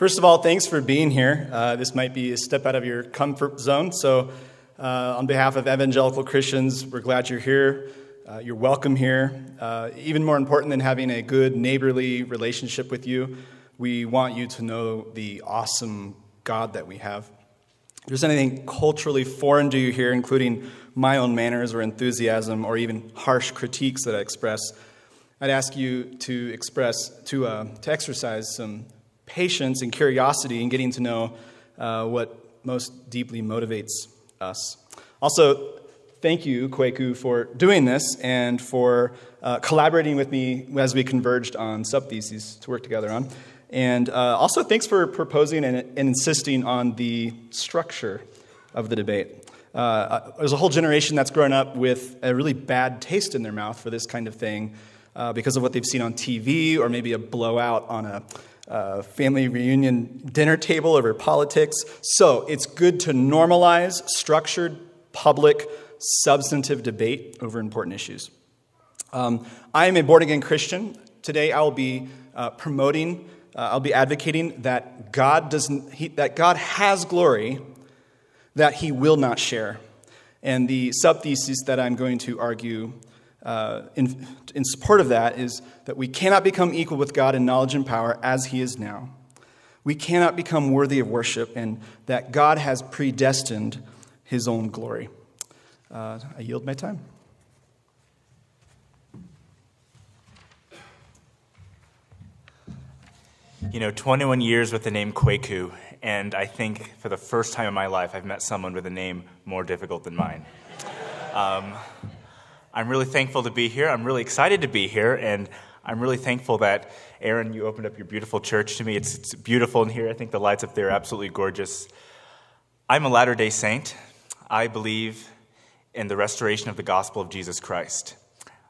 First of all, thanks for being here. This might be a step out of your comfort zone. So on behalf of evangelical Christians, we're glad you're here. You're welcome here. Even more important than having a good neighborly relationship with you, we want you to know the awesome God that we have. If there's anything culturally foreign to you here, including my own manners or enthusiasm or even harsh critiques that I express, I'd ask you to exercise some patience and curiosity in getting to know what most deeply motivates us. Also, thank you, Kweku, for doing this and for collaborating with me as we converged on subtheses to work together on. And also, thanks for proposing and insisting on the structure of the debate. There's a whole generation that's grown up with a really bad taste in their mouth for this kind of thing because of what they've seen on TV or maybe a blowout on a family reunion dinner table over politics. So it's good to normalize structured, public, substantive debate over important issues. I am a born-again Christian. Today I will be advocating that God has glory that he will not share. And the subthesis that I'm going to argue in support of that is that we cannot become equal with God in knowledge and power as he is now. We cannot become worthy of worship, and that God has predestined his own glory. I yield my time. You know, 21 years with the name Kweku, and I think for the first time in my life I've met someone with a name more difficult than mine. I'm really thankful to be here. I'm really excited to be here, and I'm really thankful that, Aaron, you opened up your beautiful church to me. It's beautiful in here. I think the lights up there are absolutely gorgeous. I'm a Latter-day Saint. I believe in the restoration of the gospel of Jesus Christ.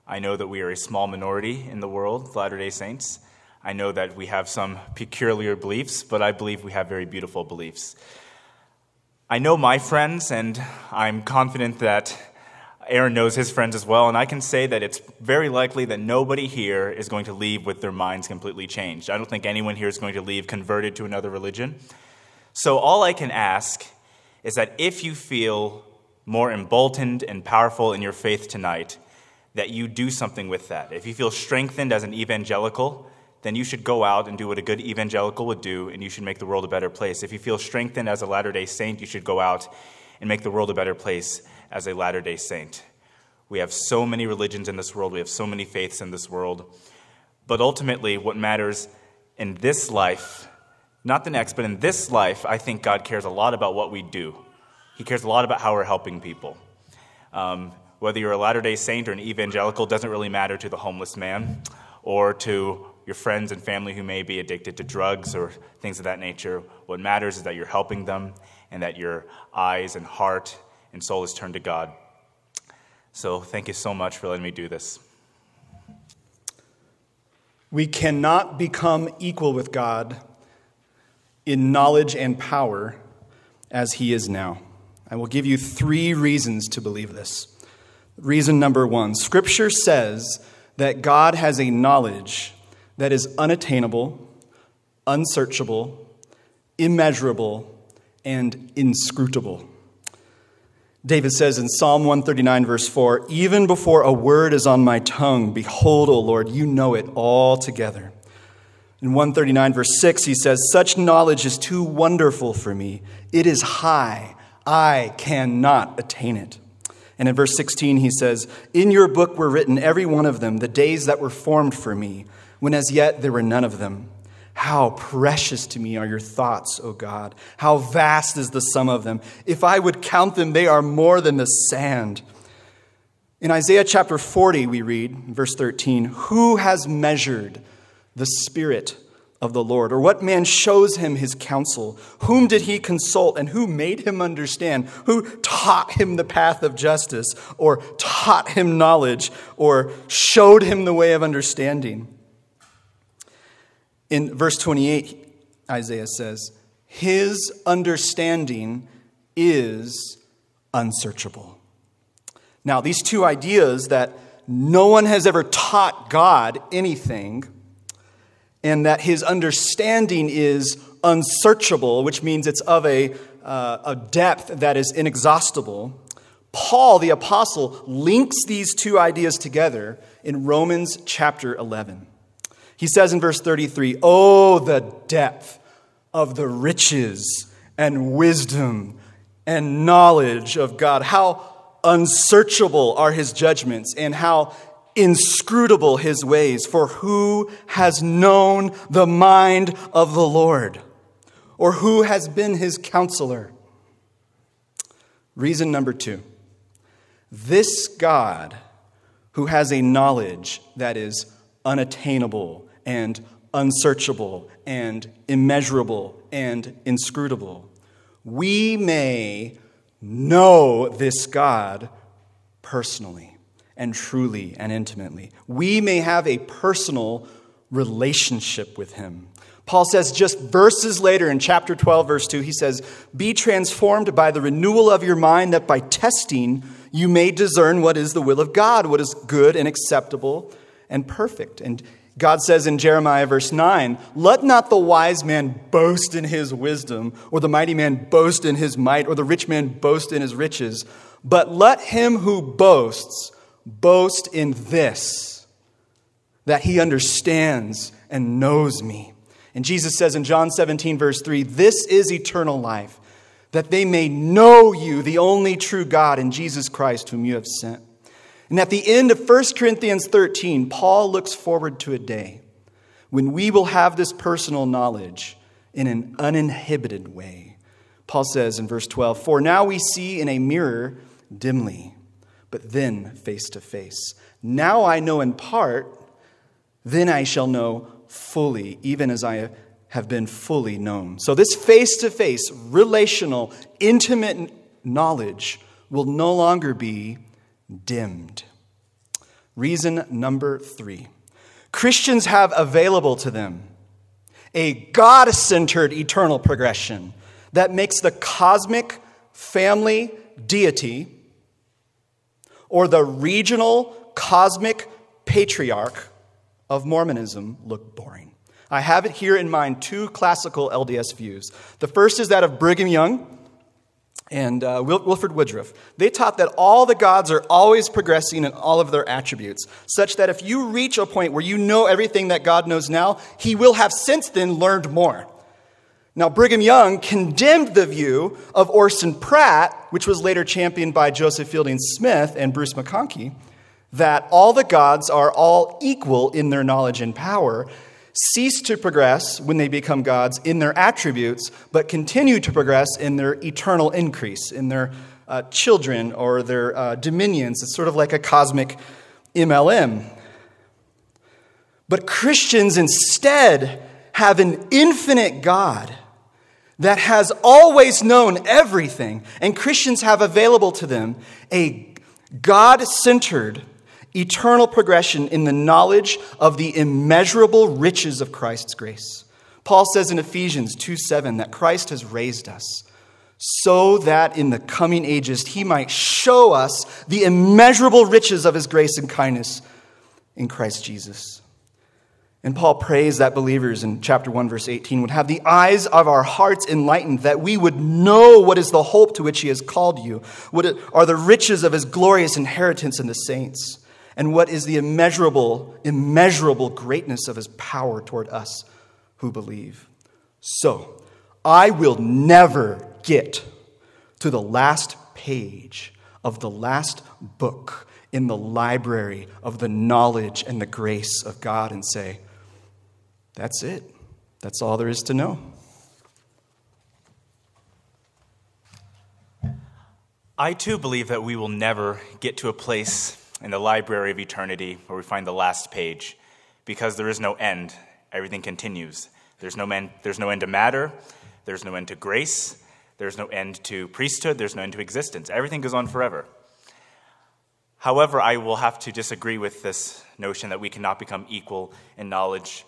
I know that we are a small minority in the world, Latter-day Saints. I know that we have some peculiar beliefs, but I believe we have very beautiful beliefs. I know my friends, and I'm confident that Aaron knows his friends as well, and I can say that it's very likely that nobody here is going to leave with their minds completely changed. I don't think anyone here is going to leave converted to another religion. So all I can ask is that if you feel more emboldened and powerful in your faith tonight, that you do something with that. If you feel strengthened as an evangelical, then you should go out and do what a good evangelical would do, and you should make the world a better place. If you feel strengthened as a Latter-day Saint, you should go out and make the world a better place as a Latter-day Saint. We have so many religions in this world. We have so many faiths in this world. But ultimately, what matters in this life, not the next, but in this life, I think God cares a lot about what we do. He cares a lot about how we're helping people. Whether you're a Latter-day Saint or an evangelical doesn't really matter to the homeless man or to your friends and family who may be addicted to drugs or things of that nature. What matters is that you're helping them and that your eyes and heart and soul is turned to God. So thank you so much for letting me do this. We cannot become equal with God in knowledge and power as he is now. I will give you three reasons to believe this. Reason number one, Scripture says that God has a knowledge that is unattainable, unsearchable, immeasurable, and inscrutable. David says in Psalm 139, verse 4, "Even before a word is on my tongue, behold, O Lord, you know it all together." In 139, verse 6, he says, "Such knowledge is too wonderful for me. It is high. I cannot attain it." And in verse 16, he says, "In your book were written, every one of them, the days that were formed for me, when as yet there were none of them. How precious to me are your thoughts, O God. How vast is the sum of them. If I would count them, they are more than the sand." In Isaiah chapter 40, we read, verse 13, "Who has measured the Spirit of the Lord? Or what man shows him his counsel? Whom did he consult, and who made him understand? Who taught him the path of justice, or taught him knowledge, or showed him the way of understanding?" In verse 28, Isaiah says, "His understanding is unsearchable." Now, these two ideas, that no one has ever taught God anything and that his understanding is unsearchable, which means it's of a depth that is inexhaustible, Paul, the apostle, links these two ideas together in Romans chapter 11. He says in verse 33, "Oh, the depth of the riches and wisdom and knowledge of God. How unsearchable are his judgments and how inscrutable his ways. For who has known the mind of the Lord? Or who has been his counselor?" Reason number two, this God who has a knowledge that is unattainable and unsearchable and immeasurable and inscrutable, we may know this God personally and truly and intimately. We may have a personal relationship with him. Paul says just verses later in chapter 12, verse 2, he says, "Be transformed by the renewal of your mind, that by testing you may discern what is the will of God, what is good and acceptable and perfect." And God says in Jeremiah verse 9, "Let not the wise man boast in his wisdom, or the mighty man boast in his might, or the rich man boast in his riches, but let him who boasts boast in this, that he understands and knows me." And Jesus says in John 17, verse 3, "This is eternal life, that they may know you, the only true God, and Jesus Christ, whom you have sent." And at the end of 1 Corinthians 13, Paul looks forward to a day when we will have this personal knowledge in an uninhibited way. Paul says in verse 12, "For now we see in a mirror dimly, but then face to face. Now I know in part, then I shall know fully, even as I have been fully known." So this face-to-face, relational, intimate knowledge will no longer be dimmed. Reason number three, Christians have available to them a God-centered eternal progression that makes the cosmic family deity or the regional cosmic patriarch of Mormonism look boring. I have it here in mind, two classical LDS views. The first is that of Brigham Young and Wilford Woodruff. They taught that all the gods are always progressing in all of their attributes, such that if you reach a point where you know everything that God knows now, he will have since then learned more. Now, Brigham Young condemned the view of Orson Pratt, which was later championed by Joseph Fielding Smith and Bruce McConkie, that all the gods are all equal in their knowledge and power, cease to progress when they become gods in their attributes, but continue to progress in their eternal increase, in their children or their dominions. It's sort of like a cosmic MLM. But Christians instead have an infinite God that has always known everything, and Christians have available to them a God-centered eternal progression in the knowledge of the immeasurable riches of Christ's grace. Paul says in Ephesians 2:7 that Christ has raised us so that in the coming ages he might show us the immeasurable riches of his grace and kindness in Christ Jesus. And Paul prays that believers in chapter 1, verse 18 would have the eyes of our hearts enlightened, that we would know what is the hope to which he has called you, what are the riches of his glorious inheritance in the saints, and what is the immeasurable greatness of his power toward us who believe. So, I will never get to the last page of the last book in the library of the knowledge and the grace of God and say, "That's it. That's all there is to know." I too believe that we will never get to a place in the library of eternity where we find the last page, because there is no end. Everything continues. There's no end to matter. There's no end to grace. There's no end to priesthood. There's no end to existence. Everything goes on forever. However, I will have to disagree with this notion that we cannot become equal in knowledge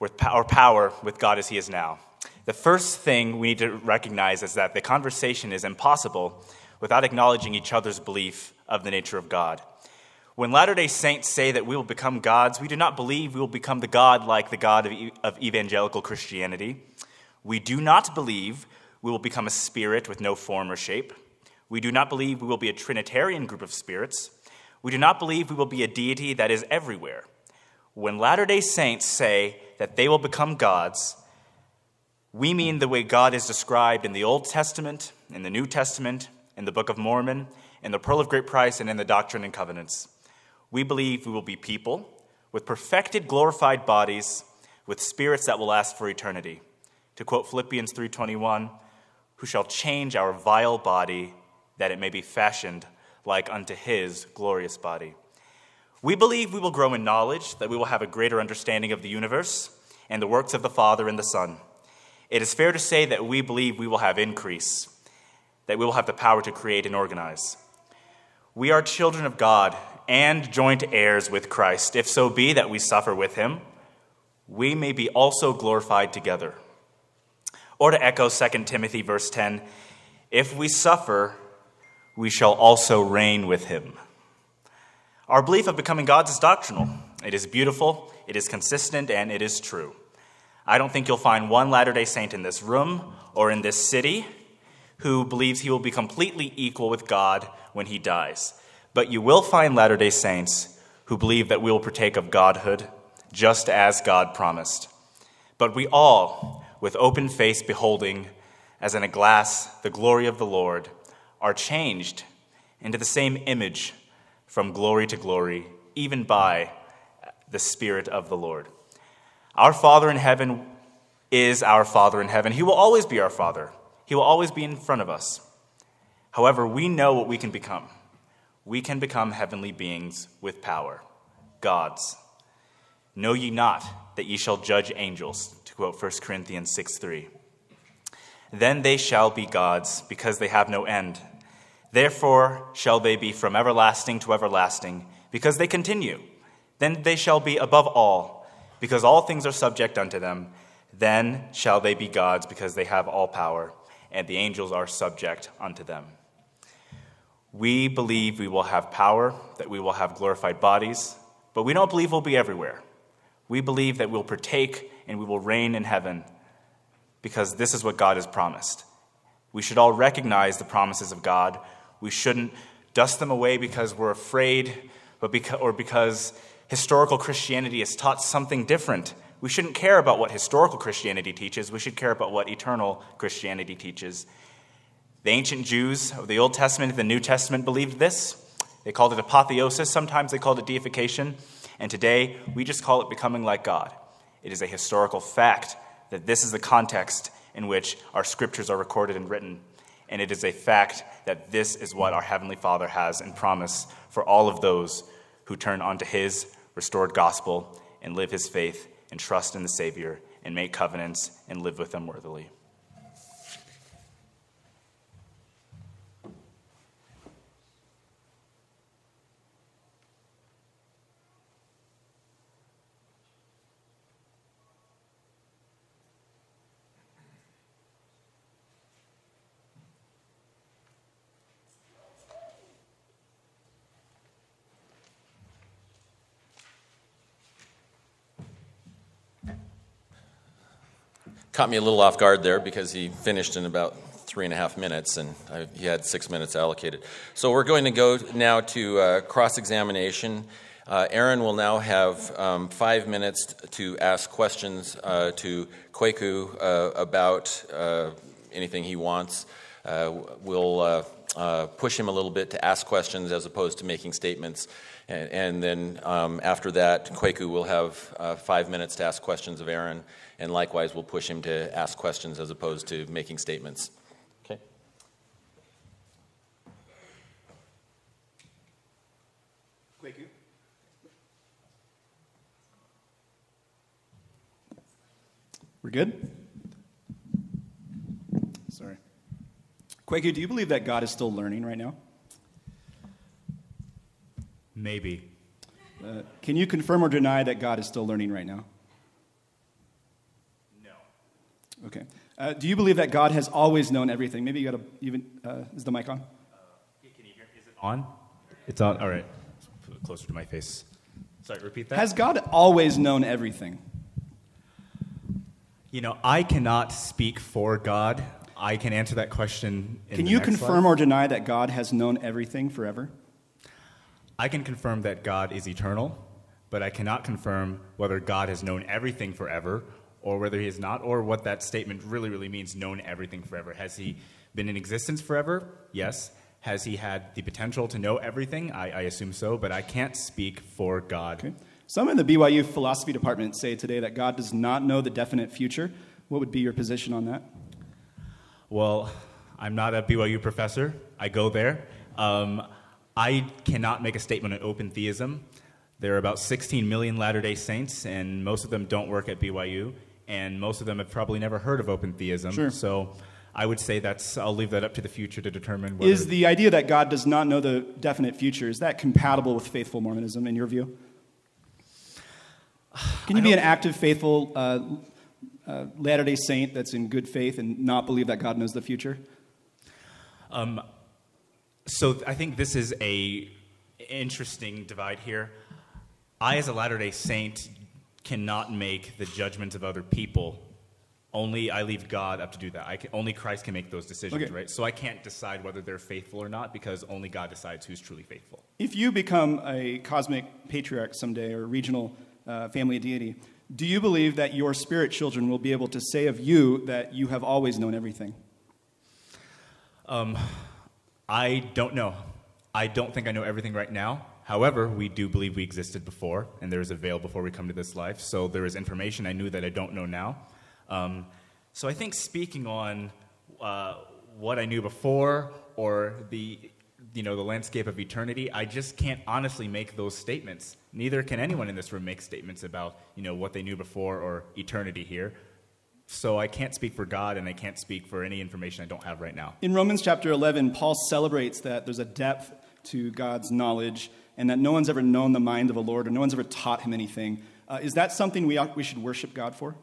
or power with God as he is now. The first thing we need to recognize is that the conversation is impossible without acknowledging each other's belief of the nature of God. When Latter-day Saints say that we will become gods, we do not believe we will become the God like the God of evangelical Christianity We do not believe we will become a spirit with no form or shape. We do not believe we will be a Trinitarian group of spirits. We do not believe we will be a deity that is everywhere. When Latter-day Saints say that they will become gods, we mean the way God is described in the Old Testament, in the New Testament, in the Book of Mormon, in the Pearl of Great Price, and in the Doctrine and Covenants. We believe we will be people with perfected, glorified bodies, with spirits that will last for eternity. To quote Philippians 3:21, who shall change our vile body that it may be fashioned like unto his glorious body. We believe we will grow in knowledge, that we will have a greater understanding of the universe and the works of the Father and the Son. It is fair to say that we believe we will have increase, that we will have the power to create and organize. We are children of God and joint heirs with Christ. If so be that we suffer with him, we may be also glorified together. Or to echo 2 Timothy verse 10, if we suffer, we shall also reign with him. Our belief of becoming gods is doctrinal. It is beautiful, it is consistent, and it is true. I don't think you'll find one Latter-day Saint in this room or in this city who believes he will be completely equal with God when he dies. But you will find Latter-day Saints who believe that we will partake of godhood, just as God promised. But we all, with open face beholding, as in a glass, the glory of the Lord, are changed into the same image from glory to glory, even by the Spirit of the Lord. Our Father in heaven is our Father in heaven. He will always be our Father. He will always be in front of us. However, we know what we can become. We can become heavenly beings with power, gods. Know ye not that ye shall judge angels, to quote 1 Corinthians 6:3. Then they shall be gods, because they have no end. Therefore shall they be from everlasting to everlasting, because they continue. Then they shall be above all, because all things are subject unto them. Then shall they be gods, because they have all power, and the angels are subject unto them. We believe we will have power, that we will have glorified bodies, but we don't believe we'll be everywhere. We believe that we'll partake and we will reign in heaven, because this is what God has promised. We should all recognize the promises of God. We shouldn't dust them away because we're afraid or because historical Christianity has taught something different. We shouldn't care about what historical Christianity teaches. We should care about what eternal Christianity teaches. The ancient Jews of the Old Testament and the New Testament believed this. They called it apotheosis. Sometimes they called it deification. And today, we just call it becoming like God. It is a historical fact that this is the context in which our scriptures are recorded and written. And it is a fact that this is what our Heavenly Father has in promise for all of those who turn onto his restored gospel and live his faith and trust in the Savior and make covenants and live with them worthily. Caught me a little off guard there because he finished in about 3.5 minutes and he had 6 minutes allocated. So we're going to go now to cross-examination. Aaron will now have 5 minutes to ask questions to Kweku about anything he wants. We'll push him a little bit to ask questions as opposed to making statements. And then after that, Kweku will have 5 minutes to ask questions of Aaron. And likewise, we'll push him to ask questions as opposed to making statements. Okay. Kweku. We're good? Sorry. Kweku, do you believe that God is still learning right now? Maybe. Can you confirm or deny that God is still learning right now? Okay. Do you believe that God has always known everything? Maybe you got to even, is the mic on? Can you hear? Is it on? It's on. All right. Put it closer to my face. Sorry, repeat that. Has God always known everything? I cannot speak for God. I can answer that question in the next slide. Can you confirm or deny that God has known everything forever? I can confirm that God is eternal, but I cannot confirm whether God has known everything forever or whether he has not, or what that statement really, really means, known everything forever. Has he been in existence forever? Yes. Has he had the potential to know everything? I assume so, but I can't speak for God. Okay. Some in the BYU philosophy department say today that God does not know the definite future. What would be your position on that? Well, I'm not a BYU professor. I go there. I cannot make a statement on open theism. There are about 16 million Latter-day Saints, and most of them don't work at BYU, and most of them have probably never heard of open theism. Sure. So I would say I'll leave that up to the future to determine whether... Is the idea that God does not know the definite future, is that compatible with faithful Mormonism, in your view? Can you be an active, faithful Latter-day Saint that's in good faith and not believe that God knows the future? So I think this is an interesting divide here. I, as a Latter-day Saint, cannot make the judgments of other people. Only I leave God up to do that. Only Christ can make those decisions, okay, right? So I can't decide whether they're faithful or not because only God decides who's truly faithful. If you become a cosmic patriarch someday or a regional family deity, do you believe that your spirit children will be able to say of you that you have always known everything? I don't know. I don't think I know everything right now. However, we do believe we existed before, and there is a veil before we come to this life. So there is information I knew that I don't know now. So I think speaking on what I knew before or the landscape of eternity, I just can't honestly make those statements. Neither can anyone in this room make statements about what they knew before or eternity here. So I can't speak for God, and I can't speak for any information I don't have right now. In Romans chapter 11, Paul celebrates that there's a depth to God's knowledge and that no one's ever known the mind of a Lord or no one's ever taught him anything. Is that something we should worship God for?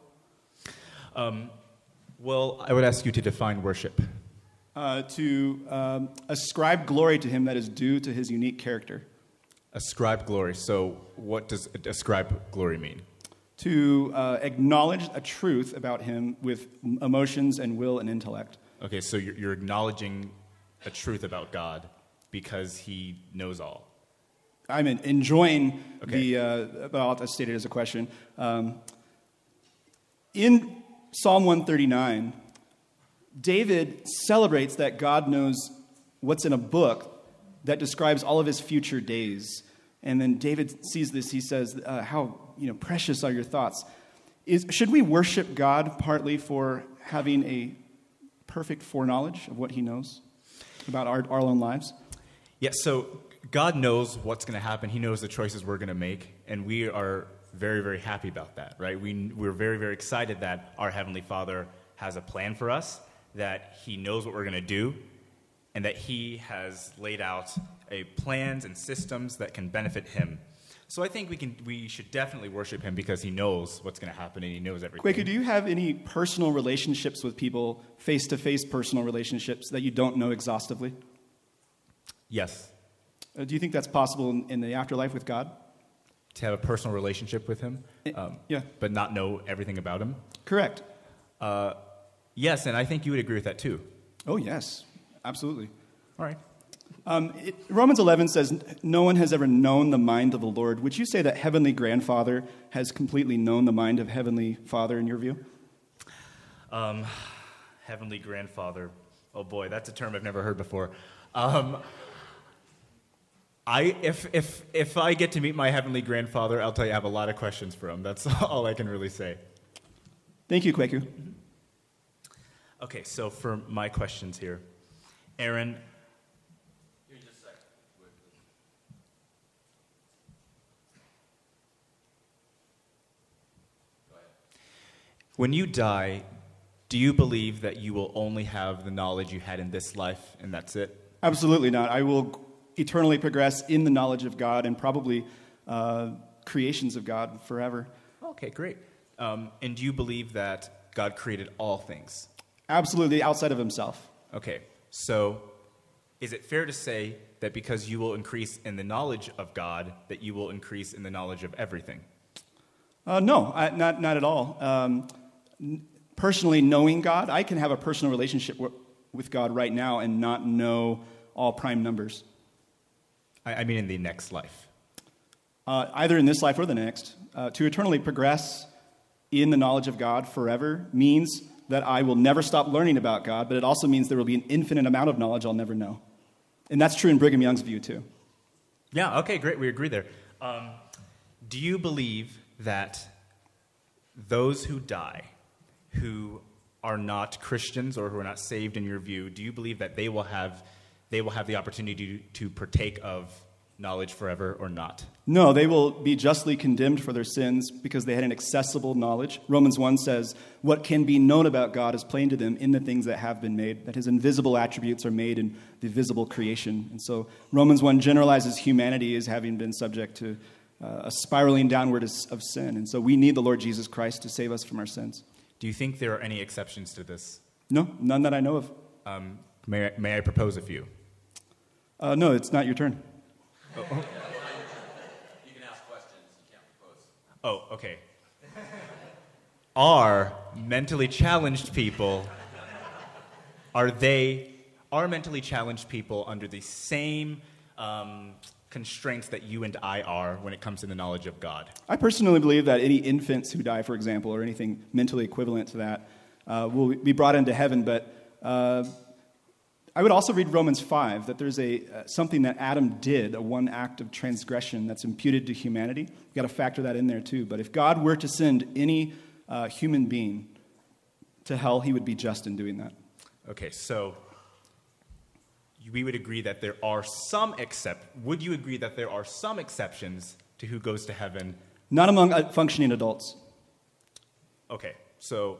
Well, I would ask you to define worship. To ascribe glory to him that is due to his unique character. Ascribe glory. So what does ascribe glory mean? To acknowledge a truth about him with emotions and will and intellect. Okay, so you're acknowledging a truth about God because he knows all. I'm enjoying okay. Well, I'll state it as a question. In Psalm 139, David celebrates that God knows what's in a book that describes all of his future days. And then David sees this. He says, how precious are your thoughts. Should we worship God partly for having a perfect foreknowledge of what he knows about our own lives? Yes, so God knows what's going to happen. He knows the choices we're going to make, and we are very, very happy about that, right? We're very, very excited that our Heavenly Father has a plan for us, that he knows what we're going to do, and that he has laid out plans and systems that can benefit him. So I think we should definitely worship him because he knows what's going to happen and he knows everything. Kweku, do you have any personal relationships with people, face-to-face personal relationships that you don't know exhaustively? Yes. Do you think that's possible in the afterlife with God? To have a personal relationship with him, but not know everything about him? Correct. Yes, and I think you would agree with that too. Oh, yes. Absolutely. All right. Romans 11 says, no one has ever known the mind of the Lord. Would you say that Heavenly Grandfather has completely known the mind of Heavenly Father in your view? Heavenly Grandfather. Oh boy, that's a term I've never heard before. If I get to meet my Heavenly Grandfather, I'll tell you I have a lot of questions for him. That's all I can really say. Thank you, Kweku. Okay, so for my questions here. Aaron... When you die, do you believe that you will only have the knowledge you had in this life and that's it? Absolutely not. I will eternally progress in the knowledge of God and probably creations of God forever. Okay, great. And do you believe that God created all things? Absolutely, outside of himself. Okay, so is it fair to say that because you will increase in the knowledge of God, that you will increase in the knowledge of everything? No, not at all. personally knowing God. I can have a personal relationship with God right now and not know all prime numbers. I mean in the next life. Either in this life or the next. To eternally progress in the knowledge of God forever means that I will never stop learning about God, but it also means there will be an infinite amount of knowledge I'll never know. And that's true in Brigham Young's view, too. Yeah, okay, great. We agree there. Do you believe that those who die, who are not Christians or who are not saved in your view, do you believe that they will have the opportunity to partake of knowledge forever or not? No, they will be justly condemned for their sins because they had an accessible knowledge. Romans 1 says, what can be known about God is plain to them in the things that have been made, that his invisible attributes are made in the visible creation. And so Romans 1 generalizes humanity as having been subject to a spiraling downward of sin. And so we need the Lord Jesus Christ to save us from our sins. Do you think there are any exceptions to this? No, none that I know of. May I propose a few? No, it's not your turn. Oh, oh. You can ask questions, you can't propose. Oh, okay. Are mentally challenged people, are mentally challenged people under the same constraints that you and I are when it comes to the knowledge of God? I personally believe that any infants who die, for example, or anything mentally equivalent to that, will be brought into heaven, but I would also read Romans 5, that there's something that Adam did, a one act of transgression that's imputed to humanity. We've got to factor that in there too. But if God were to send any human being to hell, he would be just in doing that. Okay, so we would agree that there are some would you agree that there are some exceptions to who goes to heaven? Not among functioning adults. Okay, so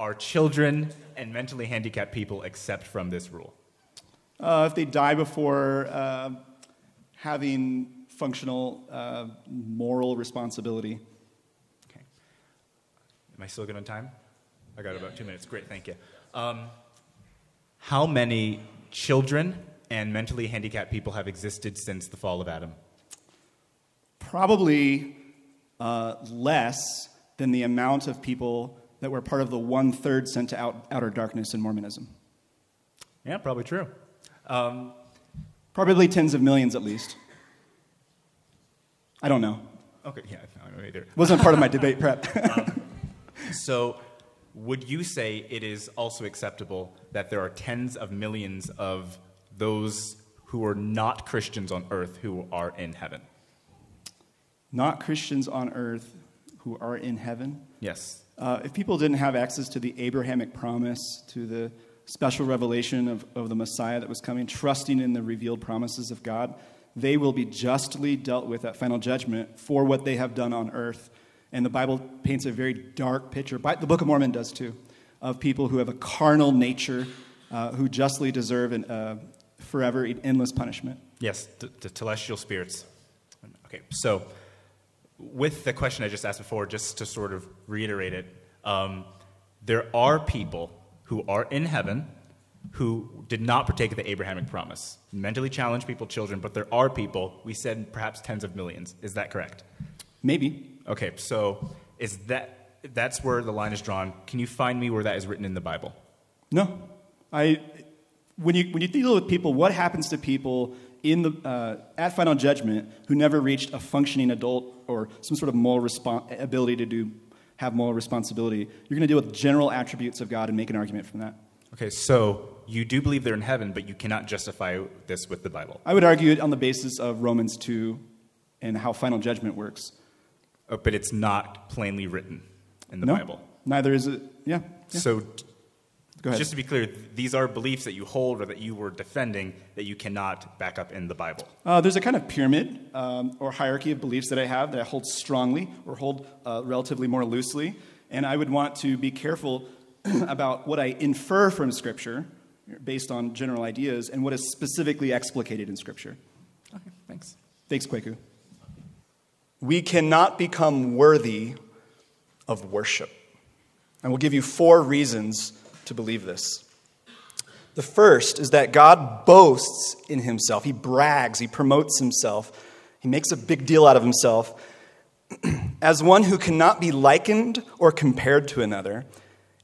are children and mentally handicapped people exempt from this rule? If they die before having functional moral responsibility. Okay. Am I still good on time? I got about 2 minutes. Great, thank you. How many children and mentally handicapped people have existed since the fall of Adam? Probably less than the amount of people that were part of the one-third sent to outer darkness in Mormonism. Yeah, probably true. Probably tens of millions at least. I don't know. Okay, yeah, I don't know either. Wasn't part of my debate prep. So would you say it is also acceptable that there are tens of millions of those who are not Christians on earth who are in heaven? Not Christians on earth who are in heaven? Yes. If people didn't have access to the Abrahamic promise, to the special revelation of the Messiah that was coming, trusting in the revealed promises of God, they will be justly dealt with at final judgment for what they have done on earth. And the Bible paints a very dark picture, the Book of Mormon does too, of people who have a carnal nature, who justly deserve forever endless punishment. Yes, the celestial spirits. Okay, so with the question I just asked before, just to sort of reiterate it, there are people who are in heaven who did not partake of the Abrahamic promise. Mentally challenged people, children, but there are people, we said perhaps tens of millions. Is that correct? Maybe. Okay, so is that's where the line is drawn. Can you find me where that is written in the Bible? No. When you deal with people, what happens to people at final judgment who never reached a functioning adult or some sort of moral ability to have moral responsibility? You're going to deal with general attributes of God and make an argument from that. Okay, so you do believe they're in heaven, but you cannot justify this with the Bible. I would argue it on the basis of Romans 2 and how final judgment works. Oh, but it's not plainly written in the Bible. Neither is it. Yeah. So just to be clear, these are beliefs that you hold or that you were defending that you cannot back up in the Bible. There's a kind of pyramid or hierarchy of beliefs that I have that I hold strongly or hold relatively more loosely. And I would want to be careful about what I infer from Scripture based on general ideas and what is specifically explicated in Scripture. Okay, thanks. Thanks, Kweku. We cannot become worthy of worship. I will give you four reasons to believe this. The first is that God boasts in himself. He brags. He promotes himself. He makes a big deal out of himself. as one who cannot be likened or compared to another,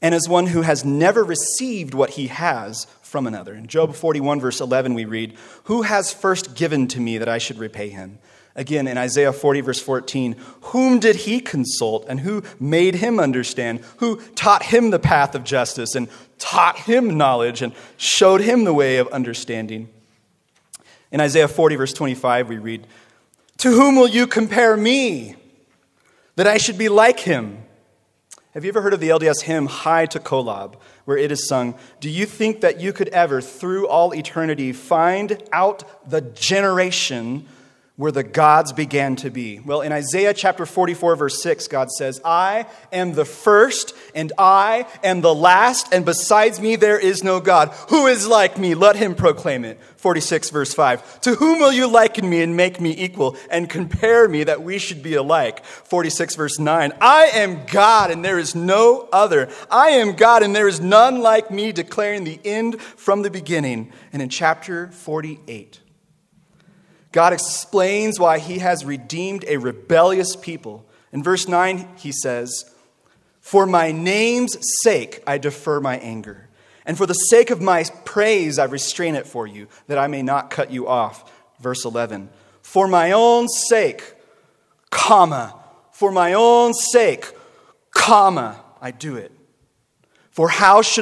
and as one who has never received what he has from another. In Job 41, verse 11, we read, "Who has first given to me that I should repay him?" Again, in Isaiah 40, verse 14, "Whom did he consult, and who made him understand? Who taught him the path of justice, and taught him knowledge, and showed him the way of understanding?" In Isaiah 40, verse 25, we read, "To whom will you compare me, that I should be like him?" Have you ever heard of the LDS hymn, High to Kolob, where it is sung, "Do you think that you could ever, through all eternity, find out the generation where the gods began to be?" Well, in Isaiah chapter 44, verse 6, God says, "I am the first, and I am the last, and besides me there is no God. Who is like me? Let him proclaim it." 46, verse 5, "To whom will you liken me and make me equal and compare me that we should be alike?" 46, verse 9, "I am God and there is no other. I am God and there is none like me, declaring the end from the beginning." And in chapter 48, God explains why he has redeemed a rebellious people. In verse 9, he says, "For my name's sake, I defer my anger. And for the sake of my praise, I restrain it for you, that I may not cut you off." Verse 11, "For my own sake, for my own sake, I do it. For how should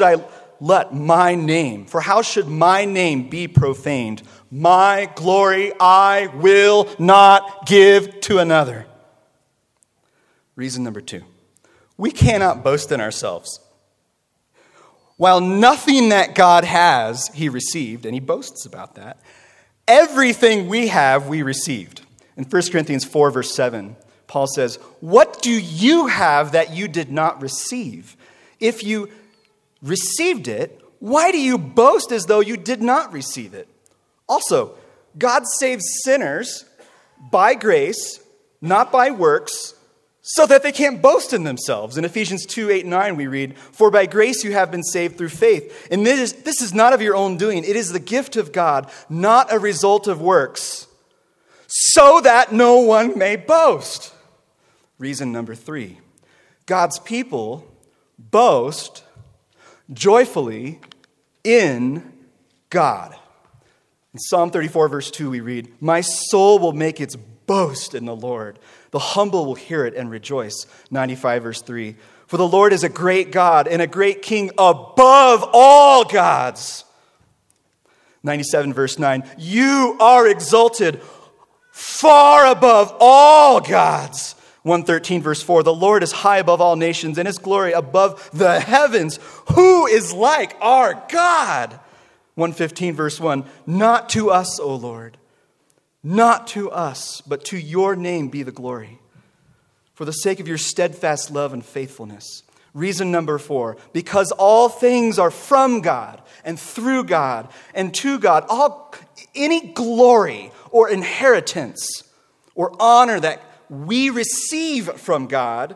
my name be profaned? My glory I will not give to another." Reason number two, we cannot boast in ourselves. While nothing that God has, he received, and he boasts about that, everything we have, we received. In 1 Corinthians 4, verse 7, Paul says, "What do you have that you did not receive? If you received it, why do you boast as though you did not receive it? Also, God saves sinners by grace, not by works, so that they can't boast in themselves." In Ephesians 2, 8, and 9, we read, "For by grace you have been saved through faith. And this is not of your own doing. It is the gift of God, not a result of works, so that no one may boast." Reason number three, God's people boast joyfully in God. In Psalm 34, verse 2, we read, "My soul will make its boast in the Lord. The humble will hear it and rejoice." 95, verse 3. "For the Lord is a great God and a great King above all gods." 97, verse 9. "You are exalted far above all gods." 113, verse 4. "The Lord is high above all nations and his glory above the heavens. Who is like our God?" 115, verse 1. "Not to us, O Lord. Not to us, but to your name be the glory, for the sake of your steadfast love and faithfulness." Reason number four, because all things are from God and through God and to God. Any glory or inheritance or honor that we receive from God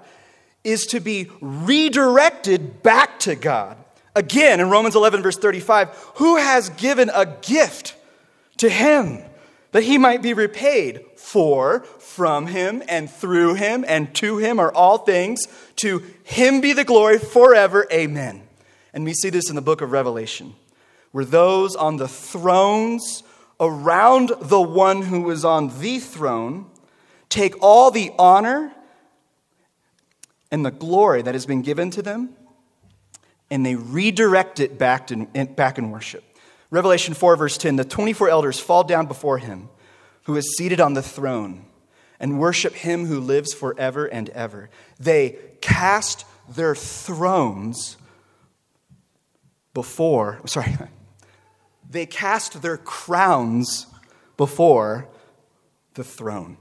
is to be redirected back to God. Again, in Romans 11, verse 35, "Who has given a gift to him, that he might be repaid? For from him and through him and to him are all things. To him be the glory forever. Amen." And we see this in the book of Revelation, where those on the thrones around the one who was on the throne take all the honor and the glory that has been given to them, and they redirect it back in worship. Revelation 4, verse 10, "The 24 elders fall down before him who is seated on the throne and worship him who lives forever and ever. They cast their thrones before, they cast their crowns before the throne."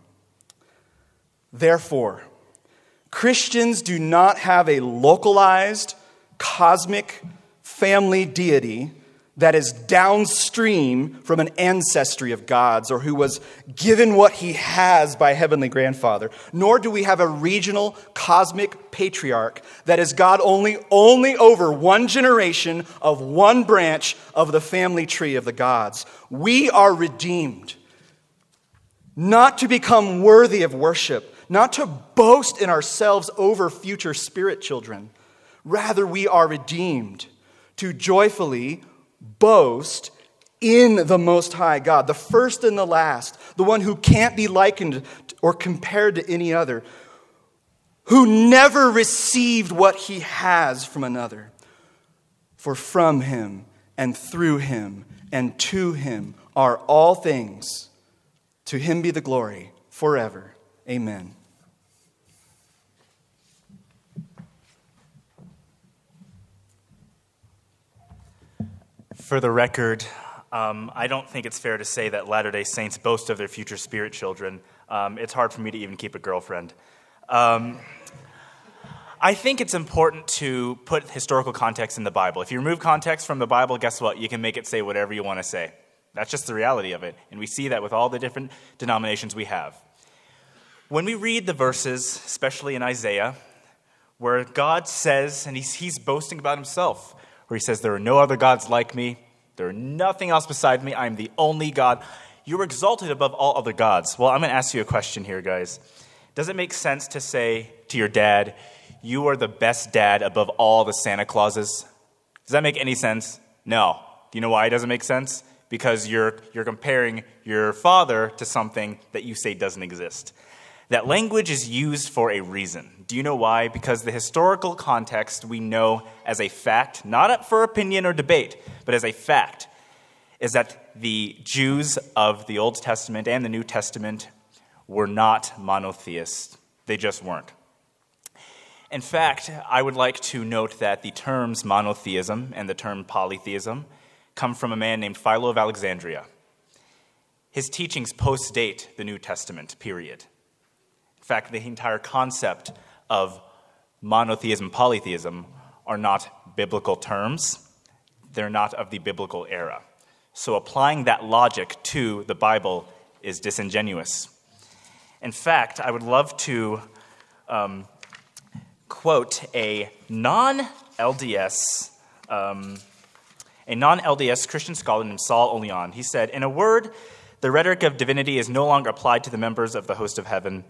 Therefore, Christians do not have a localized, cosmic family deity that is downstream from an ancestry of gods or who was given what he has by a heavenly grandfather. Nor do we have a regional cosmic patriarch that is God only over one generation of one branch of the family tree of the gods. We are redeemed not to become worthy of worship, not to boast in ourselves over future spirit children. Rather, we are redeemed to joyfully boast in the Most High God, the first and the last, the one who can't be likened or compared to any other, who never received what he has from another. For from him and through him and to him are all things. To him be the glory forever. Amen. For the record, I don't think it's fair to say that Latter-day Saints boast of their future spirit children. It's hard for me to even keep a girlfriend. I think it's important to put historical context in the Bible. If you remove context from the Bible, guess what? You can make it say whatever you want to say. That's just the reality of it. And we see that with all the different denominations we have. When we read the verses, especially in Isaiah, where God says, and he's boasting about himself, where he says, there are no other gods like me. There are nothing else beside me. I am the only God. You are exalted above all other gods. Well, I'm going to ask you a question here, guys. Does it make sense to say to your dad, you are the best dad above all the Santa Clauses? Does that make any sense? No. Do you know why it doesn't make sense? Because you're comparing your father to something that you say doesn't exist. That language is used for a reason. Do you know why? Because the historical context we know as a fact, not for opinion or debate, but as a fact, is that the Jews of the Old Testament and the New Testament were not monotheists. They just weren't. In fact, I would like to note that the terms monotheism and the term polytheism come from a man named Philo of Alexandria. His teachings postdate the New Testament, period. In fact, the entire concept of monotheism, polytheism are not biblical terms. They're not of the biblical era. So applying that logic to the Bible is disingenuous. In fact, I would love to quote a non-LDS Christian scholar named Saul Olyan. He said, "In a word, the rhetoric of divinity is no longer applied to the members of the host of heaven.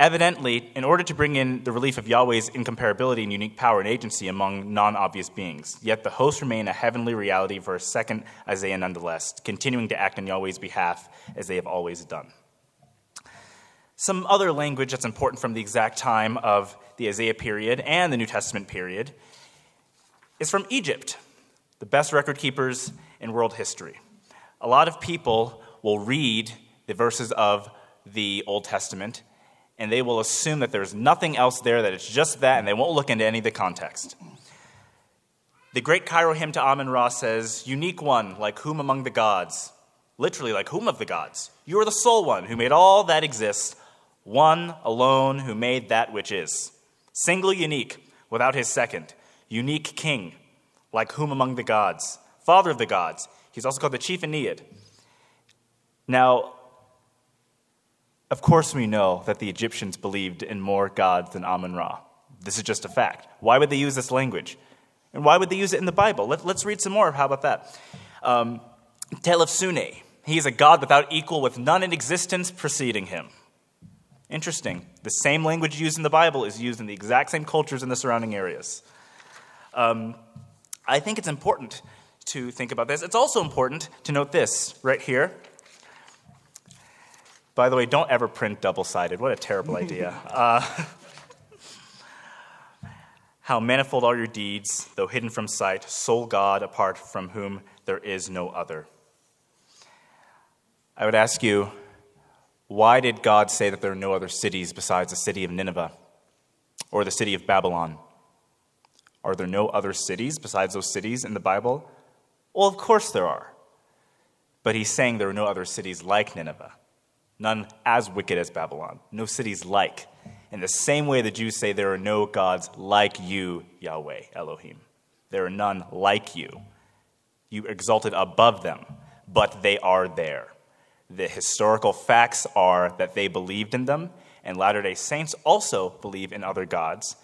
Evidently, in order to bring in the relief of Yahweh's incomparability and unique power and agency among non-obvious beings, yet the hosts remain a heavenly reality for a second Isaiah nonetheless, continuing to act on Yahweh's behalf as they have always done." Some other language that's important from the exact time of the Isaiah period and the New Testament period is from Egypt, the best record keepers in world history. A lot of people will read the verses of the Old Testament and they will assume that there's nothing else there, that it's just that, and they won't look into any of the context. The great Cairo hymn to Amun-Ra says, "Unique one, like whom among the gods?" Literally, like whom of the gods? "You are the sole one who made all that exists, one alone who made that which is. Single unique, without his second. Unique king, like whom among the gods? Father of the gods." He's also called the chief Aeneid. Now, of course we know that the Egyptians believed in more gods than Amun-Ra. This is just a fact. Why would they use this language? And why would they use it in the Bible? Let's read some more. How about that? Tale of Sune. He is a god without equal, with none in existence preceding him. Interesting. The same language used in the Bible is used in the exact same cultures in the surrounding areas. I think it's important to think about this. It's also important to note this right here. By the way, don't ever print double-sided. What a terrible idea. How manifold are your deeds, though hidden from sight, sole God apart from whom there is no other. I would ask you, why did God say that there are no other cities besides the city of Nineveh or the city of Babylon? Are there no other cities besides those cities in the Bible? Well, of course there are. But he's saying there are no other cities like Nineveh. None as wicked as Babylon. No cities like. In the same way the Jews say there are no gods like you, Yahweh, Elohim. There are none like you. You exalted above them, but they are there. The historical facts are that they believed in them, and Latter-day Saints also believe in other gods.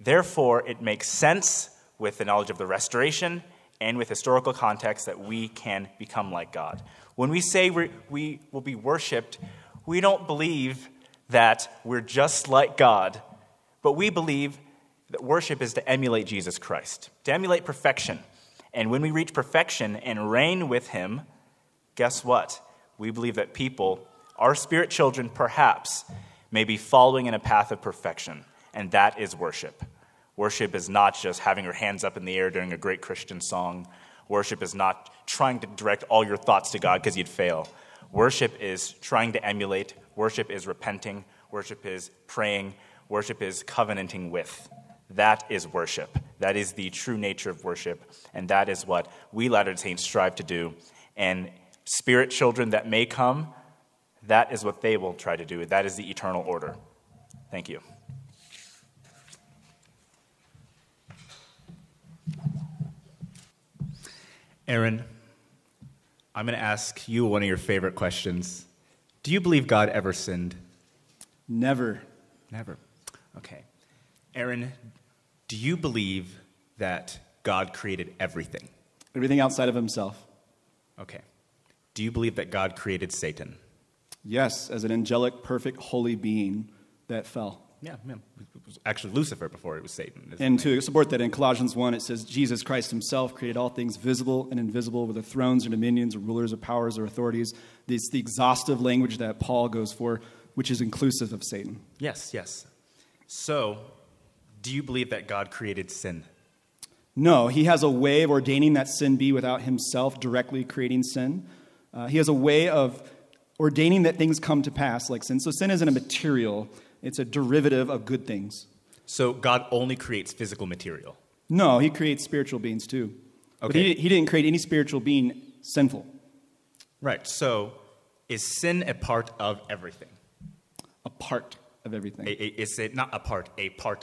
Therefore, it makes sense with the knowledge of the Restoration and with historical context that we can become like God. When we say we will be worshipped, we don't believe that we're just like God, but we believe that worship is to emulate Jesus Christ, to emulate perfection. And when we reach perfection and reign with him, guess what? We believe that people, our spirit children perhaps, may be following in a path of perfection, and that is worship. Worship is not just having your hands up in the air during a great Christian song. Worship is not trying to direct all your thoughts to God because you'd fail. Worship is trying to emulate. Worship is repenting. Worship is praying. Worship is covenanting with. That is worship. That is the true nature of worship, and that is what we Latter-day Saints strive to do. And spirit children that may come, that is what they will try to do. That is the eternal order. Thank you. Aaron, I'm going to ask you one of your favorite questions. Do you believe God ever sinned? Never. Never. Okay. Aaron, do you believe that God created everything? Everything outside of himself. Okay. Do you believe that God created Satan? Yes, as an angelic, perfect, holy being that fell. Yeah. It was actually Lucifer before it was Satan. And to support that, in Colossians 1, it says, Jesus Christ himself created all things visible and invisible, whether thrones or dominions or rulers or powers or authorities. It's the exhaustive language that Paul goes for, which is inclusive of Satan. Yes. So, do you believe that God created sin? No, he has a way of ordaining that sin be without himself directly creating sin. He has a way of ordaining that things come to pass like sin. So sin isn't a material. It's a derivative of good things. So God only creates physical material? No, he creates spiritual beings too. Okay. But he didn't create any spiritual being sinful. Right, so is sin a part of everything? A part of everything. Is it not a part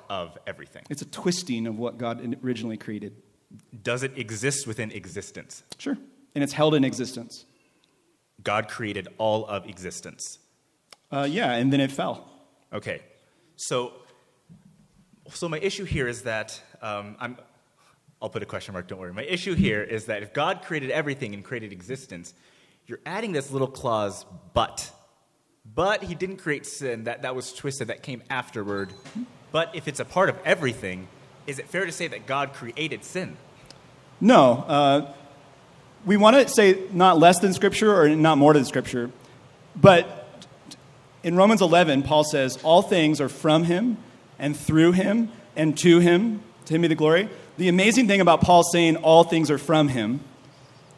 of everything? It's a twisting of what God originally created. Does it exist within existence? Sure, and it's held in existence. God created all of existence. Yeah, and then it fell. Okay, so my issue here is that, I'll put a question mark, don't worry. My issue here is that if God created everything and created existence, you're adding this little clause, but he didn't create sin, that was twisted, that came afterward. But if it's a part of everything, is it fair to say that God created sin? No, we want to say not less than Scripture or not more than Scripture, but in Romans 11, Paul says, all things are from him and through him and to him. To him be the glory. The amazing thing about Paul saying all things are from him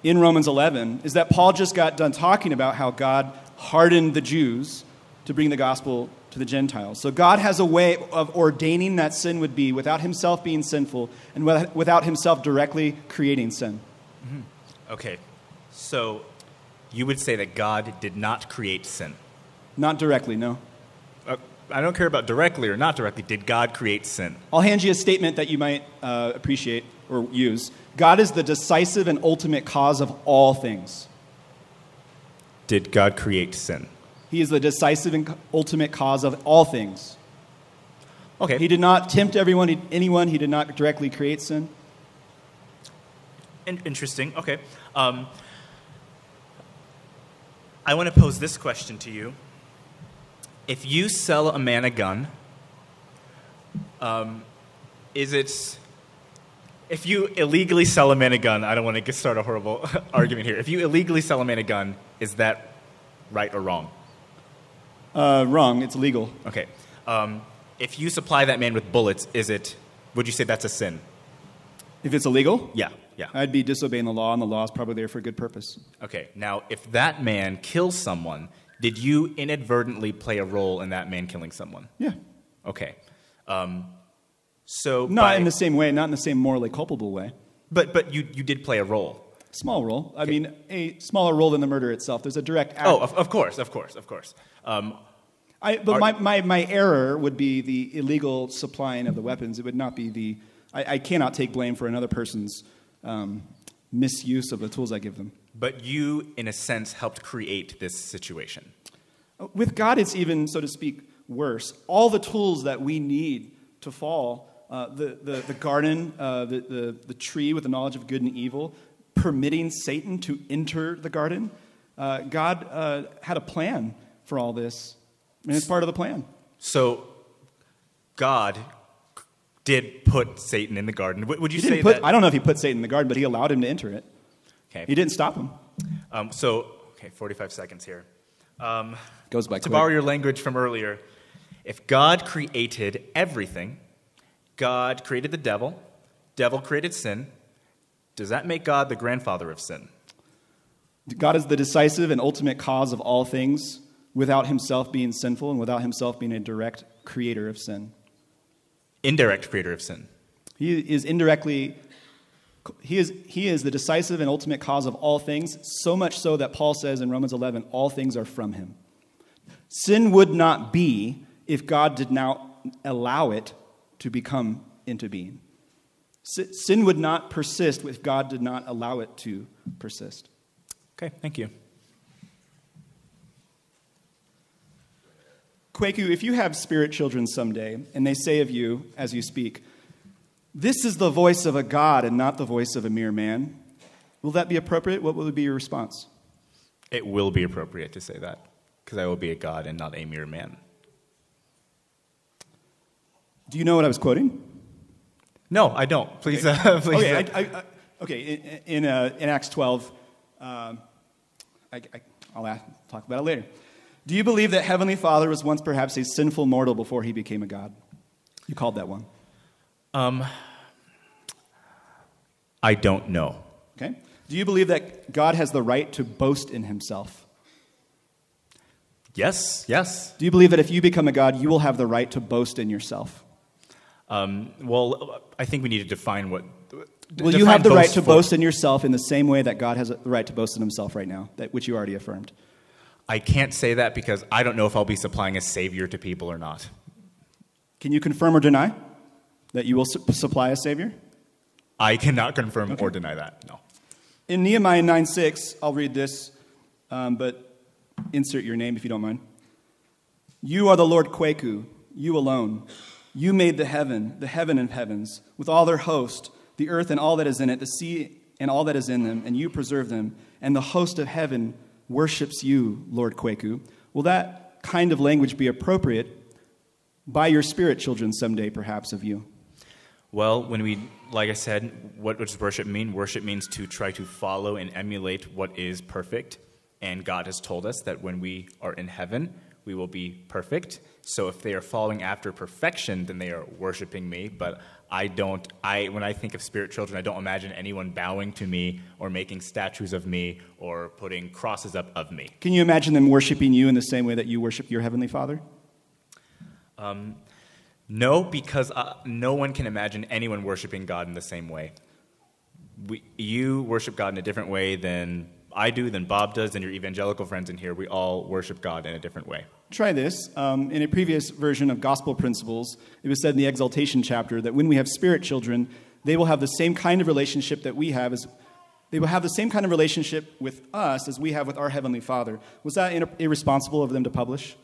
in Romans 11 is that Paul just got done talking about how God hardened the Jews to bring the gospel to the Gentiles. So God has a way of ordaining that sin would be without himself being sinful and without himself directly creating sin. Mm-hmm. Okay. So you would say that God did not create sin? Not directly, no. I don't care about directly or not directly. Did God create sin? I'll hand you a statement that you might appreciate or use. God is the decisive and ultimate cause of all things. Did God create sin? He is the decisive and ultimate cause of all things. Okay. He did not tempt anyone. He did not directly create sin. Interesting. Okay. I want to pose this question to you. If you sell a man a gun, if you illegally sell a man a gun, I don't want to start a horrible argument here. If you illegally sell a man a gun, is that right or wrong? Wrong. It's illegal. Okay. If you supply that man with bullets, would you say that's a sin? If it's illegal? Yeah. I'd be disobeying the law, and the law is probably there for a good purpose. Okay. Now, if that man kills someone, did you inadvertently play a role in that man killing someone? Yeah. Okay. Not in the same way, not in the same morally culpable way. But you did play a role. Small role. I mean, a smaller role than the murder itself. There's a direct act. Oh, of course. My error would be the illegal supplying of the weapons. It would not be I cannot take blame for another person's misuse of the tools I give them. But you, in a sense, helped create this situation. With God, it's even, so to speak, worse. All the tools that we need to fall, the garden, the tree with the knowledge of good and evil, permitting Satan to enter the garden, God had a plan for all this. And it's part of the plan. So God did put Satan in the garden. Would you say that? I don't know if he put Satan in the garden, but he allowed him to enter it. Okay. He didn't stop him. Okay, 45 seconds here. Goes by quick. To borrow your language from earlier, if God created everything, God created the devil, devil created sin, does that make God the grandfather of sin? God is the decisive and ultimate cause of all things without himself being sinful and without himself being a direct creator of sin. Indirect creator of sin. He is indirectly... He is the decisive and ultimate cause of all things, so much so that Paul says in Romans 11, all things are from him. Sin would not be if God did not allow it to become into being. Sin would not persist if God did not allow it to persist. Okay, thank you. Kweku, if you have spirit children someday, and they say of you as you speak, "This is the voice of a God and not the voice of a mere man," will that be appropriate? What will be your response? It will be appropriate to say that, because I will be a God and not a mere man. Do you know what I was quoting? No, I don't. Please. Okay, please. Okay, in Acts 12, I'll talk about it later. Do you believe that Heavenly Father was once perhaps a sinful mortal before he became a God? You called that one. I don't know. Okay. Do you believe that God has the right to boast in himself? Yes, yes. Do you believe that if you become a God, you will have the right to boast in yourself? Well, I think we need to define what... Well, you have the right to boast in yourself in the same way that God has the right to boast in himself right now, which you already affirmed. I can't say that because I don't know if I'll be supplying a savior to people or not. Can you confirm or deny that you will supply a savior? I cannot confirm or deny that, no. In Nehemiah 9:6, I'll read this, but insert your name if you don't mind. "You are the Lord Kweku, you alone. You made the heaven and heavens, with all their host, the earth and all that is in it, the sea and all that is in them, and you preserve them, and the host of heaven worships you, Lord Kweku." Will that kind of language be appropriate by your spirit children someday, perhaps, of you? Well, like I said, what does worship mean? Worship means to try to follow and emulate what is perfect. And God has told us that when we are in heaven, we will be perfect. So if they are following after perfection, then they are worshiping me. But when I think of spirit children, I don't imagine anyone bowing to me or making statues of me or putting crosses up of me. Can you imagine them worshiping you in the same way that you worship your Heavenly Father? No, because no one can imagine anyone worshiping God in the same way. You worship God in a different way than I do, than Bob does, than your evangelical friends in here. We all worship God in a different way. Try this. In a previous version of Gospel Principles, it was said in the Exaltation chapter that when we have spirit children, they will have the same kind of relationship that we have as... They will have the same kind of relationship with us as we have with our Heavenly Father. Was that irresponsible of them to publish?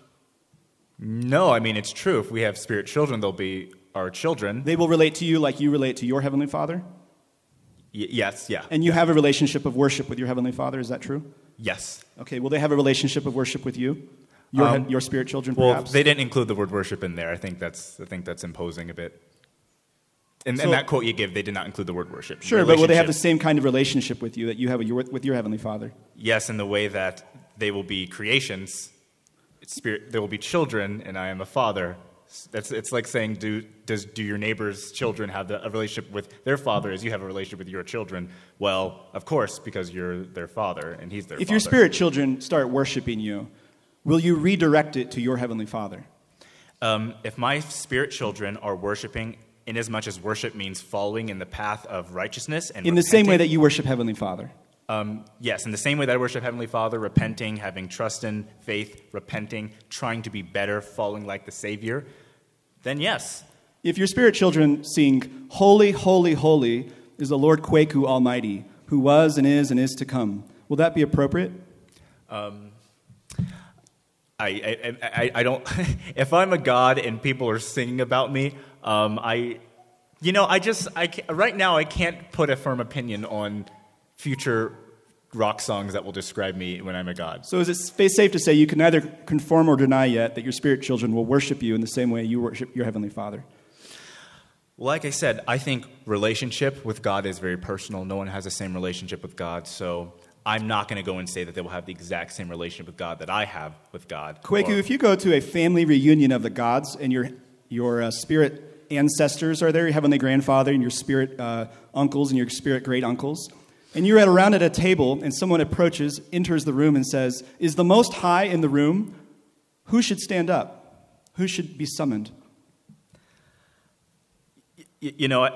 No, I mean, it's true. If we have spirit children, they'll be our children. They will relate to you like you relate to your Heavenly Father? Yes, yeah. And you have a relationship of worship with your Heavenly Father, is that true? Yes. Okay, will they have a relationship of worship with you? Your spirit children, perhaps? Well, they didn't include the word worship in there. I think that's imposing a bit. In that quote you give, they did not include the word worship. Sure, but will they have the same kind of relationship with you that you have with your Heavenly Father? Yes, in the way that they will be creations... Spirit, there will be children, and I am a father. It's like saying, do your neighbor's children have a relationship with their father as you have a relationship with your children? Well, of course, because you're their father, and he's their father. If your spirit children start worshiping you, will you redirect it to your Heavenly Father? If my spirit children are worshiping, inasmuch as worship means following in the path of righteousness and the same way that you worship Heavenly Father. Yes, in the same way that I worship Heavenly Father, repenting, having trust in faith, repenting, trying to be better, falling like the Savior, then yes. If your spirit children sing, "Holy, holy, holy is the Lord Kweku Almighty, who was and is to come," will that be appropriate? I don't, if I'm a God and people are singing about me, I right now I can't put a firm opinion on future rock songs that will describe me when I'm a god. So is it safe to say you can neither confirm or deny yet that your spirit children will worship you in the same way you worship your Heavenly Father? Like I said, I think relationship with God is very personal. No one has the same relationship with God, so I'm not going to go and say that they will have the exact same relationship with God that I have with God. Kweku, if you go to a family reunion of the gods and your spirit ancestors are there, your heavenly grandfather and your spirit uncles and your spirit great uncles, and you're around at a table and someone approaches, enters the room and says, "Is the Most High in the room? Who should stand up? Who should be summoned?" You know,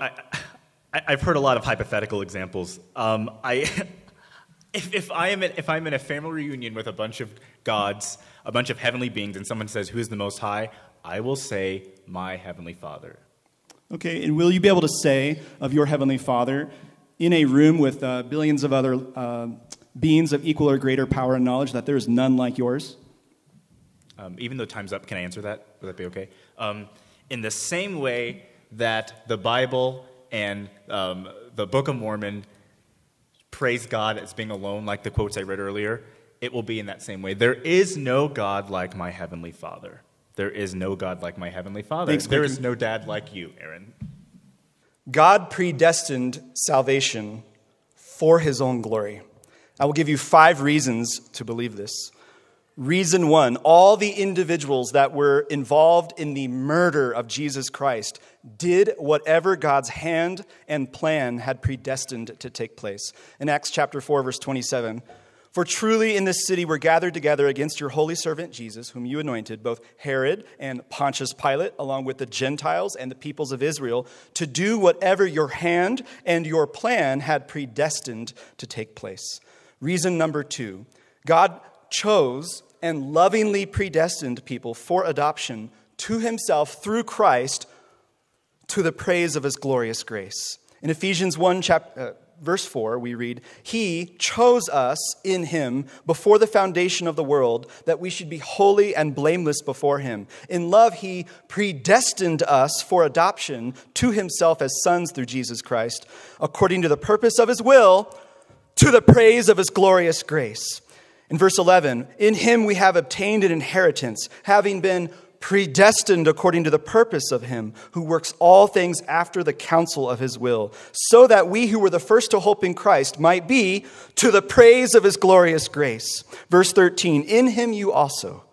I've heard a lot of hypothetical examples. If I'm in a family reunion with a bunch of gods, a bunch of heavenly beings, and someone says, "Who is the Most High?" I will say, "My Heavenly Father." Okay, and will you be able to say of your Heavenly Father in a room with billions of other beings of equal or greater power and knowledge that there is none like yours? Even though time's up, can I answer that? Would that be okay? In the same way that the Bible and the Book of Mormon praise God as being alone, like the quotes I read earlier, it will be in that same way. There is no God like my Heavenly Father. There is no God like my Heavenly Father. Thanks, there is no dad like you, Aaron. God predestined salvation for his own glory. I will give you 5 reasons to believe this. Reason 1, all the individuals that were involved in the murder of Jesus Christ did whatever God's hand and plan had predestined to take place. In Acts chapter 4, verse 27, "For truly in this city were gathered together against your holy servant Jesus, whom you anointed, both Herod and Pontius Pilate, along with the Gentiles and the peoples of Israel, to do whatever your hand and your plan had predestined to take place." Reason number 2, God chose and lovingly predestined people for adoption to himself through Christ to the praise of his glorious grace. In Ephesians 1, verse 4, we read, "He chose us in him before the foundation of the world, that we should be holy and blameless before him. In love, he predestined us for adoption to himself as sons through Jesus Christ, according to the purpose of his will, to the praise of his glorious grace." In verse 11, "In him we have obtained an inheritance, having been predestined according to the purpose of him who works all things after the counsel of his will, so that we who were the first to hope in Christ might be to the praise of his glorious grace." Verse 13, "In him you also,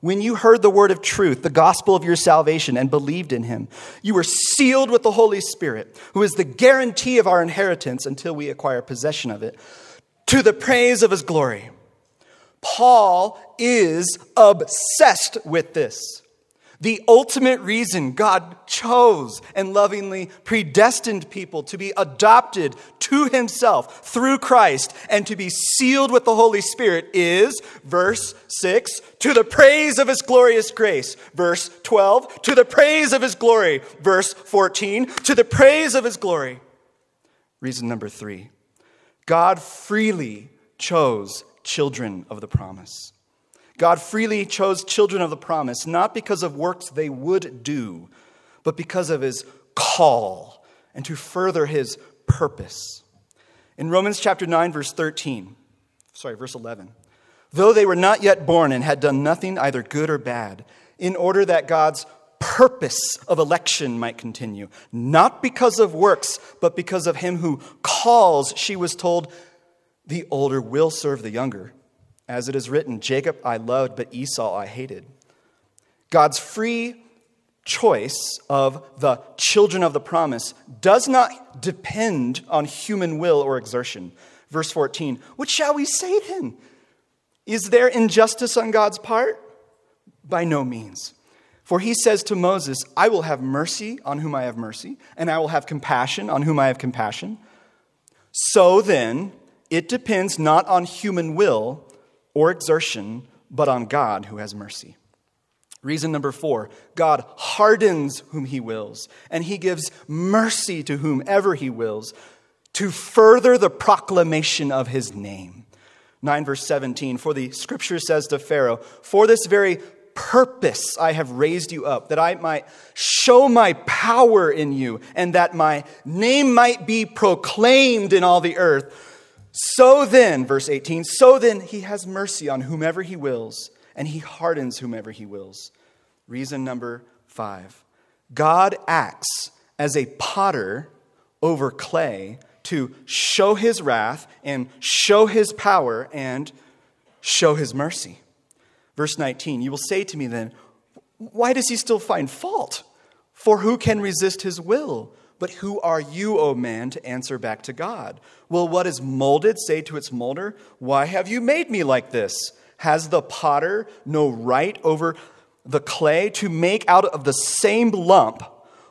when you heard the word of truth, the gospel of your salvation, and believed in him, you were sealed with the Holy Spirit, who is the guarantee of our inheritance until we acquire possession of it, to the praise of his glory." Paul is obsessed with this. The ultimate reason God chose and lovingly predestined people to be adopted to himself through Christ and to be sealed with the Holy Spirit is, verse 6, to the praise of his glorious grace. Verse 12, to the praise of his glory. Verse 14, to the praise of his glory. Reason number 3, God freely chose children of the promise. God freely chose children of the promise, not because of works they would do, but because of his call and to further his purpose. In Romans chapter 9, verse 11, "Though they were not yet born and had done nothing either good or bad, in order that God's purpose of election might continue, not because of works, but because of him who calls," she was told, "the older will serve the younger. As it is written, Jacob I loved, but Esau I hated." God's free choice of the children of the promise does not depend on human will or exertion. Verse 14, "What shall we say then? Is there injustice on God's part? By no means. For he says to Moses, I will have mercy on whom I have mercy, and I will have compassion on whom I have compassion. So then, it depends not on human will or exertion, but on God who has mercy." Reason number 4, God hardens whom he wills, and he gives mercy to whomever he wills to further the proclamation of his name. 9 verse 17, "For the scripture says to Pharaoh, for this very purpose I have raised you up, that I might show my power in you, and that my name might be proclaimed in all the earth. So then, verse 18, so then he has mercy on whomever he wills, and he hardens whomever he wills. Reason number 5. God acts as a potter over clay to show his wrath and show his power and show his mercy. Verse 19, you will say to me then, why does he still find fault? For who can resist his will? But who are you, O man, to answer back to God? Will what is molded say to its molder, why have you made me like this? Has the potter no right over the clay to make out of the same lump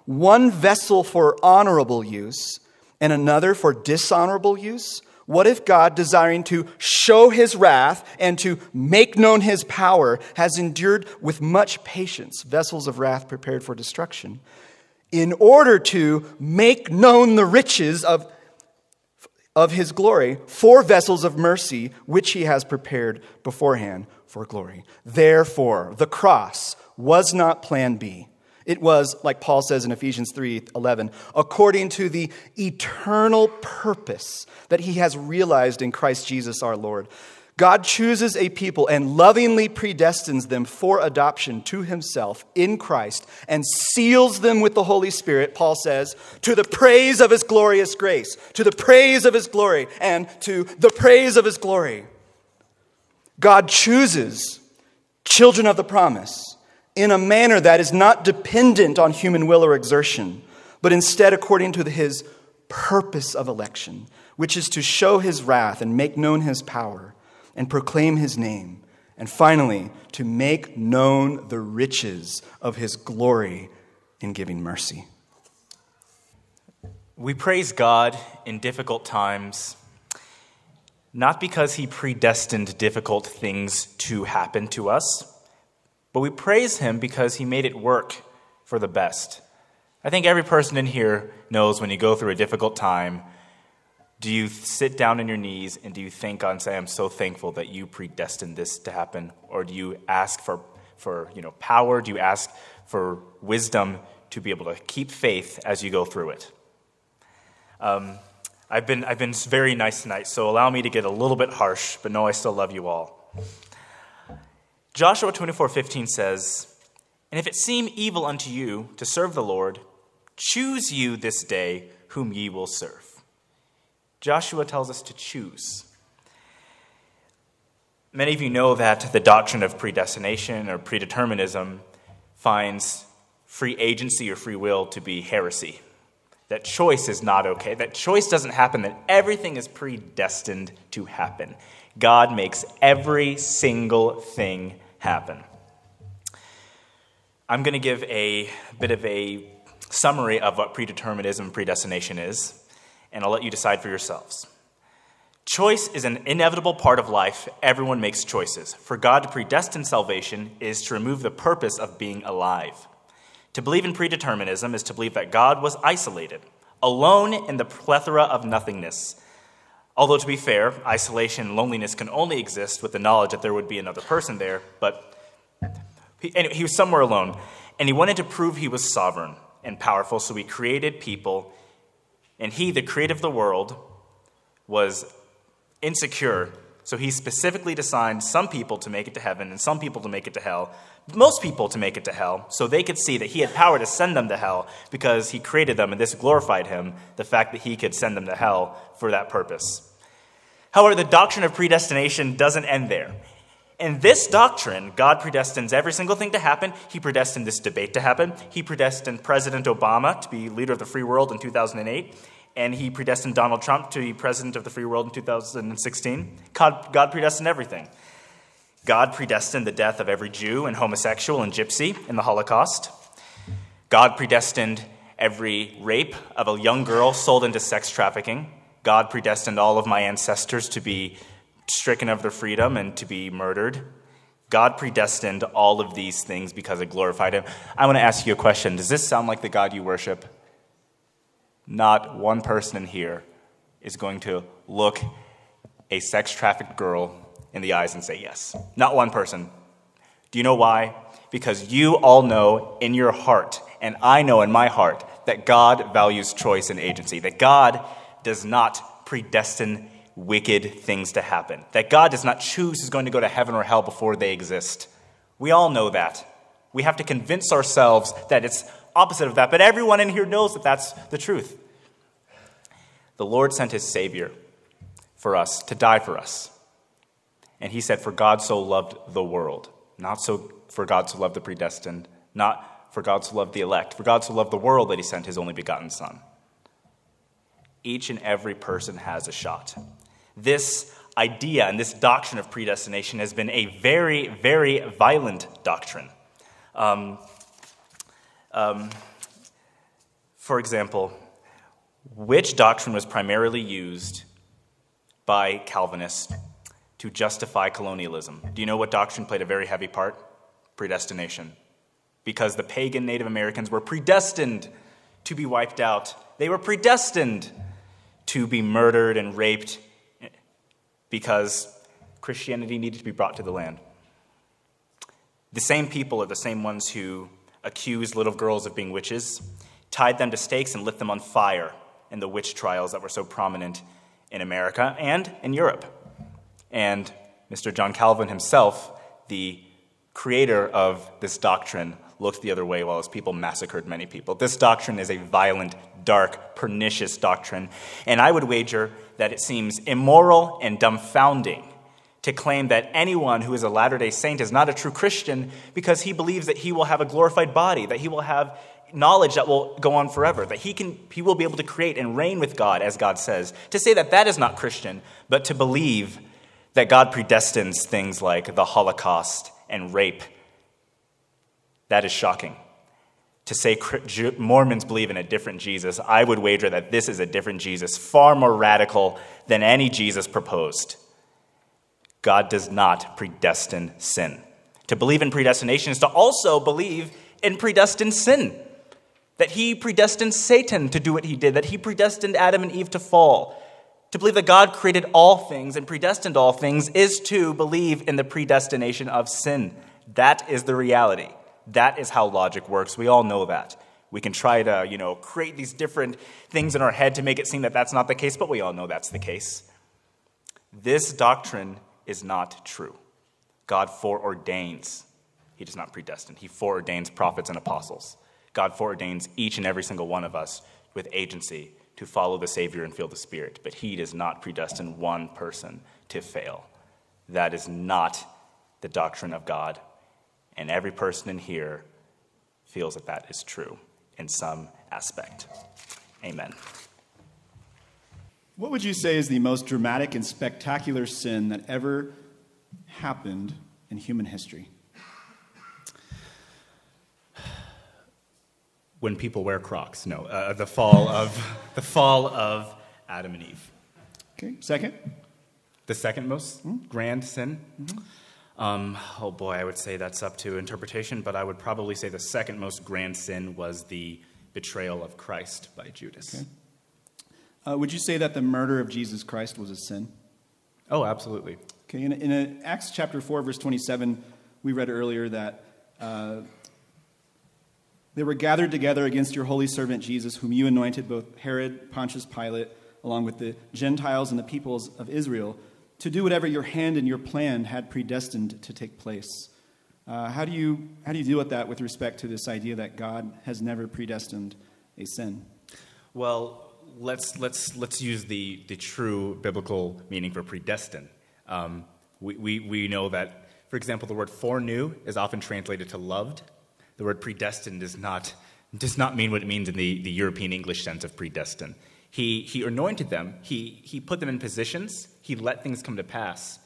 one vessel for honorable use and another for dishonorable use? What if God, desiring to show his wrath and to make known his power, has endured with much patience vessels of wrath prepared for destruction, in order to make known the riches of his glory for vessels of mercy, which he has prepared beforehand for glory? Therefore, the cross was not plan B. It was, like Paul says in Ephesians 3:11, according to the eternal purpose that he has realized in Christ Jesus our Lord. God chooses a people and lovingly predestines them for adoption to himself in Christ and seals them with the Holy Spirit, Paul says, to the praise of his glorious grace, to the praise of his glory, and to the praise of his glory. God chooses children of the promise in a manner that is not dependent on human will or exertion, but instead according to his purpose of election, which is to show his wrath and make known his power and proclaim his name, and finally, to make known the riches of his glory in giving mercy. We praise God in difficult times, not because he predestined difficult things to happen to us, but we praise him because he made it work for the best. I think every person in here knows when you go through a difficult time, do you sit down on your knees and do you think on, say, I'm so thankful that you predestined this to happen? Or do you ask for power? Do you ask for wisdom to be able to keep faith as you go through it? I've been very nice tonight, so allow me to get a little bit harsh, but no, I still love you all. Joshua 24:15 says, and if it seem evil unto you to serve the Lord, choose you this day whom ye will serve. Joshua tells us to choose. Many of you know that the doctrine of predestination or predeterminism finds free agency or free will to be heresy. That choice is not okay. That choice doesn't happen, that everything is predestined to happen. God makes every single thing happen. I'm going to give a bit of a summary of what predeterminism and predestination is, and I'll let you decide for yourselves. Choice is an inevitable part of life. Everyone makes choices. For God to predestine salvation is to remove the purpose of being alive. To believe in predeterminism is to believe that God was isolated, alone in the plethora of nothingness. Although, to be fair, isolation and loneliness can only exist with the knowledge that there would be another person there, but he was somewhere alone, and he wanted to prove he was sovereign and powerful, so he created people, and he, the creator of the world, was insecure, so he specifically designed some people to make it to heaven and some people to make it to hell, most people to make it to hell, so they could see that he had power to send them to hell because he created them, and this glorified him, the fact that he could send them to hell for that purpose. However, the doctrine of predestination doesn't end there. In this doctrine, God predestines every single thing to happen. He predestined this debate to happen. He predestined President Obama to be leader of the free world in 2008, and he predestined Donald Trump to be president of the free world in 2016. God predestined everything. God predestined the death of every Jew and homosexual and gypsy in the Holocaust. God predestined every rape of a young girl sold into sex trafficking. God predestined all of my ancestors to be stricken of their freedom and to be murdered. God predestined all of these things because it glorified him. I want to ask you a question. Does this sound like the God you worship? Not one person in here is going to look a sex-trafficked girl in the eyes and say yes. Not one person. Do you know why? Because you all know in your heart, and I know in my heart, that God values choice and agency, that God does not predestine wicked things to happen, that God does not choose who's going to go to heaven or hell before they exist. We all know that. We have to convince ourselves that it's opposite of that, but everyone in here knows that that's the truth. The Lord sent his Savior for us, to die for us. And he said, for God so loved the world, not so for God so loved the predestined, not for God so loved the elect, for God so loved the world that he sent his only begotten Son. Each and every person has a shot. This idea and this doctrine of predestination has been a very, very violent doctrine. For example, which doctrine was primarily used by Calvinists to justify colonialism? Do you know what doctrine played a very heavy part? Predestination. Because the pagan Native Americans were predestined to be wiped out. They were predestined to be murdered and raped because Christianity needed to be brought to the land. The same people are the same ones who accused little girls of being witches, tied them to stakes, and lit them on fire in the witch trials that were so prominent in America and in Europe. And Mr. John Calvin himself, the creator of this doctrine, looked the other way while his people massacred many people. This doctrine is a violent, dark, pernicious doctrine, and I would wager that it seems immoral and dumbfounding to claim that anyone who is a Latter-day Saint is not a true Christian because he believes that he will have a glorified body, that he will have knowledge that will go on forever, that he will be able to create and reign with God, as God says. To say that that is not Christian, but to believe that God predestines things like the Holocaust and rape, that is shocking. To say Mormons believe in a different Jesus, I would wager that this is a different Jesus, far more radical than any Jesus proposed. God does not predestine sin. To believe in predestination is to also believe in predestined sin, that he predestined Satan to do what he did, that he predestined Adam and Eve to fall. To believe that God created all things and predestined all things is to believe in the predestination of sin. That is the reality. That is how logic works. We all know that. We can try to, create these different things in our head to make it seem that that's not the case, but we all know that's the case. This doctrine is not true. God foreordains. He does not predestine. He foreordains prophets and apostles. God foreordains each and every single one of us with agency to follow the Savior and feel the Spirit, but he does not predestine one person to fail. That is not the doctrine of God, and every person in here feels that that is true in some aspect. Amen. What would you say is the most dramatic and spectacular sin that ever happened in human history? When people wear Crocs, no. The fall of Adam and Eve. Okay, second. The second most grand sin? Mm-hmm. Oh boy, I would say that's up to interpretation, but I would probably say the second most grand sin was the betrayal of Christ by Judas. Okay. Would you say that the murder of Jesus Christ was a sin? Oh, absolutely. Okay, in Acts chapter 4, verse 27, we read earlier that they were gathered together against your holy servant Jesus, whom you anointed, both Herod, Pontius Pilate, along with the Gentiles and the peoples of Israel, to do whatever your hand and your plan had predestined to take place. How do you deal with that with respect to this idea that God has never predestined a sin? Well, Let's use the true biblical meaning for predestined. We know that, for example, the word foreknew is often translated to loved. The word predestined does not mean what it means in the European English sense of predestined. He anointed them. He put them in positions. He let things come to pass.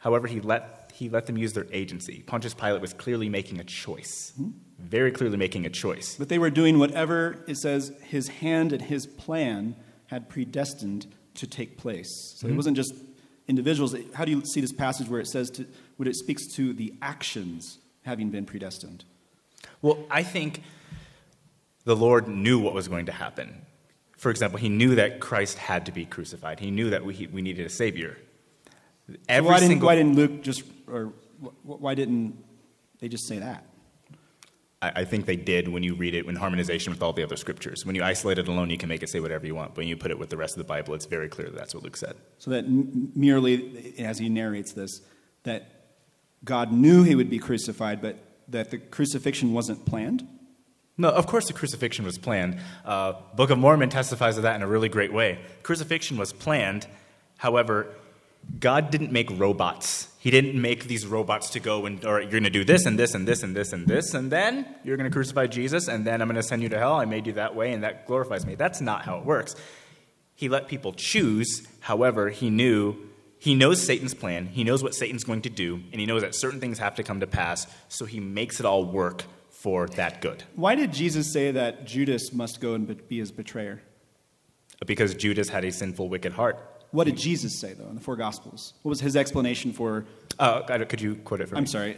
However, he let them use their agency. Pontius Pilate was clearly making a choice. Very clearly making a choice. But they were doing whatever, it says, his hand and his plan had predestined to take place. So it wasn't just individuals. How do you see this passage where it says, when it speaks to the actions having been predestined? Well, I think the Lord knew what was going to happen. For example, he knew that Christ had to be crucified. He knew that we needed a Savior. Every so why didn't Luke just, or why didn't they just say that? I think they did when you read it in harmonization with all the other scriptures. When you isolate it alone, you can make it say whatever you want. But when you put it with the rest of the Bible, it's very clear that that's what Luke said. So that merely, as he narrates this, that God knew he would be crucified, but that the crucifixion wasn't planned? No, of course the crucifixion was planned. Book of Mormon testifies to that in a really great way. Crucifixion was planned. However, God didn't make robots. He didn't make these robots to go and, all right, you're going to do this and this and this and this and this, and then you're going to crucify Jesus, and then I'm going to send you to hell. I made you that way, and that glorifies me. That's not how it works. He let people choose. However, he knows Satan's plan. He knows what Satan's going to do, and he knows that certain things have to come to pass, so he makes it all work for that good. Why did Jesus say that Judas must go and be his betrayer? Because Judas had a sinful, wicked heart. What did Jesus say, though, in the four Gospels? What was his explanation for... could you quote it for me? I'm sorry.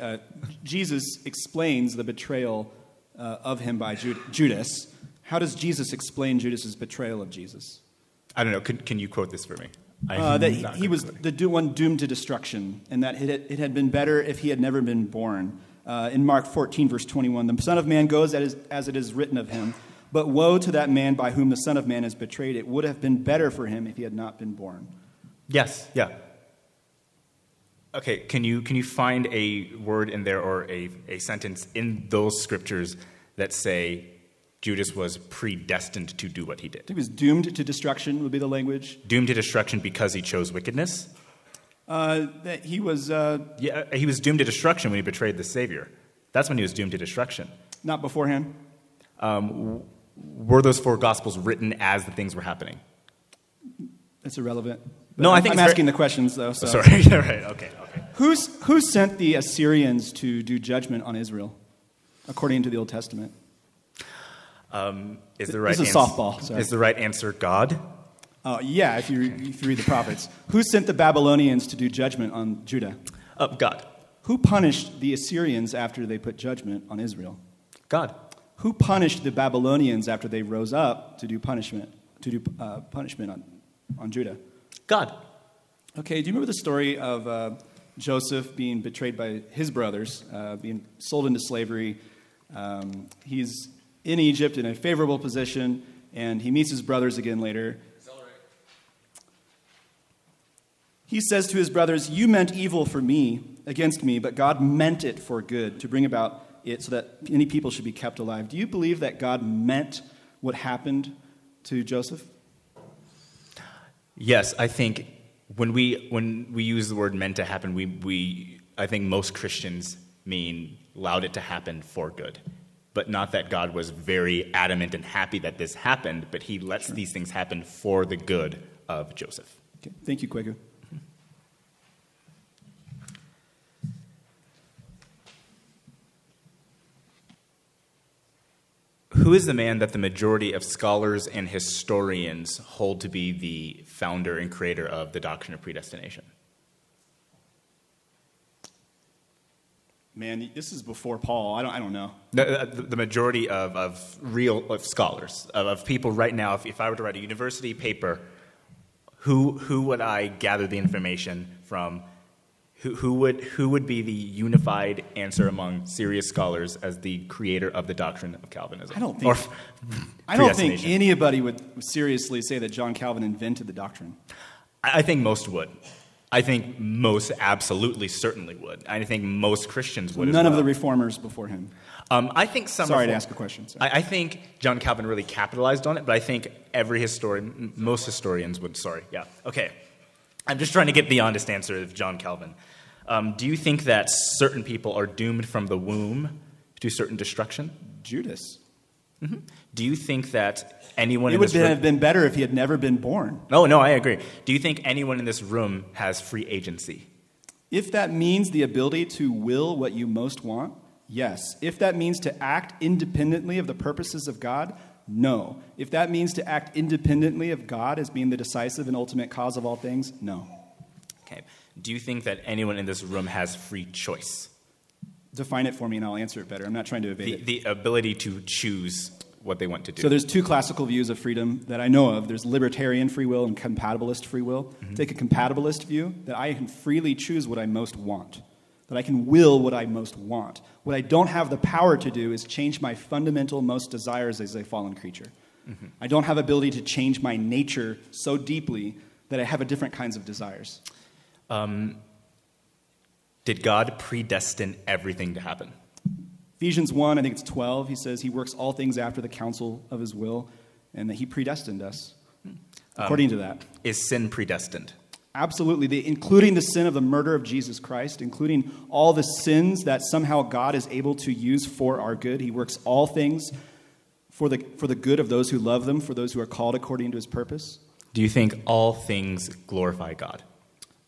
Jesus explains the betrayal of him by Judas. How does Jesus explain Judas's betrayal of Jesus? I don't know. Can you quote this for me? That he was the one doomed to destruction, and that it had been better if he had never been born. In Mark 14, verse 21, the Son of Man goes as it is written of him. But woe to that man by whom the Son of Man is betrayed. It would have been better for him if he had not been born. Yes, yeah. Okay, can you find a word in there or a sentence in those scriptures that say Judas was predestined to do what he did? He was doomed to destruction would be the language. Doomed to destruction because he chose wickedness? That he was... yeah, he was doomed to destruction when he betrayed the Savior. That's when he was doomed to destruction. Not beforehand? Were those four Gospels written as the things were happening? That's irrelevant. No, I think I'm asking the questions, though. So. Oh, sorry. Right. Okay. Who sent the Assyrians to do judgment on Israel, according to the Old Testament? Is the right this is answer, softball. Sorry. Is the right answer God? Yeah, if you read the prophets. Who sent the Babylonians to do judgment on Judah? God. Who punished the Assyrians after they put judgment on Israel? God. Who punished the Babylonians after they rose up to do punishment on Judah? God. Okay, do you remember the story of Joseph being betrayed by his brothers, being sold into slavery? He's in Egypt in a favorable position, and he meets his brothers again later. He says to his brothers, "You meant evil for me, against me, but God meant it for good, to bring about it so that any people should be kept alive." Do you believe that God meant what happened to Joseph? Yes, I think when we use the word meant to happen, I think most Christians mean allowed it to happen for good, but not that God was very adamant and happy that this happened, but he lets these things happen for the good of Joseph. Okay. Thank you, Kweku. Who is the man that the majority of scholars and historians hold to be the founder and creator of the doctrine of predestination? Man, this is before Paul. I don't know. The majority of scholars, of people right now, if I were to write a university paper, who would I gather the information from? Who would be the unified answer among serious scholars as the creator of the doctrine of Calvinism? I don't think anybody would seriously say that John Calvin invented the doctrine. I think most would. I think most absolutely certainly would. I think most Christians would. None of the reformers before him. I think some. Sorry to ask a question. I think John Calvin really capitalized on it, but I think every historian, most historians would. Sorry. Yeah. Okay. I'm just trying to get the honest answer of John Calvin. Do you think that certain people are doomed from the womb to certain destruction? Judas. Mm-hmm. Do you think that anyone in this room... It would have been better if he had never been born. Oh, no, I agree. Do you think anyone in this room has free agency? If that means the ability to will what you most want, yes. If that means to act independently of the purposes of God... No. If that means to act independently of God as being the decisive and ultimate cause of all things, no. Okay. Do you think that anyone in this room has free choice? Define it for me and I'll answer it better. I'm not trying to evade it. The ability to choose what they want to do. So there's two classical views of freedom that I know of. There's libertarian free will and compatibilist free will. Mm-hmm. Take a compatibilist view that I can freely choose what I most want. that I can will what I most want. What I don't have the power to do is change my fundamental most desires as a fallen creature. Mm-hmm. I don't have ability to change my nature so deeply that I have a different kinds of desires. Did God predestine everything to happen? Ephesians 1, I think it's 12, he says he works all things after the counsel of his will, and that he predestined us, according to that. Is sin predestined? Absolutely, including the sin of the murder of Jesus Christ, including all the sins that somehow God is able to use for our good. He works all things for the good of those who love them, for those who are called according to his purpose. Do you think all things glorify God?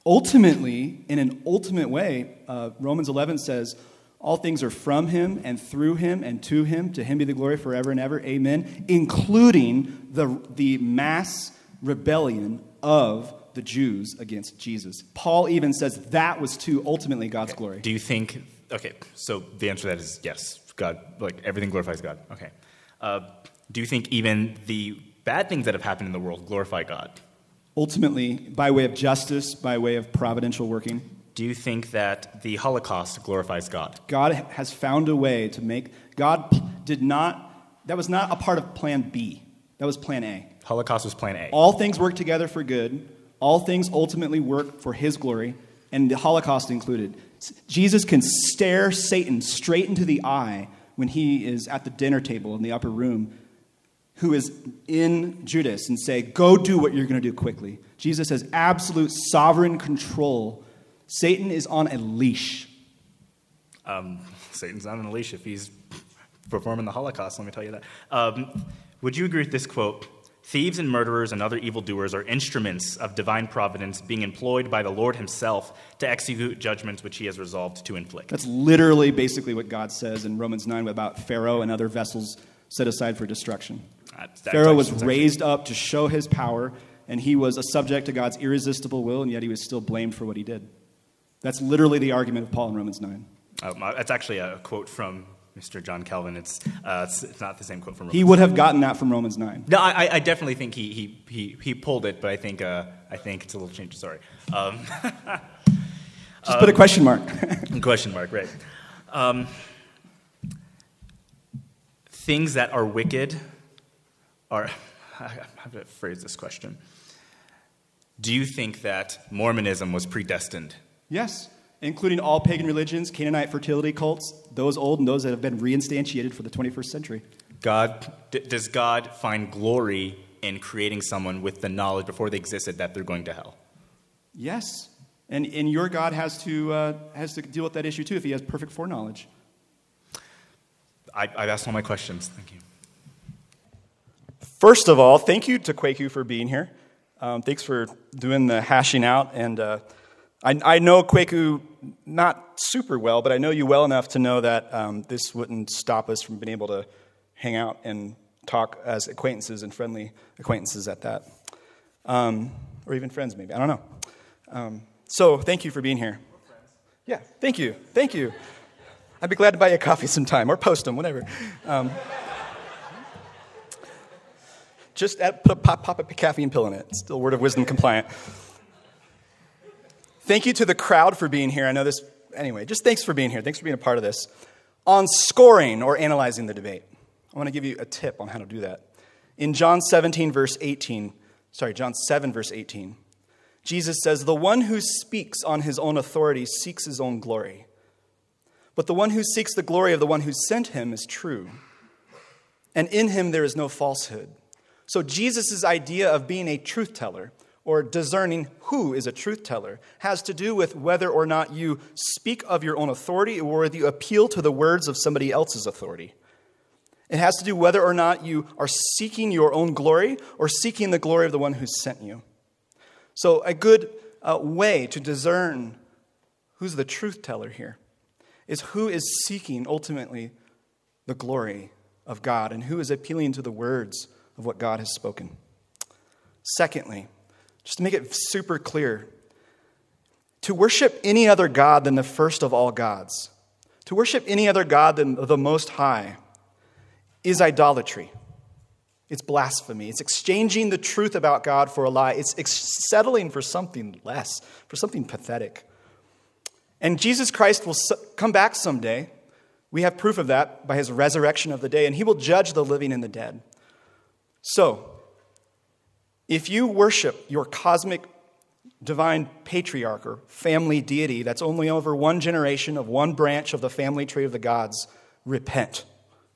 Ultimately, in an ultimate way, Romans 11 says, all things are from him and through him and to him. To him be the glory forever and ever. Amen. Including the mass rebellion of the Jews against Jesus. Paul even says that was to ultimately God's glory. Do you think, so the answer to that is yes. God, everything glorifies God. Okay. Do you think even the bad things that have happened in the world glorify God? Ultimately, by way of justice, by way of providential working. Do you think that the Holocaust glorifies God? God has found a way to make... that was not a part of plan B. That was plan A. Holocaust was plan A. All things work together for good. All things ultimately work for his glory, and the Holocaust included. Jesus can stare Satan straight into the eye when he is at the dinner table in the upper room, who is in Judas, and say, go do what you're going to do quickly. Jesus has absolute sovereign control. Satan is on a leash. Satan's not on a leash if he's performing the Holocaust, let me tell you that. Would you agree with this quote? Thieves and murderers and other evildoers are instruments of divine providence being employed by the Lord himself to execute judgments which he has resolved to inflict. That's literally basically what God says in Romans 9 about Pharaoh and other vessels set aside for destruction. Pharaoh was raised up to show his power, and he was a subject to God's irresistible will, and yet he was still blamed for what he did. That's literally the argument of Paul in Romans 9. That's actually a quote from Mr. John Calvin. It's not the same quote from Romans 9. He would have gotten that from Romans 9. No, I definitely think he pulled it, but I think it's a little changed. Sorry. Just put a question mark. Question mark, right. Things that are wicked are... I have to phrase this question. Do you think that Mormonism was predestined? Yes, including all pagan religions, Canaanite fertility cults, those old and those that have been reinstantiated for the 21st century. Does God find glory in creating someone with the knowledge before they existed that they're going to hell? Yes, and your God has to deal with that issue too if he has perfect foreknowledge. I've asked all my questions. Thank you. First of all, thank you to Kweku for being here. Thanks for doing the hashing out and... I know Kweku not super well, but I know you well enough to know that this wouldn't stop us from being able to hang out and talk as acquaintances and friendly acquaintances at that. Or even friends, maybe. I don't know. So thank you for being here. We're friends. Yeah, thank you. Thank you. I'd be glad to buy you a coffee sometime or post them, whatever. Just pop a caffeine pill in it. It's still Word of Wisdom compliant. Thank you to the crowd for being here. I know this, anyway, just thanks for being here. Thanks for being a part of this. On scoring or analyzing the debate, I want to give you a tip on how to do that. In John 7, verse 18, Jesus says, "The one who speaks on his own authority seeks his own glory. But the one who seeks the glory of the one who sent him is true. And in him there is no falsehood." So Jesus' idea of being a truth teller or discerning who is a truth teller, has to do with whether or not you speak of your own authority or whether you appeal to the words of somebody else's authority. It has to do whether or not you are seeking your own glory or seeking the glory of the one who sent you. So a good way to discern who's the truth teller here is who is seeking ultimately the glory of God and who is appealing to the words of what God has spoken. Secondly, just to make it super clear, to worship any other God than the first of all gods, to worship any other God than the Most High, is idolatry. It's blasphemy. It's exchanging the truth about God for a lie. It's settling for something less, for something pathetic. And Jesus Christ will come back someday. We have proof of that by his resurrection of the day, and he will judge the living and the dead. So, if you worship your cosmic divine patriarch or family deity that's only over one generation of one branch of the family tree of the gods, repent.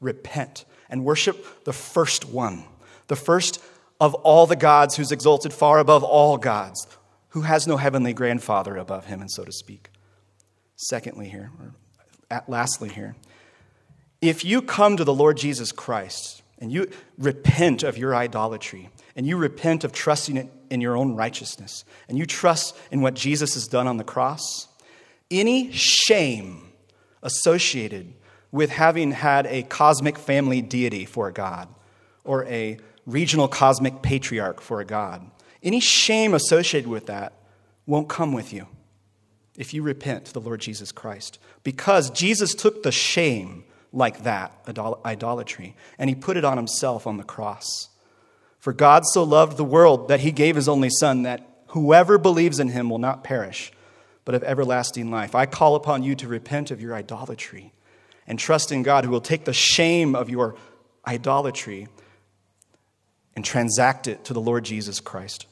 Repent and worship the first one, the first of all the gods who's exalted far above all gods, who has no heavenly grandfather above him, and so to speak. Secondly here, or lastly here, if you come to the Lord Jesus Christ and you repent of your idolatry and you repent of trusting it in your own righteousness and you trust in what Jesus has done on the cross, any shame associated with having had a cosmic family deity for a god or a regional cosmic patriarch for a god, any shame associated with that won't come with you if you repent to the Lord Jesus Christ, because Jesus took the shame like that, idolatry, and he put it on himself on the cross. For God so loved the world that he gave his only son, that whoever believes in him will not perish, but have everlasting life. I call upon you to repent of your idolatry and trust in God, who will take the shame of your idolatry and transact it to the Lord Jesus Christ.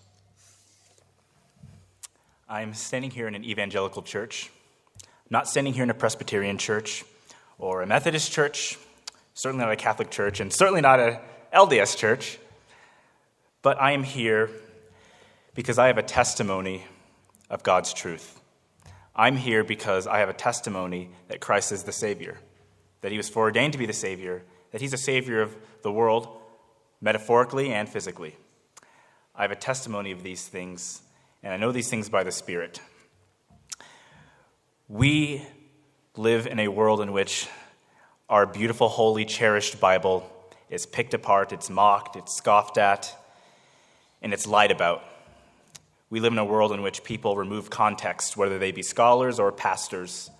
I'm standing here in an evangelical church. I'm not standing here in a Presbyterian church or a Methodist church, certainly not a Catholic church, and certainly not an LDS church. But I am here because I have a testimony of God's truth. I'm here because I have a testimony that Christ is the Savior, that he was foreordained to be the Savior, that he's a Savior of the world, metaphorically and physically. I have a testimony of these things, and I know these things by the Spirit. We live in a world in which our beautiful, holy, cherished Bible is picked apart, it's mocked, it's scoffed at, and it's lied about. We live in a world in which people remove context, whether they be scholars or pastors.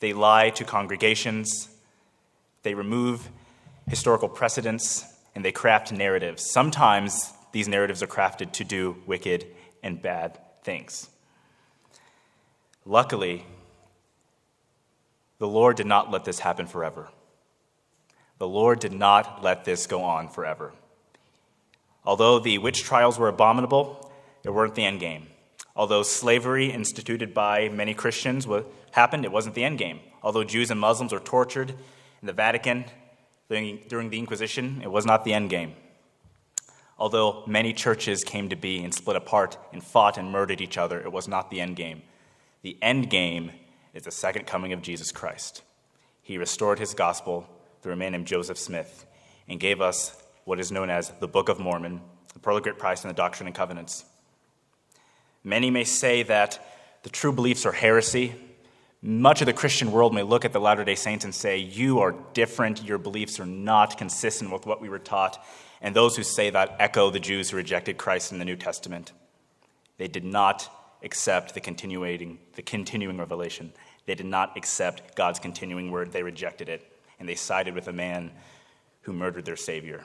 They lie to congregations, they remove historical precedents, and they craft narratives. Sometimes these narratives are crafted to do wicked and bad things. Luckily, the Lord did not let this happen forever. The Lord did not let this go on forever. Although the witch trials were abominable, they weren't the end game. Although slavery instituted by many Christians happened, it wasn't the end game. Although Jews and Muslims were tortured in the Vatican during the Inquisition, it was not the end game. Although many churches came to be and split apart and fought and murdered each other, it was not the end game. The end game is the second coming of Jesus Christ. He restored his gospel through a man named Joseph Smith and gave us what is known as the Book of Mormon, the Pearl of Great Price, and the Doctrine and Covenants. Many may say that the true beliefs are heresy. Much of the Christian world may look at the Latter-day Saints and say, you are different, your beliefs are not consistent with what we were taught. And those who say that echo the Jews who rejected Christ in the New Testament. They did not accept the continuing revelation. They did not accept God's continuing word. They rejected it, and they sided with a man who murdered their Savior.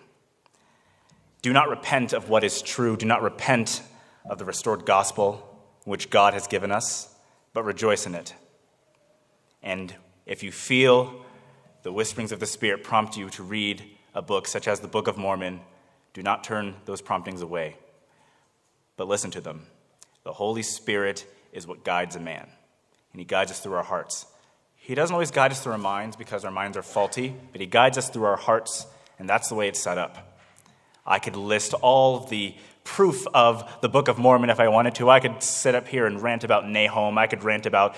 Do not repent of what is true. Do not repent of the restored gospel which God has given us, but rejoice in it. And if you feel the whisperings of the Spirit prompt you to read a book such as the Book of Mormon, do not turn those promptings away, but listen to them. The Holy Spirit is what guides a man, and he guides us through our hearts. He doesn't always guide us through our minds because our minds are faulty, but he guides us through our hearts, and that's the way it's set up. I could list all the proof of the Book of Mormon if I wanted to. I could sit up here and rant about Nahom. I could rant about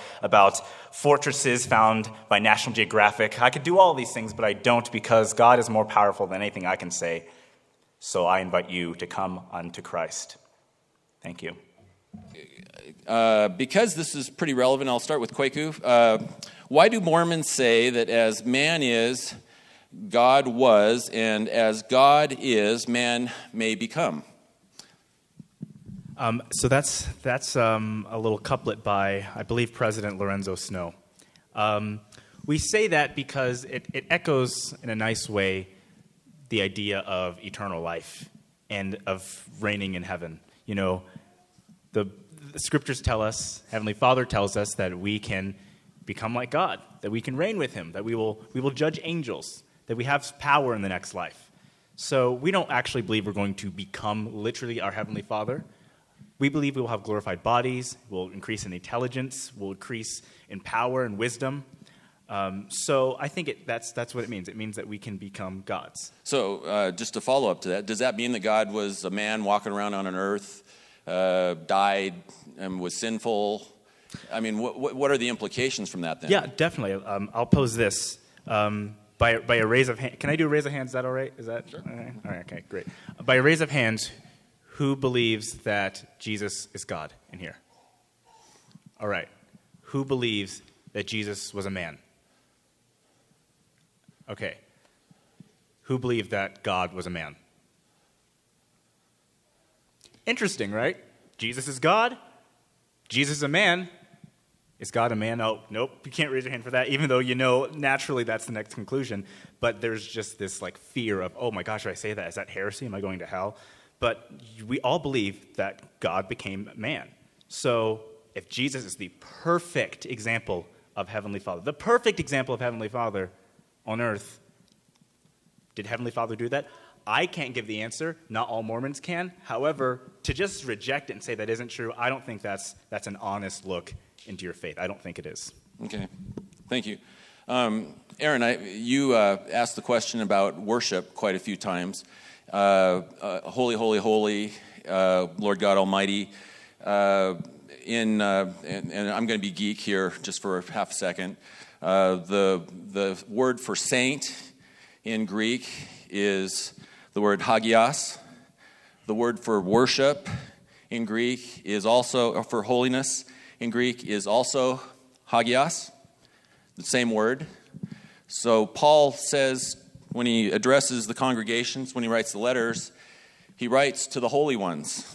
fortresses found by National Geographic. I could do all these things, but I don't, because God is more powerful than anything I can say. So I invite you to come unto Christ. Thank you. Because this is pretty relevant, I'll start with Kweku. Why do Mormons say that as man is, God was, and as God is, man may become? So that's a little couplet by, I believe, President Lorenzo Snow. We say that because it echoes, in a nice way, the idea of eternal life and of reigning in heaven. You know, The scriptures tell us, Heavenly Father tells us, that we can become like God, that we can reign with him, that we will judge angels, that we have power in the next life. So we don't actually believe we're going to become literally our Heavenly Father. We believe we will have glorified bodies, we'll increase in intelligence, we'll increase in power and wisdom. So I think that's what it means. It means that we can become gods. So just to follow up to that, does that mean that God was a man walking around on an earth, died and was sinful? I mean, what are the implications from that then? Yeah, definitely. I'll pose this by a raise of hands. Can I do a raise of hands? Is that all right? Is that sure? All right, okay, great. By a raise of hands, who believes that Jesus is God in here? All right. Who believes that Jesus was a man? Okay. Who believed that God was a man? Interesting, right? Jesus is God. Jesus is a man. Is God a man? Oh, nope. You can't raise your hand for that, even though you know naturally that's the next conclusion. But there's just this like fear of, oh my gosh, should I say that? Is that heresy? Am I going to hell? But we all believe that God became man. So if Jesus is the perfect example of Heavenly Father, the perfect example of Heavenly Father on earth, did Heavenly Father do that? I can't give the answer. Not all Mormons can. However, to just reject it and say that isn't true, I don't think that's an honest look into your faith. I don't think it is. Okay. Thank you. Aaron, you asked the question about worship quite a few times. Holy, holy, holy, Lord God Almighty. And I'm going to be geek here just for a half a second. The word for saint in Greek is the word hagios. The word for worship in Greek is also, or for holiness in Greek is also hagios, the same word. So Paul says, when he addresses the congregations, when he writes the letters, he writes to the holy ones,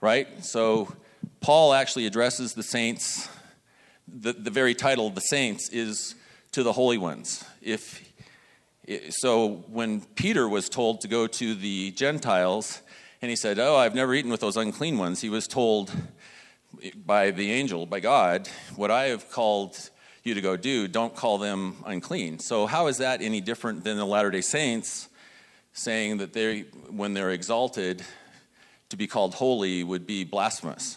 right? So Paul actually addresses the saints. The very title of the saints is to the holy ones. So when Peter was told to go to the Gentiles, and he said, oh, I've never eaten with those unclean ones, he was told by the angel, by God, what I have called you to go do, don't call them unclean. So how is that any different than the Latter-day Saints saying that they, when they're exalted, to be called holy would be blasphemous?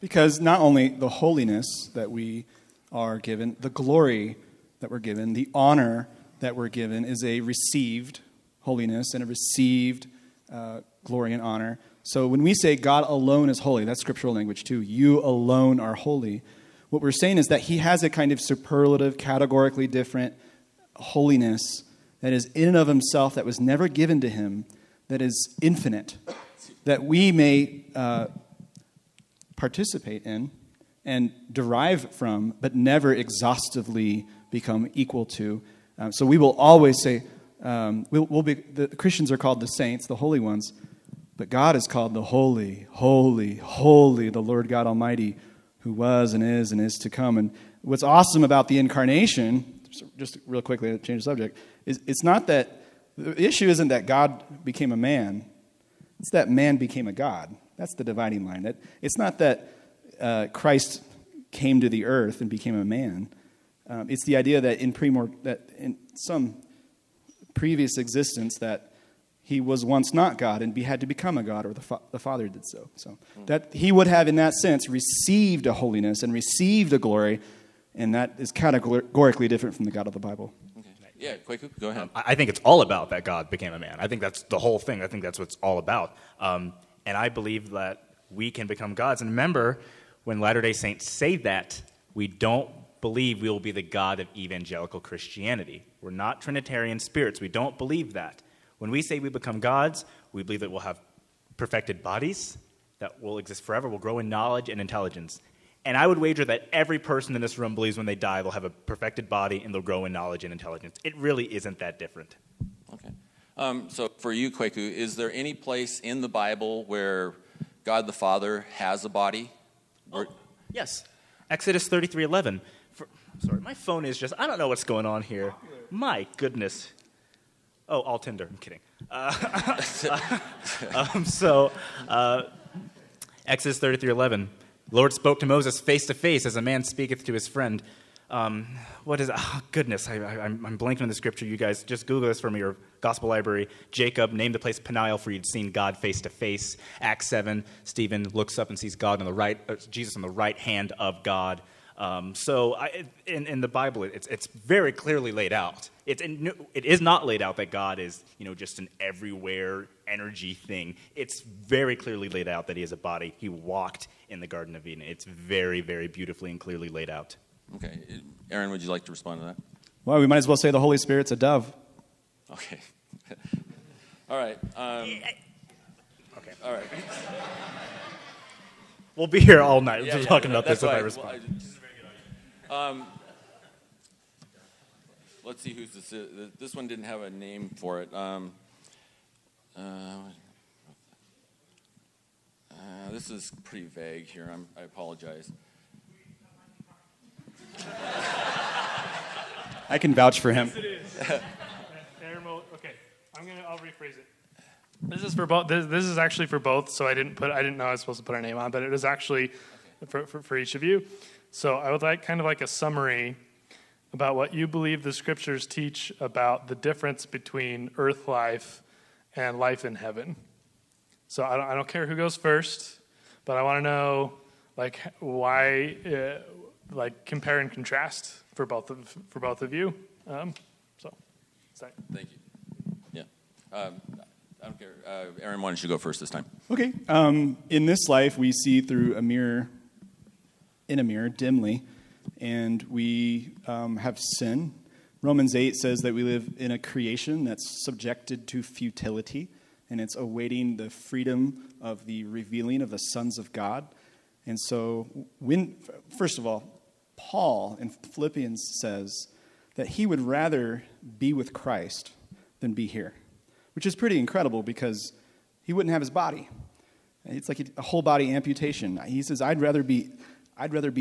Because not only the holiness that we are given, the glory that we're given, the honor that we're given is a received holiness and a received glory and honor. So when we say God alone is holy, that's scriptural language too, you alone are holy. What we're saying is that he has a kind of superlative, categorically different holiness that is in and of himself, that was never given to him, that is infinite, that we may participate in and derive from, but never exhaustively become equal to. So we will always say, the Christians are called the saints, the holy ones, but God is called the holy, holy, holy, the Lord God Almighty, who was and is to come. And what's awesome about the incarnation, just real quickly to change the subject, is it's not that, the issue isn't that God became a man, it's that man became a God. That's the dividing line. It's not that Christ came to the earth and became a man. It's the idea that in some previous existence that he was once not God and had to become a God, or the Father did so. So that he would have, in that sense, received a holiness and received a glory, and that is categorically different from the God of the Bible. Okay. Yeah, Kweku, go ahead. I think it's all about that God became a man. I think that's the whole thing. I think that's what it's all about. And I believe that we can become gods. And remember, when Latter-day Saints say that, we don't believe we will be the God of evangelical Christianity. We're not Trinitarian spirits. We don't believe that. When we say we become gods, we believe that we'll have perfected bodies, that will exist forever, will grow in knowledge and intelligence. And I would wager that every person in this room believes when they die, they'll have a perfected body and they'll grow in knowledge and intelligence. It really isn't that different. Okay. So for you, Kweku, is there any place in the Bible where God the Father has a body? Yes. Exodus 33:11. Sorry, my phone is just, I don't know what's going on here. My goodness. Oh, all Tinder. I'm kidding. Exodus 33:11. The Lord spoke to Moses face to face as a man speaketh to his friend. What is, oh goodness, I'm blanking on the scripture, you guys. Just Google this for me, or Gospel Library. Jacob named the place Peniel, for you'd seen God face to face. Acts 7, Stephen looks up and sees God on the right, Jesus on the right hand of God. So in the Bible, it's very clearly laid out. It is not laid out that God is, just an everywhere energy thing. It's very clearly laid out that he is a body. He walked in the Garden of Eden. It's very, very beautifully and clearly laid out. Okay. Aaron, would you like to respond to that? Well, we might as well say the Holy Spirit's a dove. Okay. All right. Okay. All right. We'll be here all night talking about this if I respond. Let's see who's this is. This one didn't have a name for it. This is pretty vague here. I apologize. I can vouch for him. Yes, it is. Okay, I'll rephrase it. This is actually for both, so I didn't know I was supposed to put a name on, but it is actually for each of you. So I would like kind of like a summary about what you believe the scriptures teach about the difference between earth life and life in heaven. So I don't care who goes first, but I want to know why. Compare and contrast for both of you. Sorry. Thank you. Yeah. I don't care. Aaron, why don't you go first this time? Okay. In this life, we see through in a mirror, dimly, and we have sin. Romans 8 says that we live in a creation that's subjected to futility, and it's awaiting the freedom of the revealing of the sons of God. And so, first of all, Paul in Philippians says that he would rather be with Christ than be here, which is pretty incredible because he wouldn't have his body. It's like a whole body amputation. He says, I'd rather be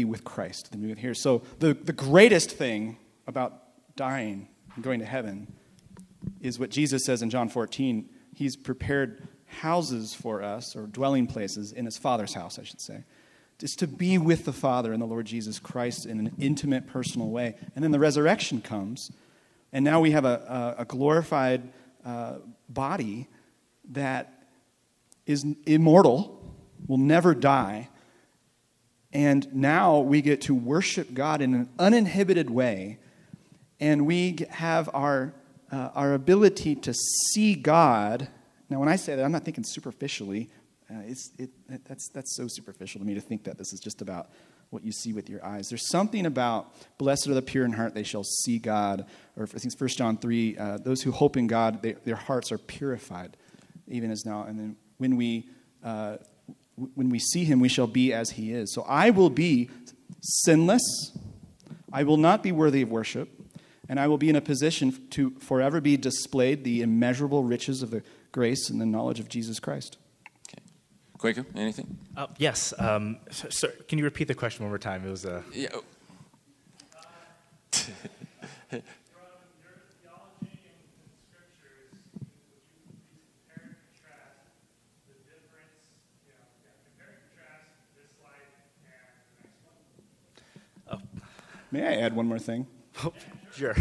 with Christ than be with here. So the greatest thing about dying and going to heaven is what Jesus says in John 14. He's prepared houses for us, or dwelling places in his Father's house, I should say. Is to be with the Father and the Lord Jesus Christ in an intimate, personal way. And then the resurrection comes, and now we have a glorified body that is immortal, will never die, and now we get to worship God in an uninhibited way, and we have our ability to see God. Now, when I say that, I'm not thinking superficially. That's so superficial to me to think that this is just about what you see with your eyes. There's something about blessed are the pure in heart, they shall see God. Or I think 1 John 3, those who hope in God, their hearts are purified, even as now. And then when we see him, we shall be as he is. So I will be sinless. I will not be worthy of worship. And I will be in a position to forever be displayed the immeasurable riches of the grace and the knowledge of Jesus Christ. Kweku, anything? Yes. Sorry, can you repeat the question one more time? It was a... Yeah. From your theology and scriptures, would you compare and contrast the difference, compare and contrast this life and the next one? May I add one more thing? Oh, sure.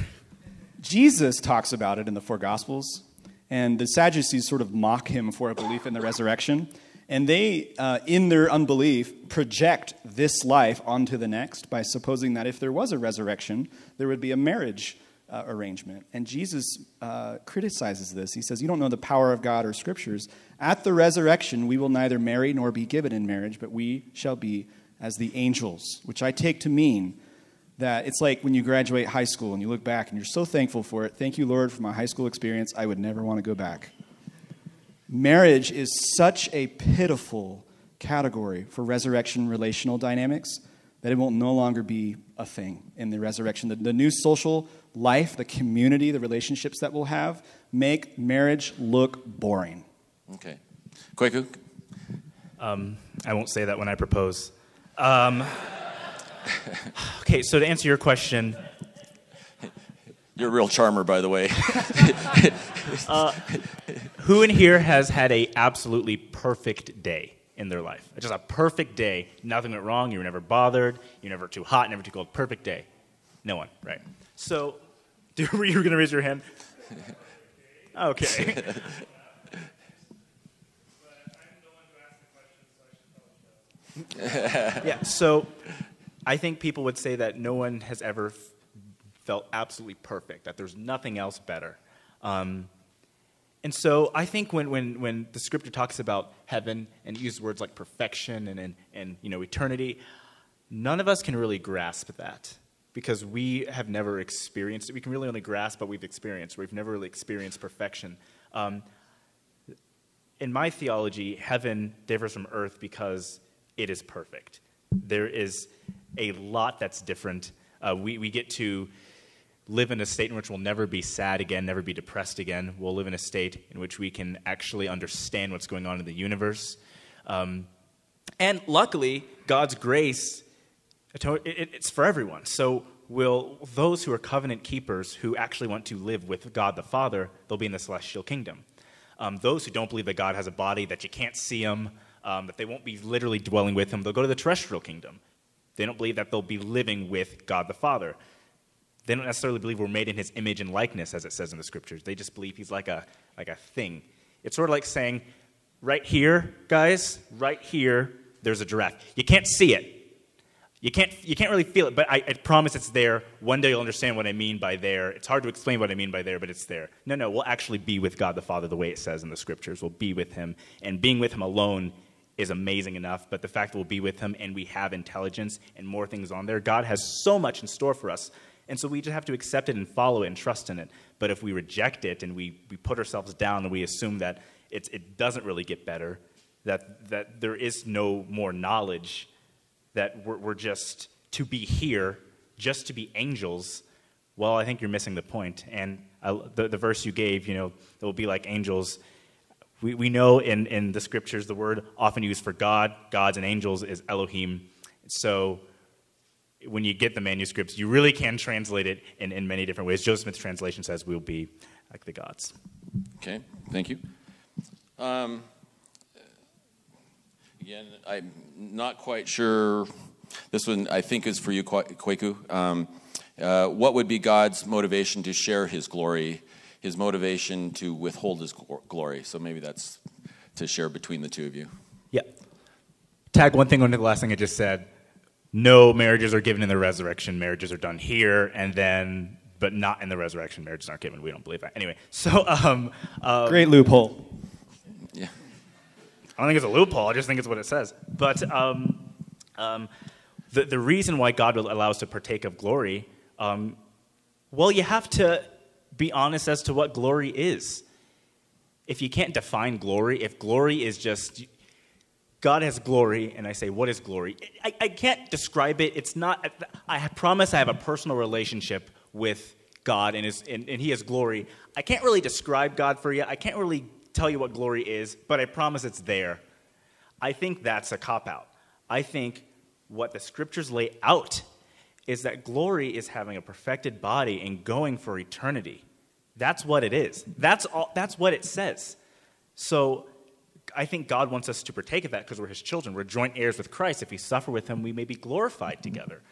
Jesus talks about it in the four Gospels, and the Sadducees sort of mock him for a belief in the resurrection. And they, in their unbelief, project this life onto the next by supposing that if there was a resurrection, there would be a marriage arrangement. And Jesus criticizes this. He says, you don't know the power of God or scriptures. At the resurrection, we will neither marry nor be given in marriage, but we shall be as the angels, which I take to mean that it's like when you graduate high school and you look back and you're so thankful for it. Thank you, Lord, for my high school experience. I would never want to go back. Marriage is such a pitiful category for resurrection relational dynamics that it will no longer be a thing in the resurrection. The new social life, the community, the relationships that we'll have make marriage look boring. Okay. Kweku? I won't say that when I propose. Okay, so to answer your question... You're a real charmer, by the way. Who in here has had a absolutely perfect day? in their life. It's just a perfect day. Nothing went wrong. You were never bothered. You're never too hot, never too cold. Perfect day. No one, right? So, you're going to raise your hand? Okay. Yeah, so I think people would say that no one has ever felt absolutely perfect, that there's nothing else better. And so I think when the scripture talks about heaven and uses words like perfection and you know, eternity, none of us can really grasp that because we have never experienced it. We can really only grasp what we've experienced. We've never really experienced perfection. In my theology, heaven differs from earth because it is perfect. There is a lot that's different. We get to live in a state in which we'll never be sad again, never be depressed again. We'll live in a state in which we can actually understand what's going on in the universe. And luckily, God's grace, it's for everyone. So those who are covenant keepers who actually want to live with God the Father, they'll be in the celestial kingdom. Those who don't believe that God has a body, that you can't see him, that they won't be literally dwelling with him, they'll go to the terrestrial kingdom. They don't believe that they'll be living with God the Father. They don't necessarily believe we're made in his image and likeness, as it says in the scriptures. They just believe he's like a thing. It's sort of like saying, right here, guys, right here, there's a giraffe. You can't see it. You can't really feel it, but I promise it's there. One day you'll understand what I mean by there. It's hard to explain what I mean by there, but it's there. No, we'll actually be with God the Father the way it says in the scriptures. We'll be with him, and being with him alone is amazing enough, but the fact that we'll be with him and we have intelligence and more things on there, God has so much in store for us. And so we just have to accept it and follow it and trust in it. But if we reject it and we put ourselves down and we assume that it doesn't really get better, that there is no more knowledge, that we're just to be here, just to be angels, well, I think you're missing the point. And the verse you gave, you know, it will be like angels. We know in the scriptures the word often used for God, gods, and angels is Elohim. So when you get the manuscripts, you really can translate it in many different ways. Joseph Smith's translation says we'll be like the gods. Okay, thank you. Again, I'm not quite sure. This one, I think, is for you, Kweku. What would be God's motivation to share his glory, his motivation to withhold his glory? So maybe that's to share between the two of you. Yeah. Tag one thing onto the last thing I just said. No, marriages are given in the resurrection. Marriages are done here, but not in the resurrection. Marriages aren't given. We don't believe that. Anyway, so great loophole. Yeah, I don't think it's a loophole. I just think it's what it says. But the reason why God will allow us to partake of glory, well, you have to be honest as to what glory is. If you can't define glory, if glory is just God has glory, and I say, what is glory? I can't describe it. It's not, I promise I have a personal relationship with God, and he has glory. I can't really describe God for you. I can't really tell you what glory is, but I promise it's there. I think that's a cop-out. I think what the scriptures lay out is that glory is having a perfected body and going for eternity. That's what it is. That's all. That's what it says. So I think God wants us to partake of that because we're his children. We're joint heirs with Christ. If we suffer with him, we may be glorified together.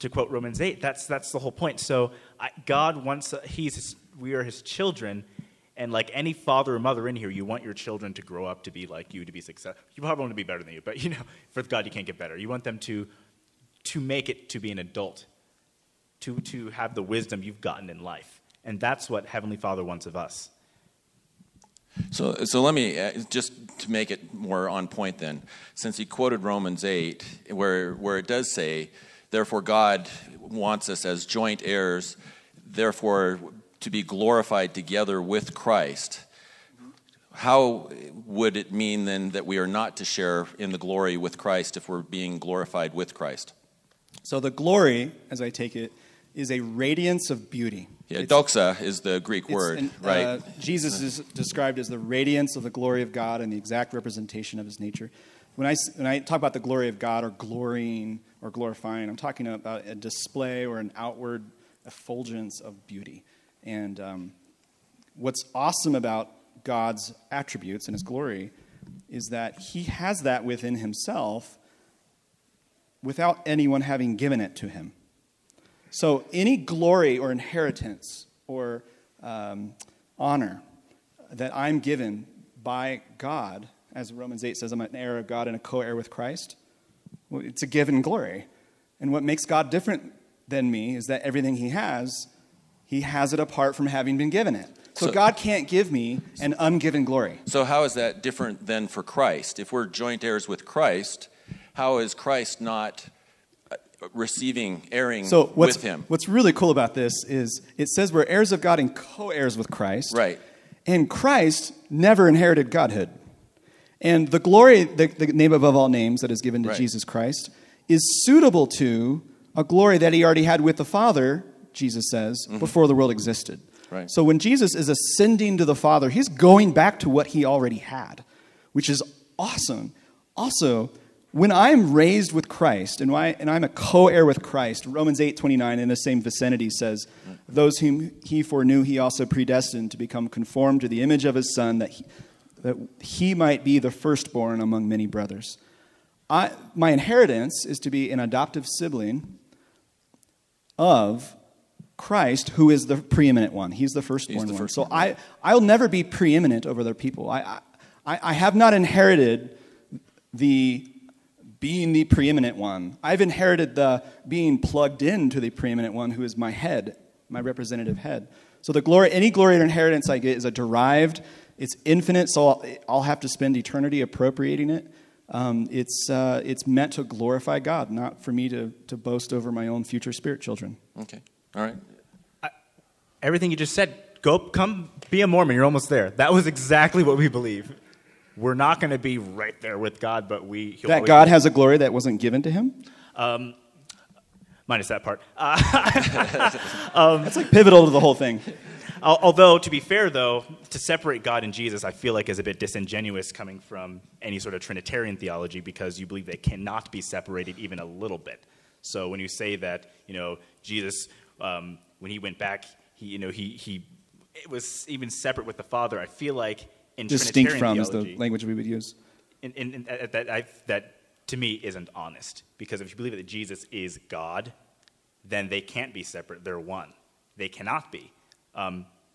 To quote Romans 8, that's the whole point. So God wants, we are his children, and like any father or mother in here, you want your children to grow up to be like you, to be successful. You probably want to be better than you, but you know, for God you can't get better. You want them to make it to be an adult, to have the wisdom you've gotten in life. And that's what Heavenly Father wants of us. So let me, just to make it more on point then, since he quoted Romans 8, where it does say, therefore God wants us as joint heirs, therefore to be glorified together with Christ, how would it mean then that we are not to share in the glory with Christ if we're being glorified with Christ? So the glory, as I take it, is a radiance of beauty. Yeah, doxa is the Greek word, right? Jesus is described as the radiance of the glory of God and the exact representation of his nature. When I talk about the glory of God or glorying or glorifying, I'm talking about a display or an outward effulgence of beauty. And what's awesome about God's attributes and his glory is that he has that within himself without anyone having given it to him. So any glory or inheritance or honor that I'm given by God, as Romans 8 says, I'm an heir of God and a co-heir with Christ, well, it's a given glory. And what makes God different than me is that everything he has it apart from having been given it. So God can't give me an ungiven glory. So how is that different than for Christ? If we're joint heirs with Christ, how is Christ not receiving, erring with him? What's really cool about this is it says we're heirs of God and co-heirs with Christ. Right. And Christ never inherited godhood. And the glory, the name above all names that is given to Jesus Christ, is suitable to a glory that he already had with the Father, Jesus says, before the world existed. Right. So when Jesus is ascending to the Father, he's going back to what he already had, which is awesome. Also, when I'm raised with Christ and I'm a co-heir with Christ, Romans 8:29 in the same vicinity says, those whom he foreknew, he also predestined to become conformed to the image of his Son, that he might be the firstborn among many brothers. My inheritance is to be an adoptive sibling of Christ, who is the preeminent one. He's the firstborn one. So I'll never be preeminent over other people. I have not inherited the being the preeminent one. I've inherited the being plugged into the preeminent one who is my head, my representative head. So the glory, any glory or inheritance I get is a derived, it's infinite, so I'll have to spend eternity appropriating it. It's meant to glorify God, not for me to boast over my own future spirit children. Okay. All right. Everything you just said, come be a Mormon. You're almost there. That was exactly what we believe. We're not going to be right there with God, but that God has a glory that wasn't given to him? Minus that part. That's like pivotal to the whole thing. Although, to be fair, though, to separate God and Jesus, I feel like is a bit disingenuous coming from any sort of Trinitarian theology, because you believe they cannot be separated even a little bit. So when you say that, Jesus, when he went back, it was even separate with the Father. I feel like in distinct from theology, is the language we would use. That to me isn't honest, because if you believe that Jesus is God, then they can't be separate. They're one. They cannot be.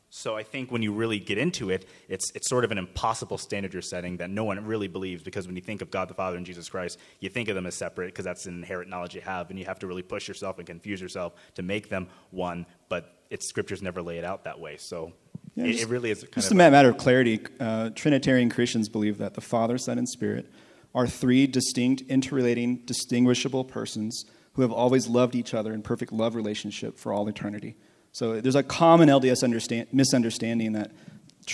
So I think when you really get into it, it's sort of an impossible standard you're setting that no one really believes, because when you think of God the Father and Jesus Christ, you think of them as separate because that's an inherent knowledge you have, and you have to really push yourself and confuse yourself to make them one, but scriptures never lay it out that way. So yeah, it really is kind of a matter of clarity. Trinitarian Christians believe that the Father, Son, and Spirit are three distinct, interrelating, distinguishable persons who have always loved each other in perfect love relationship for all eternity. So there's a common LDS misunderstanding that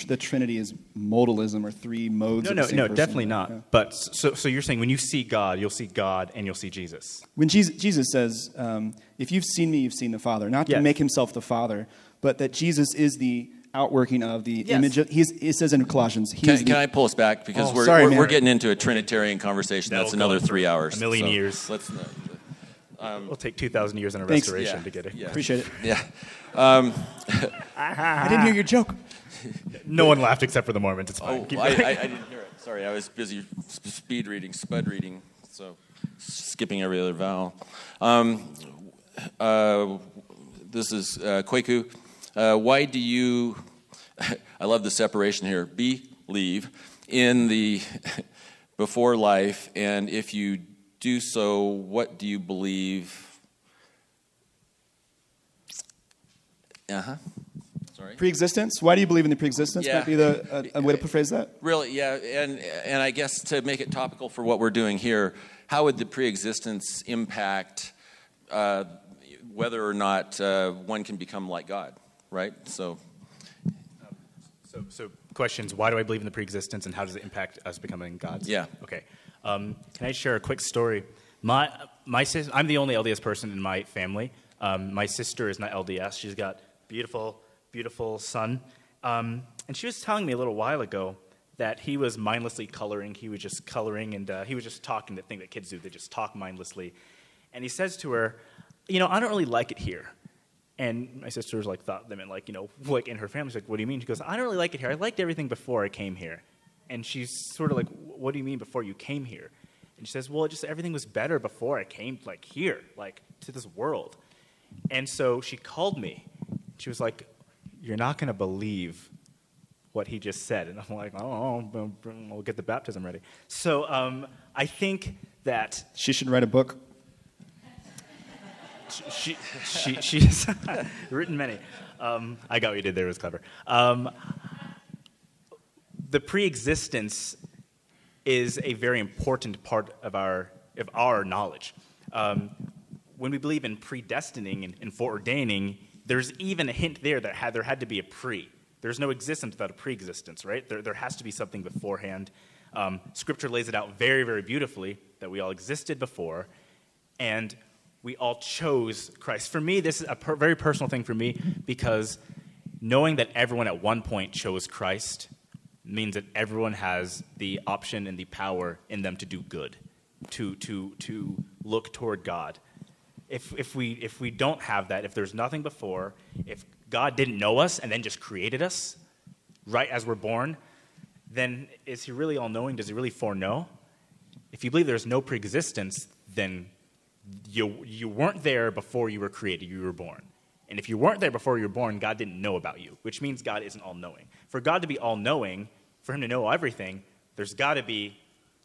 the Trinity is modalism, or three modes of the same person. No, definitely not. Yeah. But so you're saying when you see God, you'll see God and you'll see Jesus. When Jesus says, if you've seen me, you've seen the Father, not to make himself the Father, but that Jesus is the outworking of the image. It says in Colossians. Can I pull us back? Because we're getting into a Trinitarian conversation. That's another 3 hours. A million years. It'll take 2,000 years in a restoration to get it. Yeah. Appreciate it. Yeah. I didn't hear your joke. No one laughed except for the Mormons. It's fine. I didn't hear it. Sorry, I was busy spud reading, so skipping every other vowel. This is Kweku. Why do you, I love the separation here, believe in the before life, and if you do so, what do you believe? Sorry. Pre-existence. Why do you believe in the pre-existence? Yeah. Might be a way to phrase that. Really, yeah. And I guess to make it topical for what we're doing here, how would the pre-existence impact whether or not one can become like God? Right. So questions. Why do I believe in the pre-existence, and how does it impact us becoming gods? Yeah. Okay. Can I share a quick story? My sister, I'm the only LDS person in my family. My sister is not LDS. She's got beautiful, beautiful son. And she was telling me a little while ago that he was mindlessly coloring. He was just coloring, and he was just talking, the thing that kids do. They just talk mindlessly. And he says to her, I don't really like it here. And my sister was like, thought they meant like in her family. She's like, what do you mean? She goes, I don't really like it here. I liked everything before I came here. And she's sort of like, what do you mean before you came here? And she says, well, just everything was better before I came, like, here, like, to this world. And so she called me. She was like, you're not going to believe what he just said. And I'm like, oh, we'll get the baptism ready. So I think that... She should write a book. She's written many. I got what you did there. It was clever. The pre-existence is a very important part of our knowledge. When we believe in predestining and foreordaining, there's even a hint there that there had to be a pre. There's no existence without a pre-existence, right? There has to be something beforehand. Scripture lays it out very, very beautifully that we all existed before, and we all chose Christ. For me, this is a very personal thing for me, because knowing that everyone at one point chose Christ means that everyone has the option and the power in them to do good, to look toward God. If we don't have that, if there's nothing before, if God didn't know us and then just created us right as we're born, then is he really all-knowing? Does he really foreknow? If you believe there's no pre-existence, then you weren't there before you were created, you were born. And if you weren't there before you were born, God didn't know about you, which means God isn't all-knowing. For God to be all-knowing, for him to know everything, there's got to be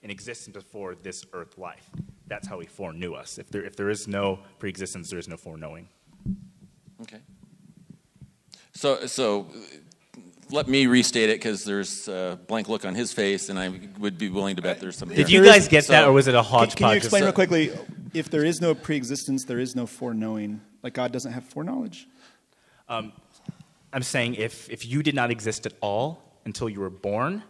an existence before this earth life. That's how he foreknew us. If there is no pre-existence, there is no foreknowing. Okay. So let me restate it, because there's a blank look on his face, and I would be willing to bet there's some. Did you guys get that, or was it a hodgepodge? Can you explain real quickly? If there is no pre-existence, there is no foreknowing. Like, God doesn't have foreknowledge? I'm saying if you did not exist at all until you were born,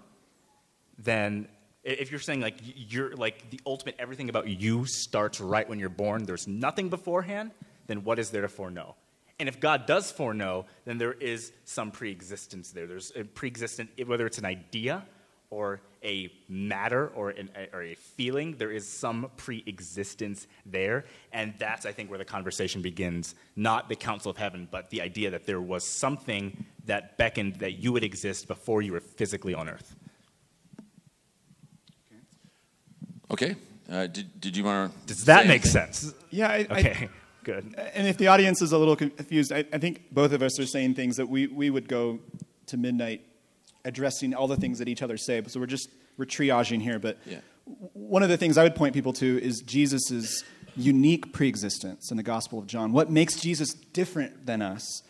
then if you're saying, like, you're like the ultimate everything about you starts right when you're born, there's nothing beforehand, then what is there to foreknow? And if God does foreknow, then there is some pre-existence there. There's a pre-existent, whether it's an idea or a matter or a feeling, there is some pre-existence there. And that's, I think, where the conversation begins, not the council of heaven, but the idea that there was something that beckoned that you would exist before you were physically on earth. Okay. Did you want to... Does that make sense? Yeah. Good. And if the audience is a little confused, I think both of us are saying things that we would go to midnight addressing all the things that each other say. So we're triaging here. But yeah. One of the things I would point people to is Jesus' unique preexistence in the Gospel of John. What makes Jesus different than us?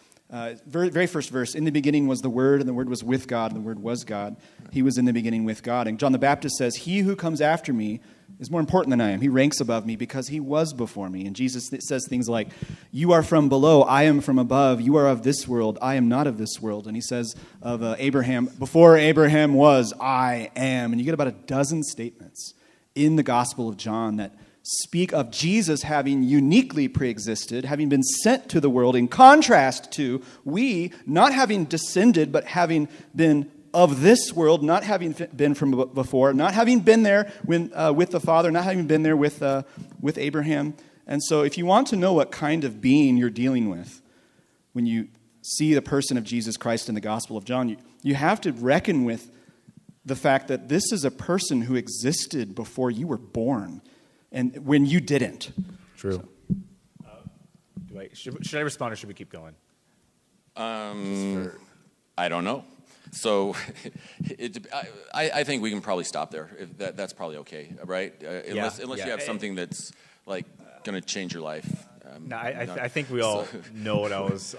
Very first verse, in the beginning was the Word, and the Word was with God, and the Word was God. Right. He was in the beginning with God. And John the Baptist says, he who comes after me is more important than I am. He ranks above me because he was before me. And Jesus says things like, you are from below, I am from above, you are of this world, I am not of this world. And he says of Abraham, before Abraham was, I am. And you get about a dozen statements in the Gospel of John that speak of Jesus having uniquely preexisted, having been sent to the world, in contrast to we not having descended, but having been of this world, not having been from before, not having been there with the Father, not having been there with Abraham. And so if you want to know what kind of being you're dealing with when you see the person of Jesus Christ in the Gospel of John, you have to reckon with the fact that this is a person who existed before you were born. And when you didn't. True. So. Should I respond or should we keep going? I don't know. So I think we can probably stop there. That's probably okay, right? Unless you have something that's like going to change your life. I think we all know what I was.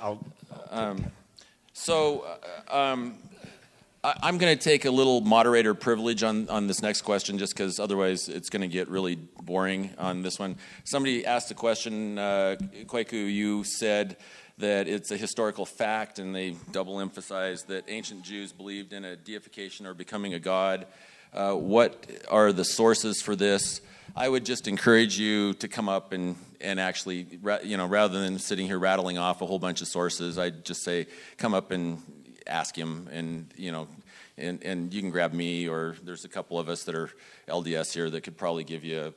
I'm going to take a little moderator privilege on this next question, just because otherwise it's going to get really boring on this one. Somebody asked a question, Kweku, you said that it's a historical fact, and they double emphasized that ancient Jews believed in a deification or becoming a god. What are the sources for this? I would just encourage you to come up and actually, rather than sitting here rattling off a whole bunch of sources, I'd just say come up and ask him, and you know, and you can grab me, or there's a couple of us that are LDS here that could probably give you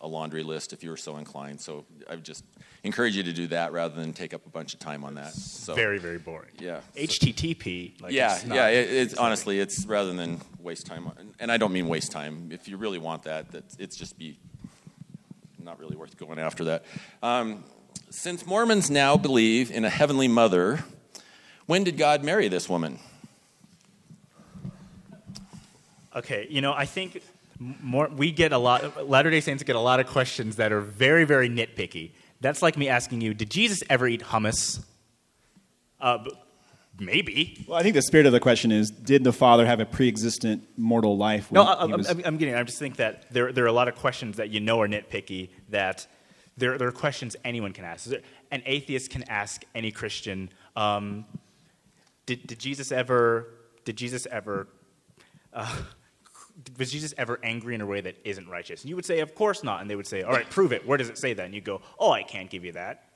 a laundry list if you were so inclined. So I would just encourage you to do that rather than take up a bunch of time on that. So very, very boring. Yeah. HTTP. Like yeah, it's not, yeah. It's honestly, it's rather than waste time on, and I don't mean waste time. If you really want that, it's just be not really worth going after that. Since Mormons now believe in a heavenly mother, when did God marry this woman? Okay, you know, I think we get a lot, Latter-day Saints get a lot of questions that are very, very nitpicky. That's like me asking you, did Jesus ever eat hummus? Maybe. Well, I think the spirit of the question is, did the Father have a pre-existent mortal life? No, I'm getting it. I just think that there are a lot of questions that you know are nitpicky that... There are questions anyone can ask. An atheist can ask any Christian, was Jesus ever angry in a way that isn't righteous? And you would say, of course not. And they would say, all right, prove it. Where does it say that? And you go, oh, I can't give you that.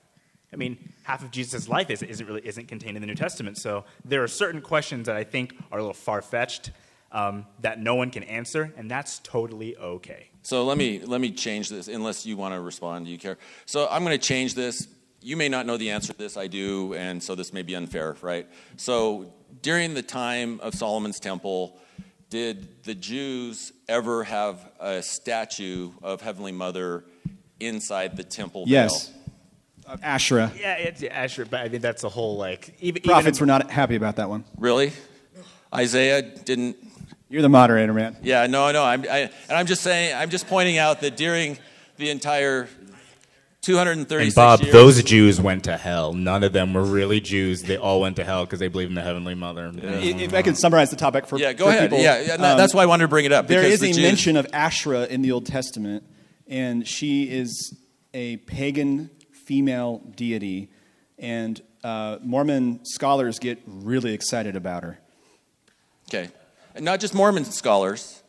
I mean, half of Jesus' life isn't contained in the New Testament. So there are certain questions that I think are a little far-fetched that no one can answer, and that's totally okay. So let me change this, unless you want to respond, do you care? So I'm going to change this. You may not know the answer to this, I do, and so this may be unfair, right? So during the time of Solomon's temple, did the Jews ever have a statue of Heavenly Mother inside the temple veil? Yes. Asherah. Yeah, it's Asherah, but I mean, that's a whole, like... Prophets were not happy about that one. Really? Isaiah didn't... You're the moderator, man. Yeah, no. I'm just saying. I'm just pointing out that during the entire 236 years, those Jews went to hell. None of them were really Jews. They all went to hell because they believed in the Heavenly Mother. Yeah. If I could summarize the topic for people. Yeah, go ahead. People, yeah, that's why I wanted to bring it up. There is a mention of Asherah in the Old Testament, and she is a pagan female deity, and Mormon scholars get really excited about her. Okay. Not just Mormon scholars.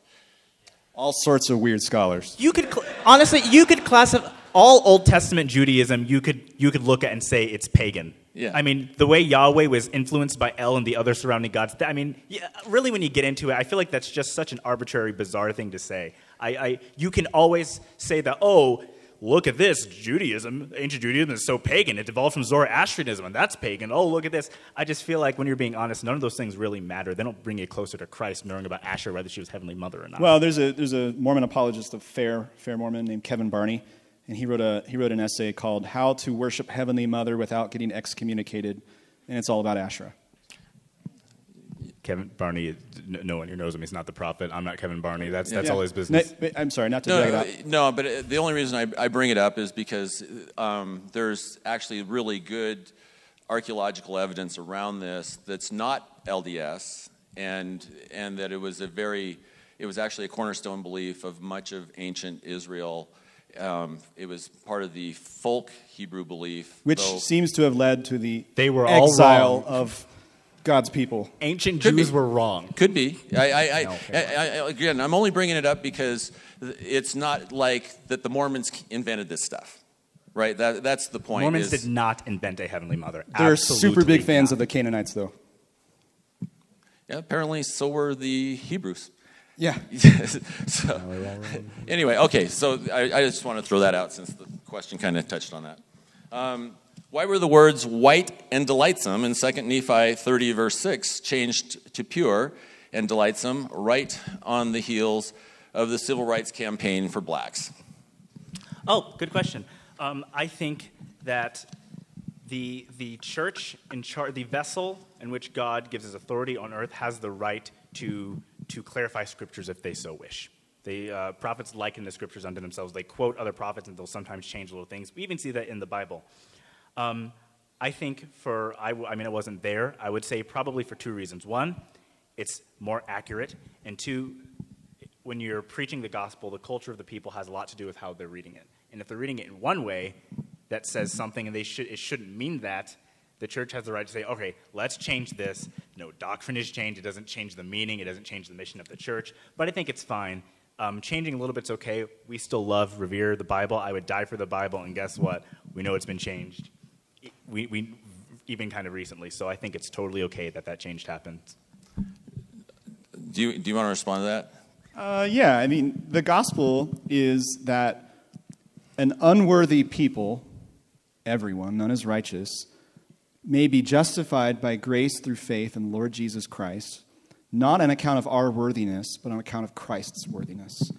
All sorts of weird scholars. You could honestly, you could classify all Old Testament Judaism. You could look at and say it's pagan. Yeah. I mean, the way Yahweh was influenced by El and the other surrounding gods. I mean, yeah, really, when you get into it, I feel like that's just such an arbitrary, bizarre thing to say. You can always say that. Oh, look at this, Judaism, ancient Judaism is so pagan. It evolved from Zoroastrianism, and that's pagan. Oh, look at this. I just feel like when you're being honest, none of those things really matter. They don't bring you closer to Christ, knowing about Asher, whether she was Heavenly Mother or not. Well, there's a Mormon apologist of fair Mormon named Kevin Barney, and he wrote an essay called "How to Worship Heavenly Mother Without Getting Excommunicated," and it's all about Asherah. Kevin Barney, no one here knows him. He's not the prophet. I'm not Kevin Barney. That's all his business. No, I'm sorry, not to drag it up. No, but the only reason I bring it up is because there's actually really good archaeological evidence around this that's not LDS, and that it was actually a cornerstone belief of much of ancient Israel. It was part of the folk Hebrew belief, which seems to have led to the exile of God's people. Ancient Jews were wrong. Could be. Again, I'm only bringing it up because it's not like that the Mormons invented this stuff, right? That's the point. Mormons did not invent a Heavenly Mother. They're super big fans of the Canaanites, though. Yeah, apparently so were the Hebrews. Yeah. So, anyway, okay, so I just want to throw that out since the question kind of touched on that. Why were the words white and delightsome in 2 Nephi 30, verse 6, changed to pure and delightsome right on the heels of the civil rights campaign for blacks? Oh, good question. I think that the church, the vessel in which God gives his authority on earth, has the right to clarify scriptures if they so wish. The prophets liken the scriptures unto themselves. They quote other prophets, and they'll sometimes change little things. We even see that in the Bible. I think I wasn't there. I would say probably for two reasons. One, it's more accurate. And two, when you're preaching the gospel, the culture of the people has a lot to do with how they're reading it. And if they're reading it in one way that says something and it shouldn't mean that, the church has the right to say, okay, let's change this. No doctrine is changed. It doesn't change the meaning. It doesn't change the mission of the church. But I think it's fine. Changing a little bit's okay. We still love, revere the Bible. I would die for the Bible. And guess what? We know it's been changed. We even kind of recently. So I think it's totally okay that that change happened. Do you want to respond to that? Yeah, I mean, the gospel is that an unworthy people, everyone, none is righteous, may be justified by grace through faith in the Lord Jesus Christ, not on account of our worthiness, but on account of Christ's worthiness.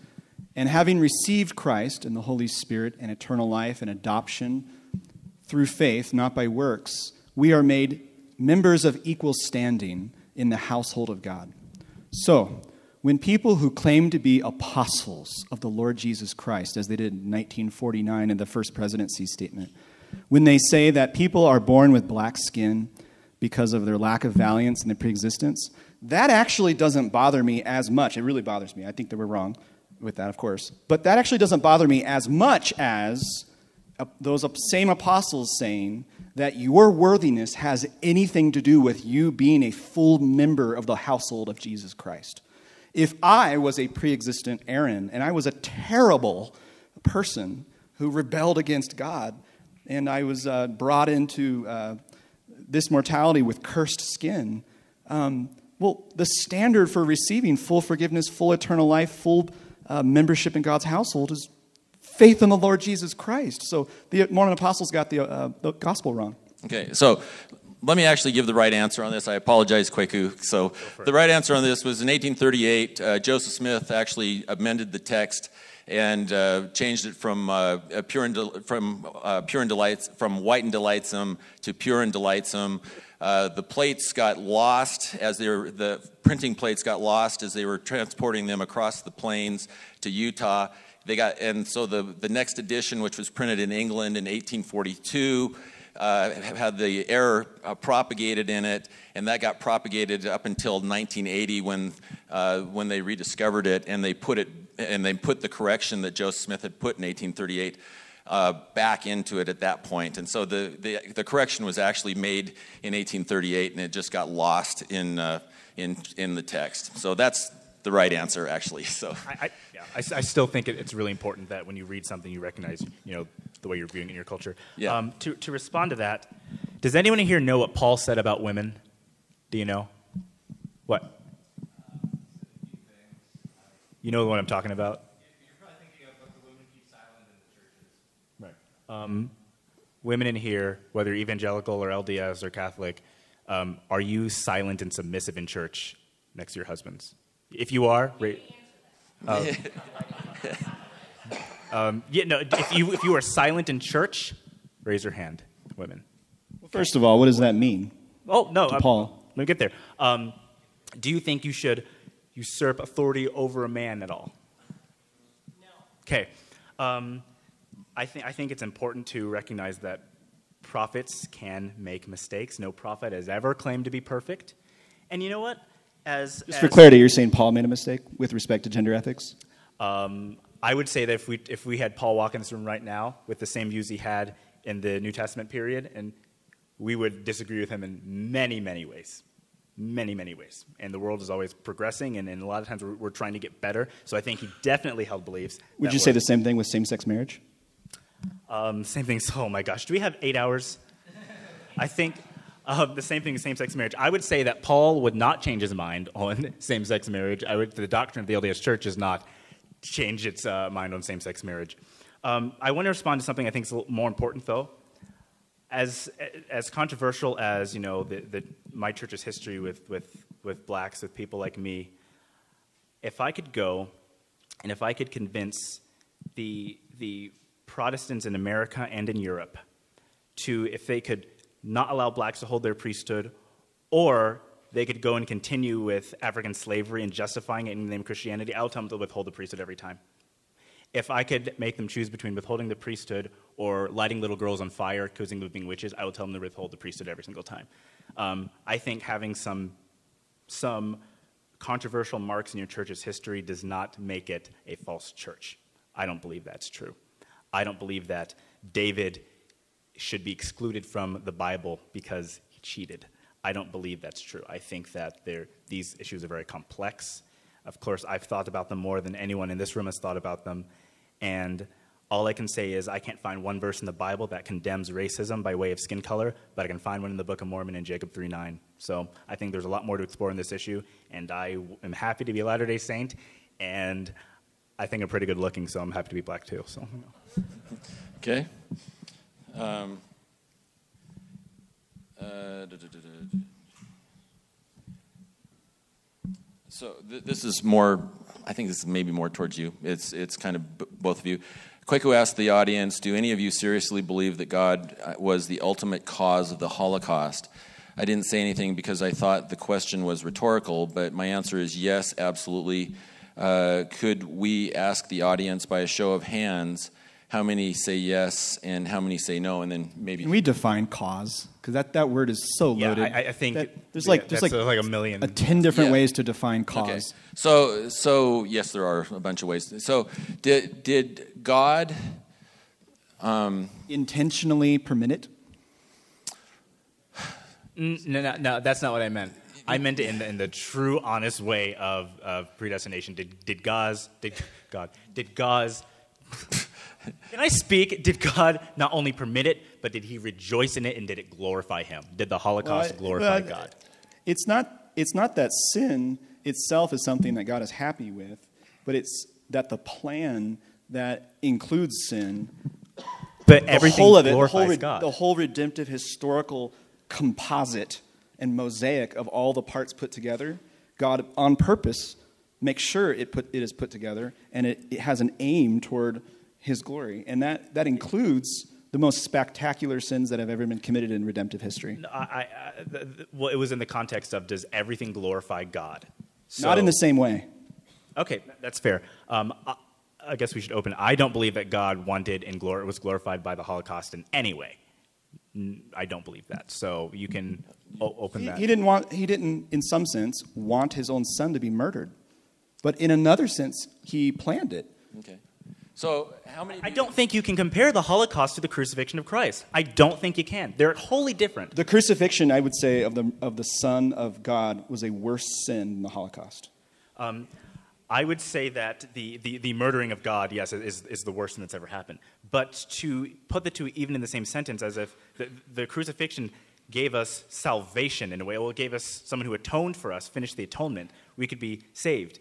And having received Christ and the Holy Spirit and eternal life and adoption through faith, not by works, we are made members of equal standing in the household of God. So, when people who claim to be apostles of the Lord Jesus Christ, as they did in 1949 in the first presidency statement, when they say that people are born with black skin because of their lack of valiance and their preexistence, that actually doesn't bother me as much. It really bothers me. I think that we're wrong with that, of course. But that actually doesn't bother me as much as those same apostles saying that your worthiness has anything to do with you being a full member of the household of Jesus Christ. If I was a pre-existent Aaron and I was a terrible person who rebelled against God, and I was brought into this mortality with cursed skin, well, the standard for receiving full forgiveness, full eternal life, full membership in God's household is faith in the Lord Jesus Christ. So the Mormon apostles got the gospel wrong. Okay, so let me actually give the right answer on this. I apologize, Kweku. So the right answer on this was in 1838, Joseph Smith actually amended the text and changed it from white and delightsome to pure and delightsome. The plates got lost as they were, the printing plates got lost as they were transporting them across the plains to Utah. They got, and so the next edition, which was printed in England in 1842, had the error propagated in it, and that got propagated up until 1980 when they rediscovered it, and they put the correction that Joseph Smith had put in 1838 back into it at that point. And so the correction was actually made in 1838, and it just got lost in the text. So that's the right answer, actually. So I still think it's really important that when you read something, you recognize, you know, the way you're viewing it in your culture. Yeah. To respond to that, does anyone here know what Paul said about women? Do you know? What? You know what I'm talking about? You're probably thinking of what the women keep silent in the churches. Right. Women in here, whether evangelical or LDS or Catholic, are you silent and submissive in church next to your husbands? If you are, yeah, no. If you are silent in church, raise your hand, women. Well, first of all, what does that mean? Oh no, Paul. Let me get there. Do you think you should usurp authority over a man at all? No. Okay. I think it's important to recognize that prophets can make mistakes. No prophet has ever claimed to be perfect. And you know what? Just for clarity, you're saying Paul made a mistake with respect to gender ethics? I would say that if we had Paul walk in this room right now with the same views he had in the New Testament period, and we would disagree with him in many, many ways. Many, many ways. And the world is always progressing, and a lot of times we're trying to get better. So I think he definitely held beliefs. Would you say the same thing with same-sex marriage? Same thing. Oh, my gosh. Do we have 8 hours? I think the same thing with same-sex marriage. I would say that Paul would not change his mind on same-sex marriage. The doctrine of the LDS Church is not change its mind on same-sex marriage. I want to respond to something I think is a little more important, though. As controversial as, you know, my church's history with blacks, with people like me, if I could go and if I could convince the Protestants in America and in Europe to, if they could not allow blacks to hold their priesthood, or they could go and continue with African slavery and justifying it in the name of Christianity, I would tell them to withhold the priesthood every time. If I could make them choose between withholding the priesthood or lighting little girls on fire, accusing them of being witches, I would tell them to withhold the priesthood every single time. I think having some controversial marks in your church's history does not make it a false church. I don't believe that's true. I don't believe that David should be excluded from the Bible because he cheated. I don't believe that's true. I think that these issues are very complex. Of course, I've thought about them more than anyone in this room has thought about them, and All I can say is I can't find one verse in the Bible that condemns racism by way of skin color, but I can find one in the Book of Mormon in Jacob 3:9. So I think there's a lot more to explore in this issue, and I am happy to be a Latter-day Saint, and I think I'm pretty good looking, so I'm happy to be black too. So, you know. Okay. So this is more, I think this is maybe more towards you. It's kind of both of you. Kweku asked the audience, do any of you seriously believe that God was the ultimate cause of the Holocaust? I didn't say anything because I thought the question was rhetorical, but my answer is yes, absolutely. Could we ask the audience by a show of hands how many say yes and how many say no, and then maybe... Can we define cause? Because that word is so loaded. Yeah, I think that there's like a million. 10 different ways to define cause. Okay. So yes, there are a bunch of ways. So did God... intentionally permit it? No, that's not what I meant. I meant it in the true, honest way of predestination. Did God... Can I speak? Did God not only permit it, but did he rejoice in it, and did it glorify him? Did the Holocaust glorify God? It's not that sin itself is something that God is happy with, but it's that the plan that includes sin, but everything glorifies God. The whole redemptive historical composite and mosaic of all the parts put together, God on purpose makes sure it is put together, and it has an aim toward his glory, and that includes the most spectacular sins that have ever been committed in redemptive history. Well, it was in the context of, does everything glorify God? So, not in the same way. Okay, that's fair. I guess we should open. I don't believe that God wanted and was glorified by the Holocaust in any way. I don't believe that. So you can open that. He didn't, in some sense, want his own son to be murdered, but in another sense, he planned it. Okay. So how many? I don't think you can compare the Holocaust to the crucifixion of Christ. I don't think you can. They're wholly different. The crucifixion, I would say, of the Son of God was a worse sin than the Holocaust. I would say that the murdering of God, yes, is the worst thing that's ever happened. But to put the two even in the same sentence, as if the crucifixion gave us salvation in a way, well, it gave us someone who atoned for us, finished the atonement, we could be saved.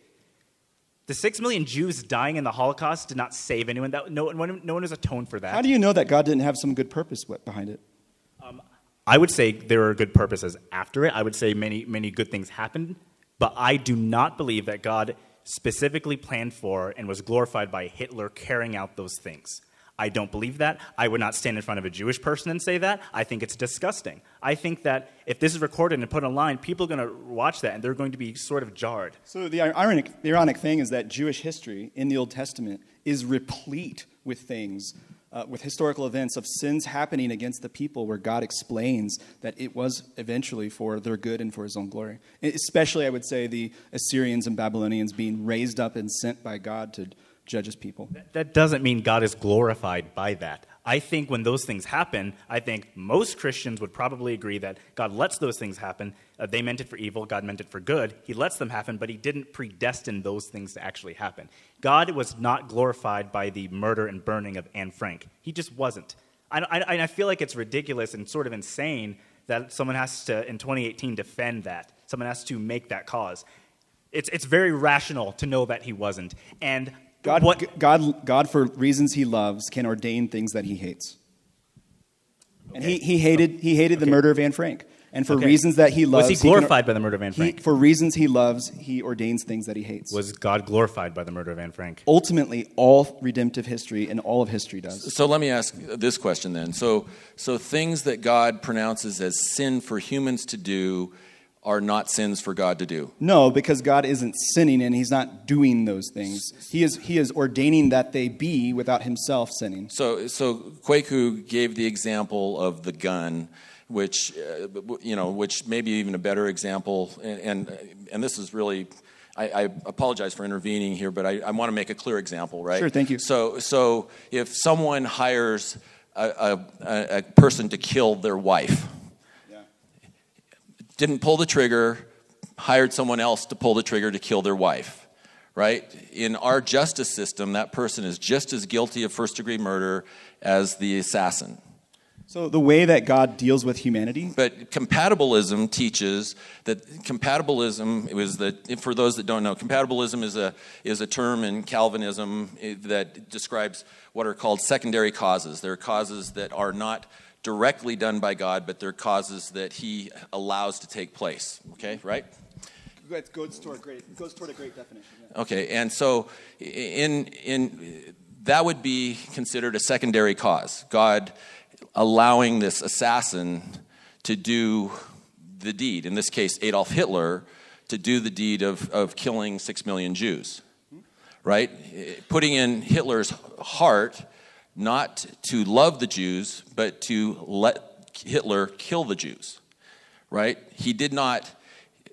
The 6 million Jews dying in the Holocaust did not save anyone. No one has atoned for that. How do you know that God didn't have some good purpose behind it? I would say there are good purposes after it. I would say many good things happened. But I do not believe that God specifically planned for and was glorified by Hitler carrying out those things. I don't believe that. I would not stand in front of a Jewish person and say that. I think it's disgusting. I think that if this is recorded and put online, people are going to watch that and they're going to be sort of jarred. So the ironic thing is that Jewish history in the Old Testament is replete with things, with historical events of sins happening against the people where God explains that it was eventually for their good and for his own glory. Especially, I would say, the Assyrians and Babylonians being raised up and sent by God to judges people. That doesn't mean God is glorified by that. I think when those things happen, I think most Christians would probably agree that God lets those things happen. They meant it for evil. God meant it for good. He lets them happen, but he didn't predestine those things to actually happen. God was not glorified by the murder and burning of Anne Frank. He just wasn't. I feel like it's ridiculous and sort of insane that someone has to, in 2018, defend that. Someone has to make that cause. It's very rational to know that he wasn't. And God, for reasons he loves, can ordain things that he hates. Okay. And he hated the murder of Anne Frank. And for reasons that he loves... Was he glorified by the murder of Anne Frank? For reasons he loves, he ordains things that he hates. Was God glorified by the murder of Anne Frank? Ultimately, all redemptive history and all of history does. So let me ask this question then. So things that God pronounces as sin for humans to do are not sins for God to do? No, because God isn't sinning and he's not doing those things. He is ordaining that they be without himself sinning. So Kweku gave the example of the gun, which which maybe even a better example, and this is really, I apologize for intervening here, but I want to make a clear example, right? Sure, thank you. So if someone hires a person to kill their wife, didn't pull the trigger, hired someone else to pull the trigger to kill their wife, right? In our justice system, that person is just as guilty of first-degree murder as the assassin. So the way that God deals with humanity? But compatibilism teaches that compatibilism was the, for those that don't know, compatibilism is a term in Calvinism that describes what are called secondary causes. They're causes that are not directly done by God, but they're causes that he allows to take place, okay, right? It goes toward a great definition. Yeah. Okay, and so in that would be considered a secondary cause. God allowing this assassin to do the deed, in this case Adolf Hitler, to do the deed of killing 6 million Jews, right? Putting in Hitler's heart not to love the Jews, but to let Hitler kill the Jews, right? He did not...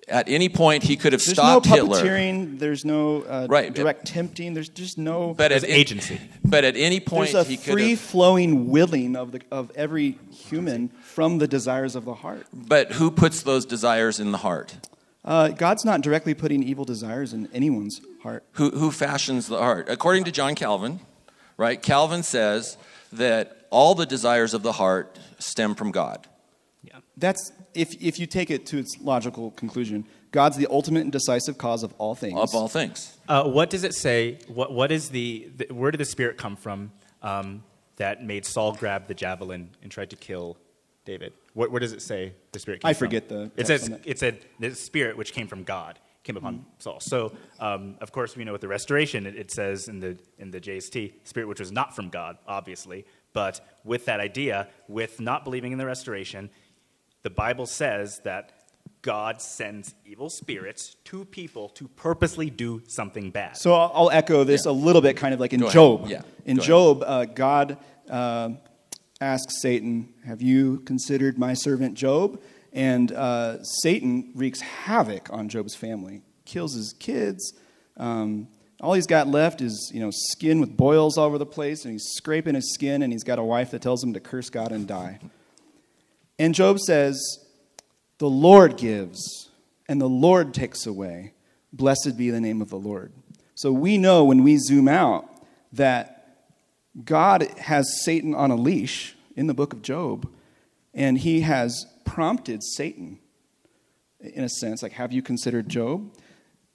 At any point, he could have stopped Hitler. There's no puppeteering. There's no direct tempting. There's just no agency. But at any point, he could have... There's a free-flowing willing of every human from the desires of the heart. But who puts those desires in the heart? God's not directly putting evil desires in anyone's heart. Who fashions the heart? According to John Calvin, right? Calvin says that all the desires of the heart stem from God. Yeah. That's... If you take it to its logical conclusion, God's the ultimate and decisive cause of all things. Of all things. What does it say? What is the where did the spirit come from that made Saul grab the javelin and tried to kill David? What does it say the spirit came from? I forget the... It said the spirit which came from God came upon Saul. So, of course, we know with the restoration, it says in the JST, spirit which was not from God, obviously. But with that idea, with not believing in the restoration... The Bible says that God sends evil spirits to people to purposely do something bad. So I'll echo this a little bit, kind of like in Job. Yeah. In Job, God asks Satan, have you considered my servant Job? And Satan wreaks havoc on Job's family, kills his kids. All he's got left is, skin with boils all over the place, and he's scraping his skin, and he's got a wife that tells him to curse God and die. And Job says, the Lord gives, and the Lord takes away. Blessed be the name of the Lord. So we know when we zoom out that God has Satan on a leash in the book of Job, and he has prompted Satan, in a sense, like, have you considered Job?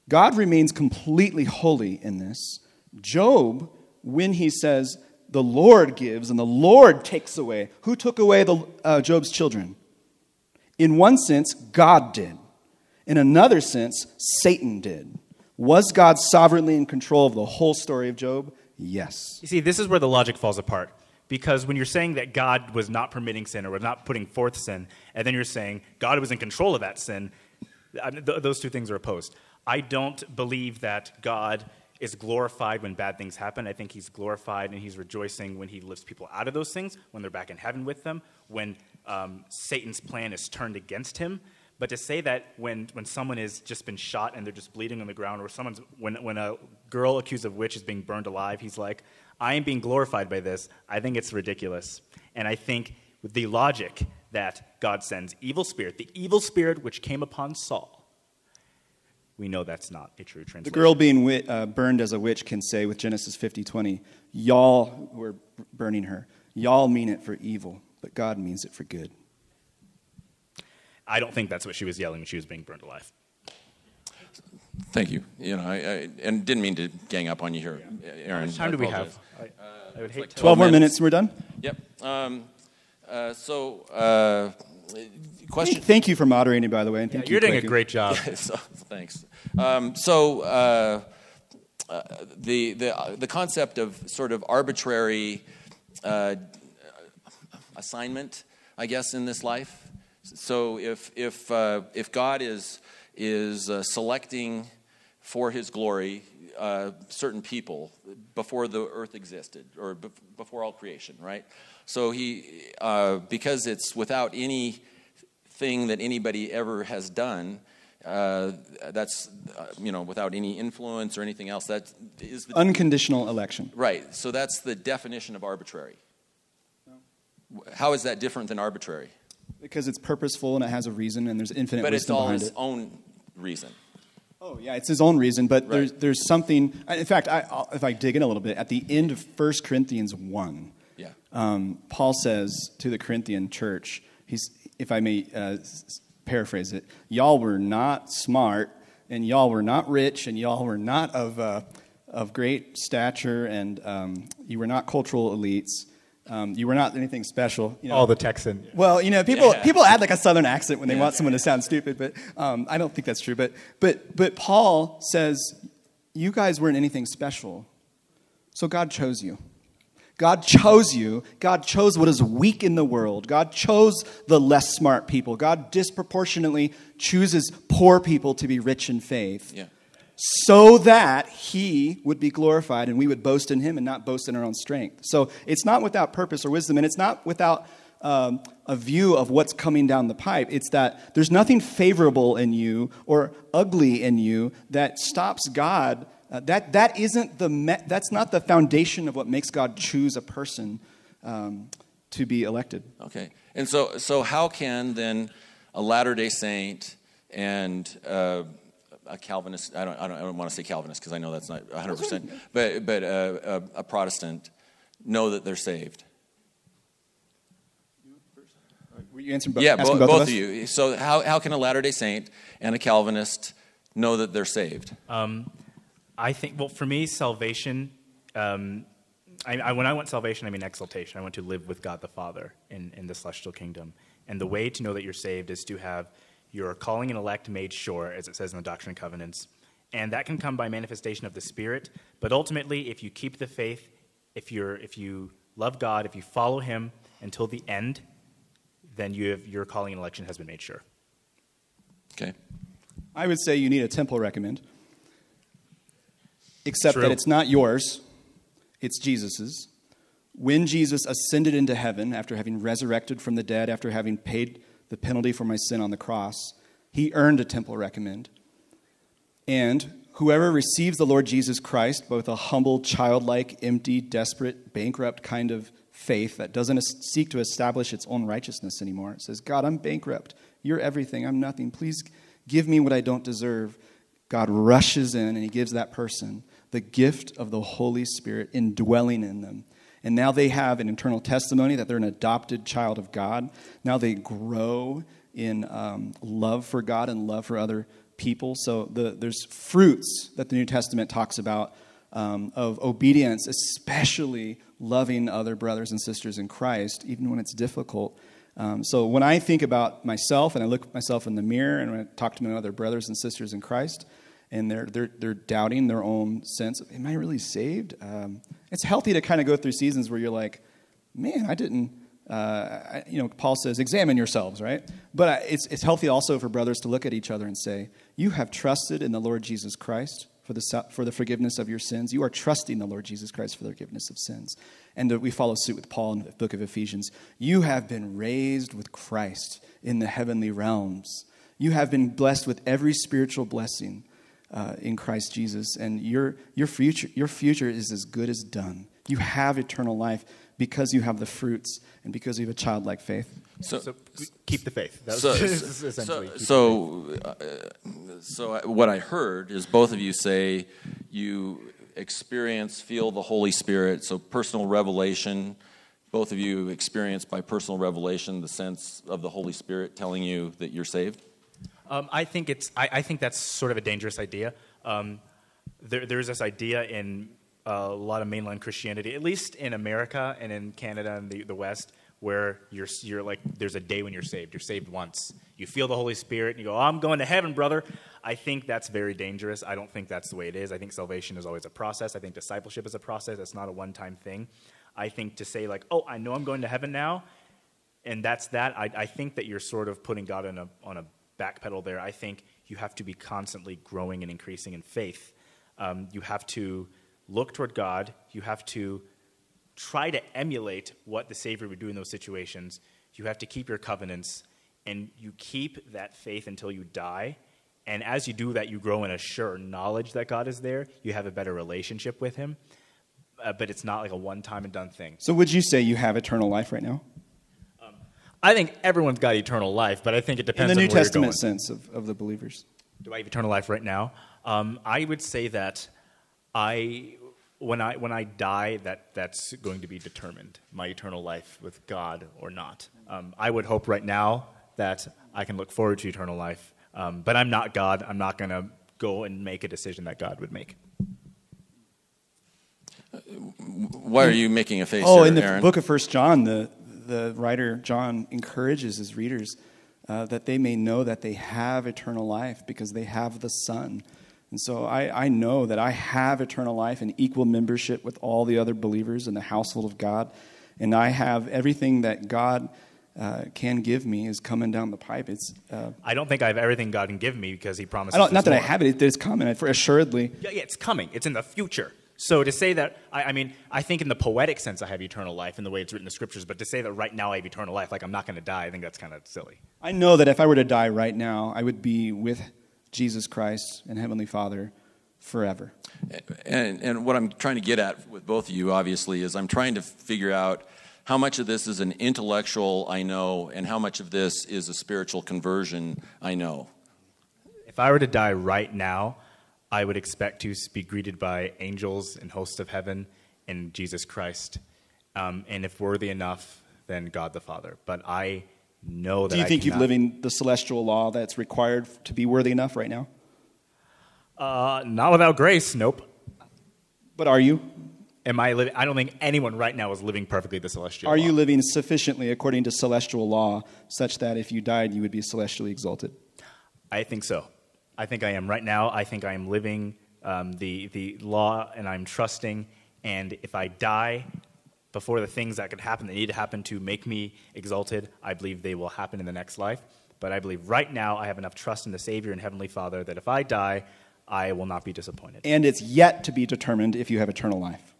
God remains completely holy in this. Job, when he says, the Lord gives and the Lord takes away. Who took away Job's children? In one sense, God did. In another sense, Satan did. Was God sovereignly in control of the whole story of Job? Yes. You see, this is where the logic falls apart. Because when you're saying that God was not permitting sin or was not putting forth sin, and then you're saying God was in control of that sin, those two things are opposed. I don't believe that God is glorified when bad things happen. I think he's glorified and he's rejoicing when he lifts people out of those things, when they're back in heaven with them, when Satan's plan is turned against him. But to say that when someone has just been shot and they're just bleeding on the ground, or when a girl accused of witch is being burned alive, he's like, I am being glorified by this. I think it's ridiculous. And I think with the logic that God sends evil spirit, the evil spirit which came upon Saul, we know that's not a true translation. The girl being burned as a witch can say with Genesis 50:20, y'all were burning her. Y'all mean it for evil, but God means it for good. I don't think that's what she was yelling when she was being burned alive. Thank you. I and didn't mean to gang up on you here, Aaron. How much time do we have? I would hate 12 more minutes and we're done? Yep. Question. Thank you for moderating, by the way. And you're doing a great job. Thanks. The concept of sort of arbitrary assignment, I guess, in this life. So if God is selecting for His glory certain people before the earth existed or before all creation, right? So He because it's without any thing that anybody ever has done, that's, without any influence or anything else, that is... The unconditional election. Right. So that's the definition of arbitrary. No. How is that different than arbitrary? Because it's purposeful and it has a reason and there's infinite wisdom behind it. But it's all its own reason. Oh, yeah, it's his own reason, but right. there's something... In fact, if I dig in a little bit, at the end of 1 Corinthians 1, yeah. Paul says to the Corinthian church, if I may paraphrase it, y'all were not smart, and y'all were not rich, and y'all were not of great stature, and you were not cultural elites. You were not anything special. You know, all the Texan. Well, you know, people add like a Southern accent when they want someone to sound stupid, but I don't think that's true. But Paul says, you guys weren't anything special, so God chose you. God chose you. God chose what is weak in the world. God chose the less smart people. God disproportionately chooses poor people to be rich in faith. Yeah. So that he would be glorified and we would boast in him and not boast in our own strength. So it's not without purpose or wisdom, and it's not without a view of what's coming down the pipe. It's that there's nothing favorable in you or ugly in you that stops God. That's not the foundation of what makes God choose a person to be elected. Okay, and so how can then a Latter-day Saint and a Calvinist, I don't want to say Calvinist because I know that's not 100%, but a Protestant know that they're saved? Were you answering both? Yeah, both of you. So how can a Latter-day Saint and a Calvinist know that they're saved? I think, well, for me, salvation, when I want salvation, I mean exaltation. I want to live with God the Father in the celestial kingdom. And the way to know that you're saved is to have your calling and elect made sure, as it says in the Doctrine and Covenants. And that can come by manifestation of the Spirit. But ultimately, if you keep the faith, if you love God, if you follow him until the end, then your calling and election has been made sure. Okay. I would say you need a temple recommend. Except True. That it's not yours, it's Jesus's. When Jesus ascended into heaven after having resurrected from the dead, after having paid the penalty for my sin on the cross, he earned a temple recommend. And whoever receives the Lord Jesus Christ, both a humble, childlike, empty, desperate, bankrupt kind of faith that doesn't seek to establish its own righteousness anymore, it says, God, I'm bankrupt. You're everything. I'm nothing. Please give me what I don't deserve. God rushes in and he gives that person the gift of the Holy Spirit indwelling in them. And now they have an internal testimony that they're an adopted child of God. Now they grow in love for God and love for other people. So there's fruits that the New Testament talks about of obedience, especially loving other brothers and sisters in Christ, even when it's difficult. So when I think about myself and I look at myself in the mirror and when I talk to my other brothers and sisters in Christ, and they're doubting their own sense of, am I really saved? It's healthy to kind of go through seasons where you're like, man, I didn't, Paul says, examine yourselves, right? But it's healthy also for brothers to look at each other and say, you have trusted in the Lord Jesus Christ for the forgiveness of your sins. You are trusting the Lord Jesus Christ for the forgiveness of sins. And we follow suit with Paul in the book of Ephesians. You have been raised with Christ in the heavenly realms. You have been blessed with every spiritual blessing in Christ Jesus, and your future is as good as done. You have eternal life because you have the fruits and because you have a childlike faith. So keep the faith. So what I heard is both of you say you experience, feel the Holy Spirit. So personal revelation. Both of you experience by personal revelation the sense of the Holy Spirit telling you that you're saved. I think that's sort of a dangerous idea. There's this idea in a lot of mainline Christianity, at least in America and in Canada and the West, where you're like, there's a day when you're saved. You're saved once. You feel the Holy Spirit, and you go, oh, I'm going to heaven, brother. I think that's very dangerous. I don't think that's the way it is. I think salvation is always a process. I think discipleship is a process. It's not a one-time thing. I think to say, like, oh, I know I'm going to heaven now, and that's that, I think that you're sort of putting God on a backpedal there. I think you have to be constantly growing and increasing in faith. You have to look toward God. You have to try to emulate what the Savior would do in those situations. You have to keep your covenants, and you keep that faith until you die. And as you do that, you grow in a sure knowledge that God is there. You have a better relationship with him, but it's not like a one-time and done thing. So would you say you have eternal life right now? I think everyone's got eternal life, but I think it depends on where you're going. In the New Testament sense of the believers. Do I have eternal life right now? I would say that when I die, that's going to be determined, my eternal life with God or not. I would hope right now that I can look forward to eternal life, but I'm not God. I'm not going to go and make a decision that God would make. Why are you making a face? Oh, in the book of 1 John, the writer John encourages his readers that they may know that they have eternal life because they have the Son. And so I know that I have eternal life and equal membership with all the other believers in the household of God. And I have everything that God can give me is coming down the pipe. It's I don't think I have everything God can give me because he promises. Not that I have it. It's coming. Assuredly. Yeah, it's coming. It's in the future. So to say that, I mean, I think in the poetic sense I have eternal life in the way it's written in the scriptures, but to say that right now I have eternal life, like I'm not going to die, I think that's kind of silly. I know that if I were to die right now, I would be with Jesus Christ and Heavenly Father forever. And what I'm trying to get at with both of you, obviously, is I'm trying to figure out how much of this is an intellectual I know and how much of this is a spiritual conversion I know. If I were to die right now, I would expect to be greeted by angels and hosts of heaven and Jesus Christ. And if worthy enough, then God the Father. But I know that I cannot. Do you think you're living the celestial law that's required to be worthy enough right now? Not without grace, nope. But are you? Am I living? I don't think anyone right now is living perfectly the celestial law. Are you living sufficiently according to celestial law such that if you died, you would be celestially exalted? I think so. I think I am right now. I think I am living the law, and I'm trusting. And if I die before the things that could happen, that need to happen to make me exalted, I believe they will happen in the next life. But I believe right now I have enough trust in the Savior and Heavenly Father that if I die, I will not be disappointed. And it's yet to be determined if you have eternal life.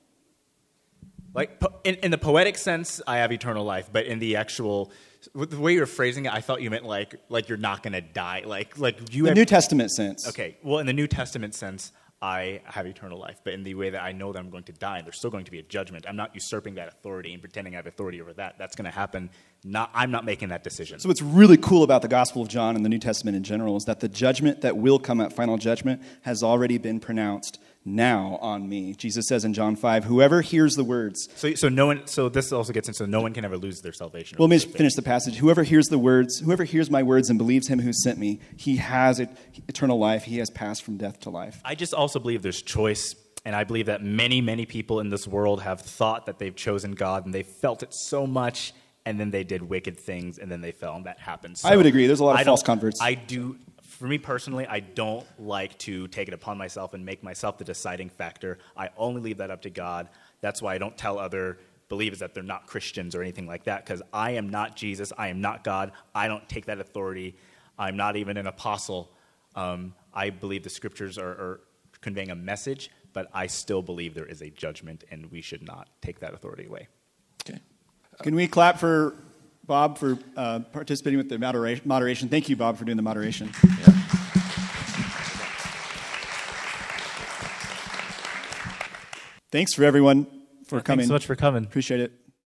Like in the poetic sense, I have eternal life, but in the actual, the way you're phrasing it, I thought you meant like you're not going to die, like you. The New Testament sense. Okay, well, in the New Testament sense, I have eternal life, but in the way that I know that I'm going to die, there's still going to be a judgment. I'm not usurping that authority and pretending I have authority over that. That's going to happen. I'm not making that decision. So what's really cool about the Gospel of John and the New Testament in general is that the judgment that will come at final judgment has already been pronounced. Now on me, Jesus says in John 5, whoever hears the words. So no one. So this also gets into no one can ever lose their salvation. Well, let me just finish the passage. Whoever hears the words, whoever hears my words and believes him who sent me, he has eternal life. He has passed from death to life. I just also believe there's choice, and I believe that many, many people in this world have thought that they've chosen God, and they felt it so much, and then they did wicked things, and then they fell, and that happens. So I would agree. There's a lot of false converts. I do. For me personally, I don't like to take it upon myself and make myself the deciding factor. I only leave that up to God. That's why I don't tell other believers that they're not Christians or anything like that, because I am not Jesus. I am not God. I don't take that authority. I'm not even an apostle. I believe the scriptures are conveying a message, but I still believe there is a judgment, and we should not take that authority away. Okay. Can we clap for Bob for participating with the moderation. Thank you, Bob, for doing the moderation. Yeah. Thanks for everyone for coming. Thanks so much for coming. Appreciate it.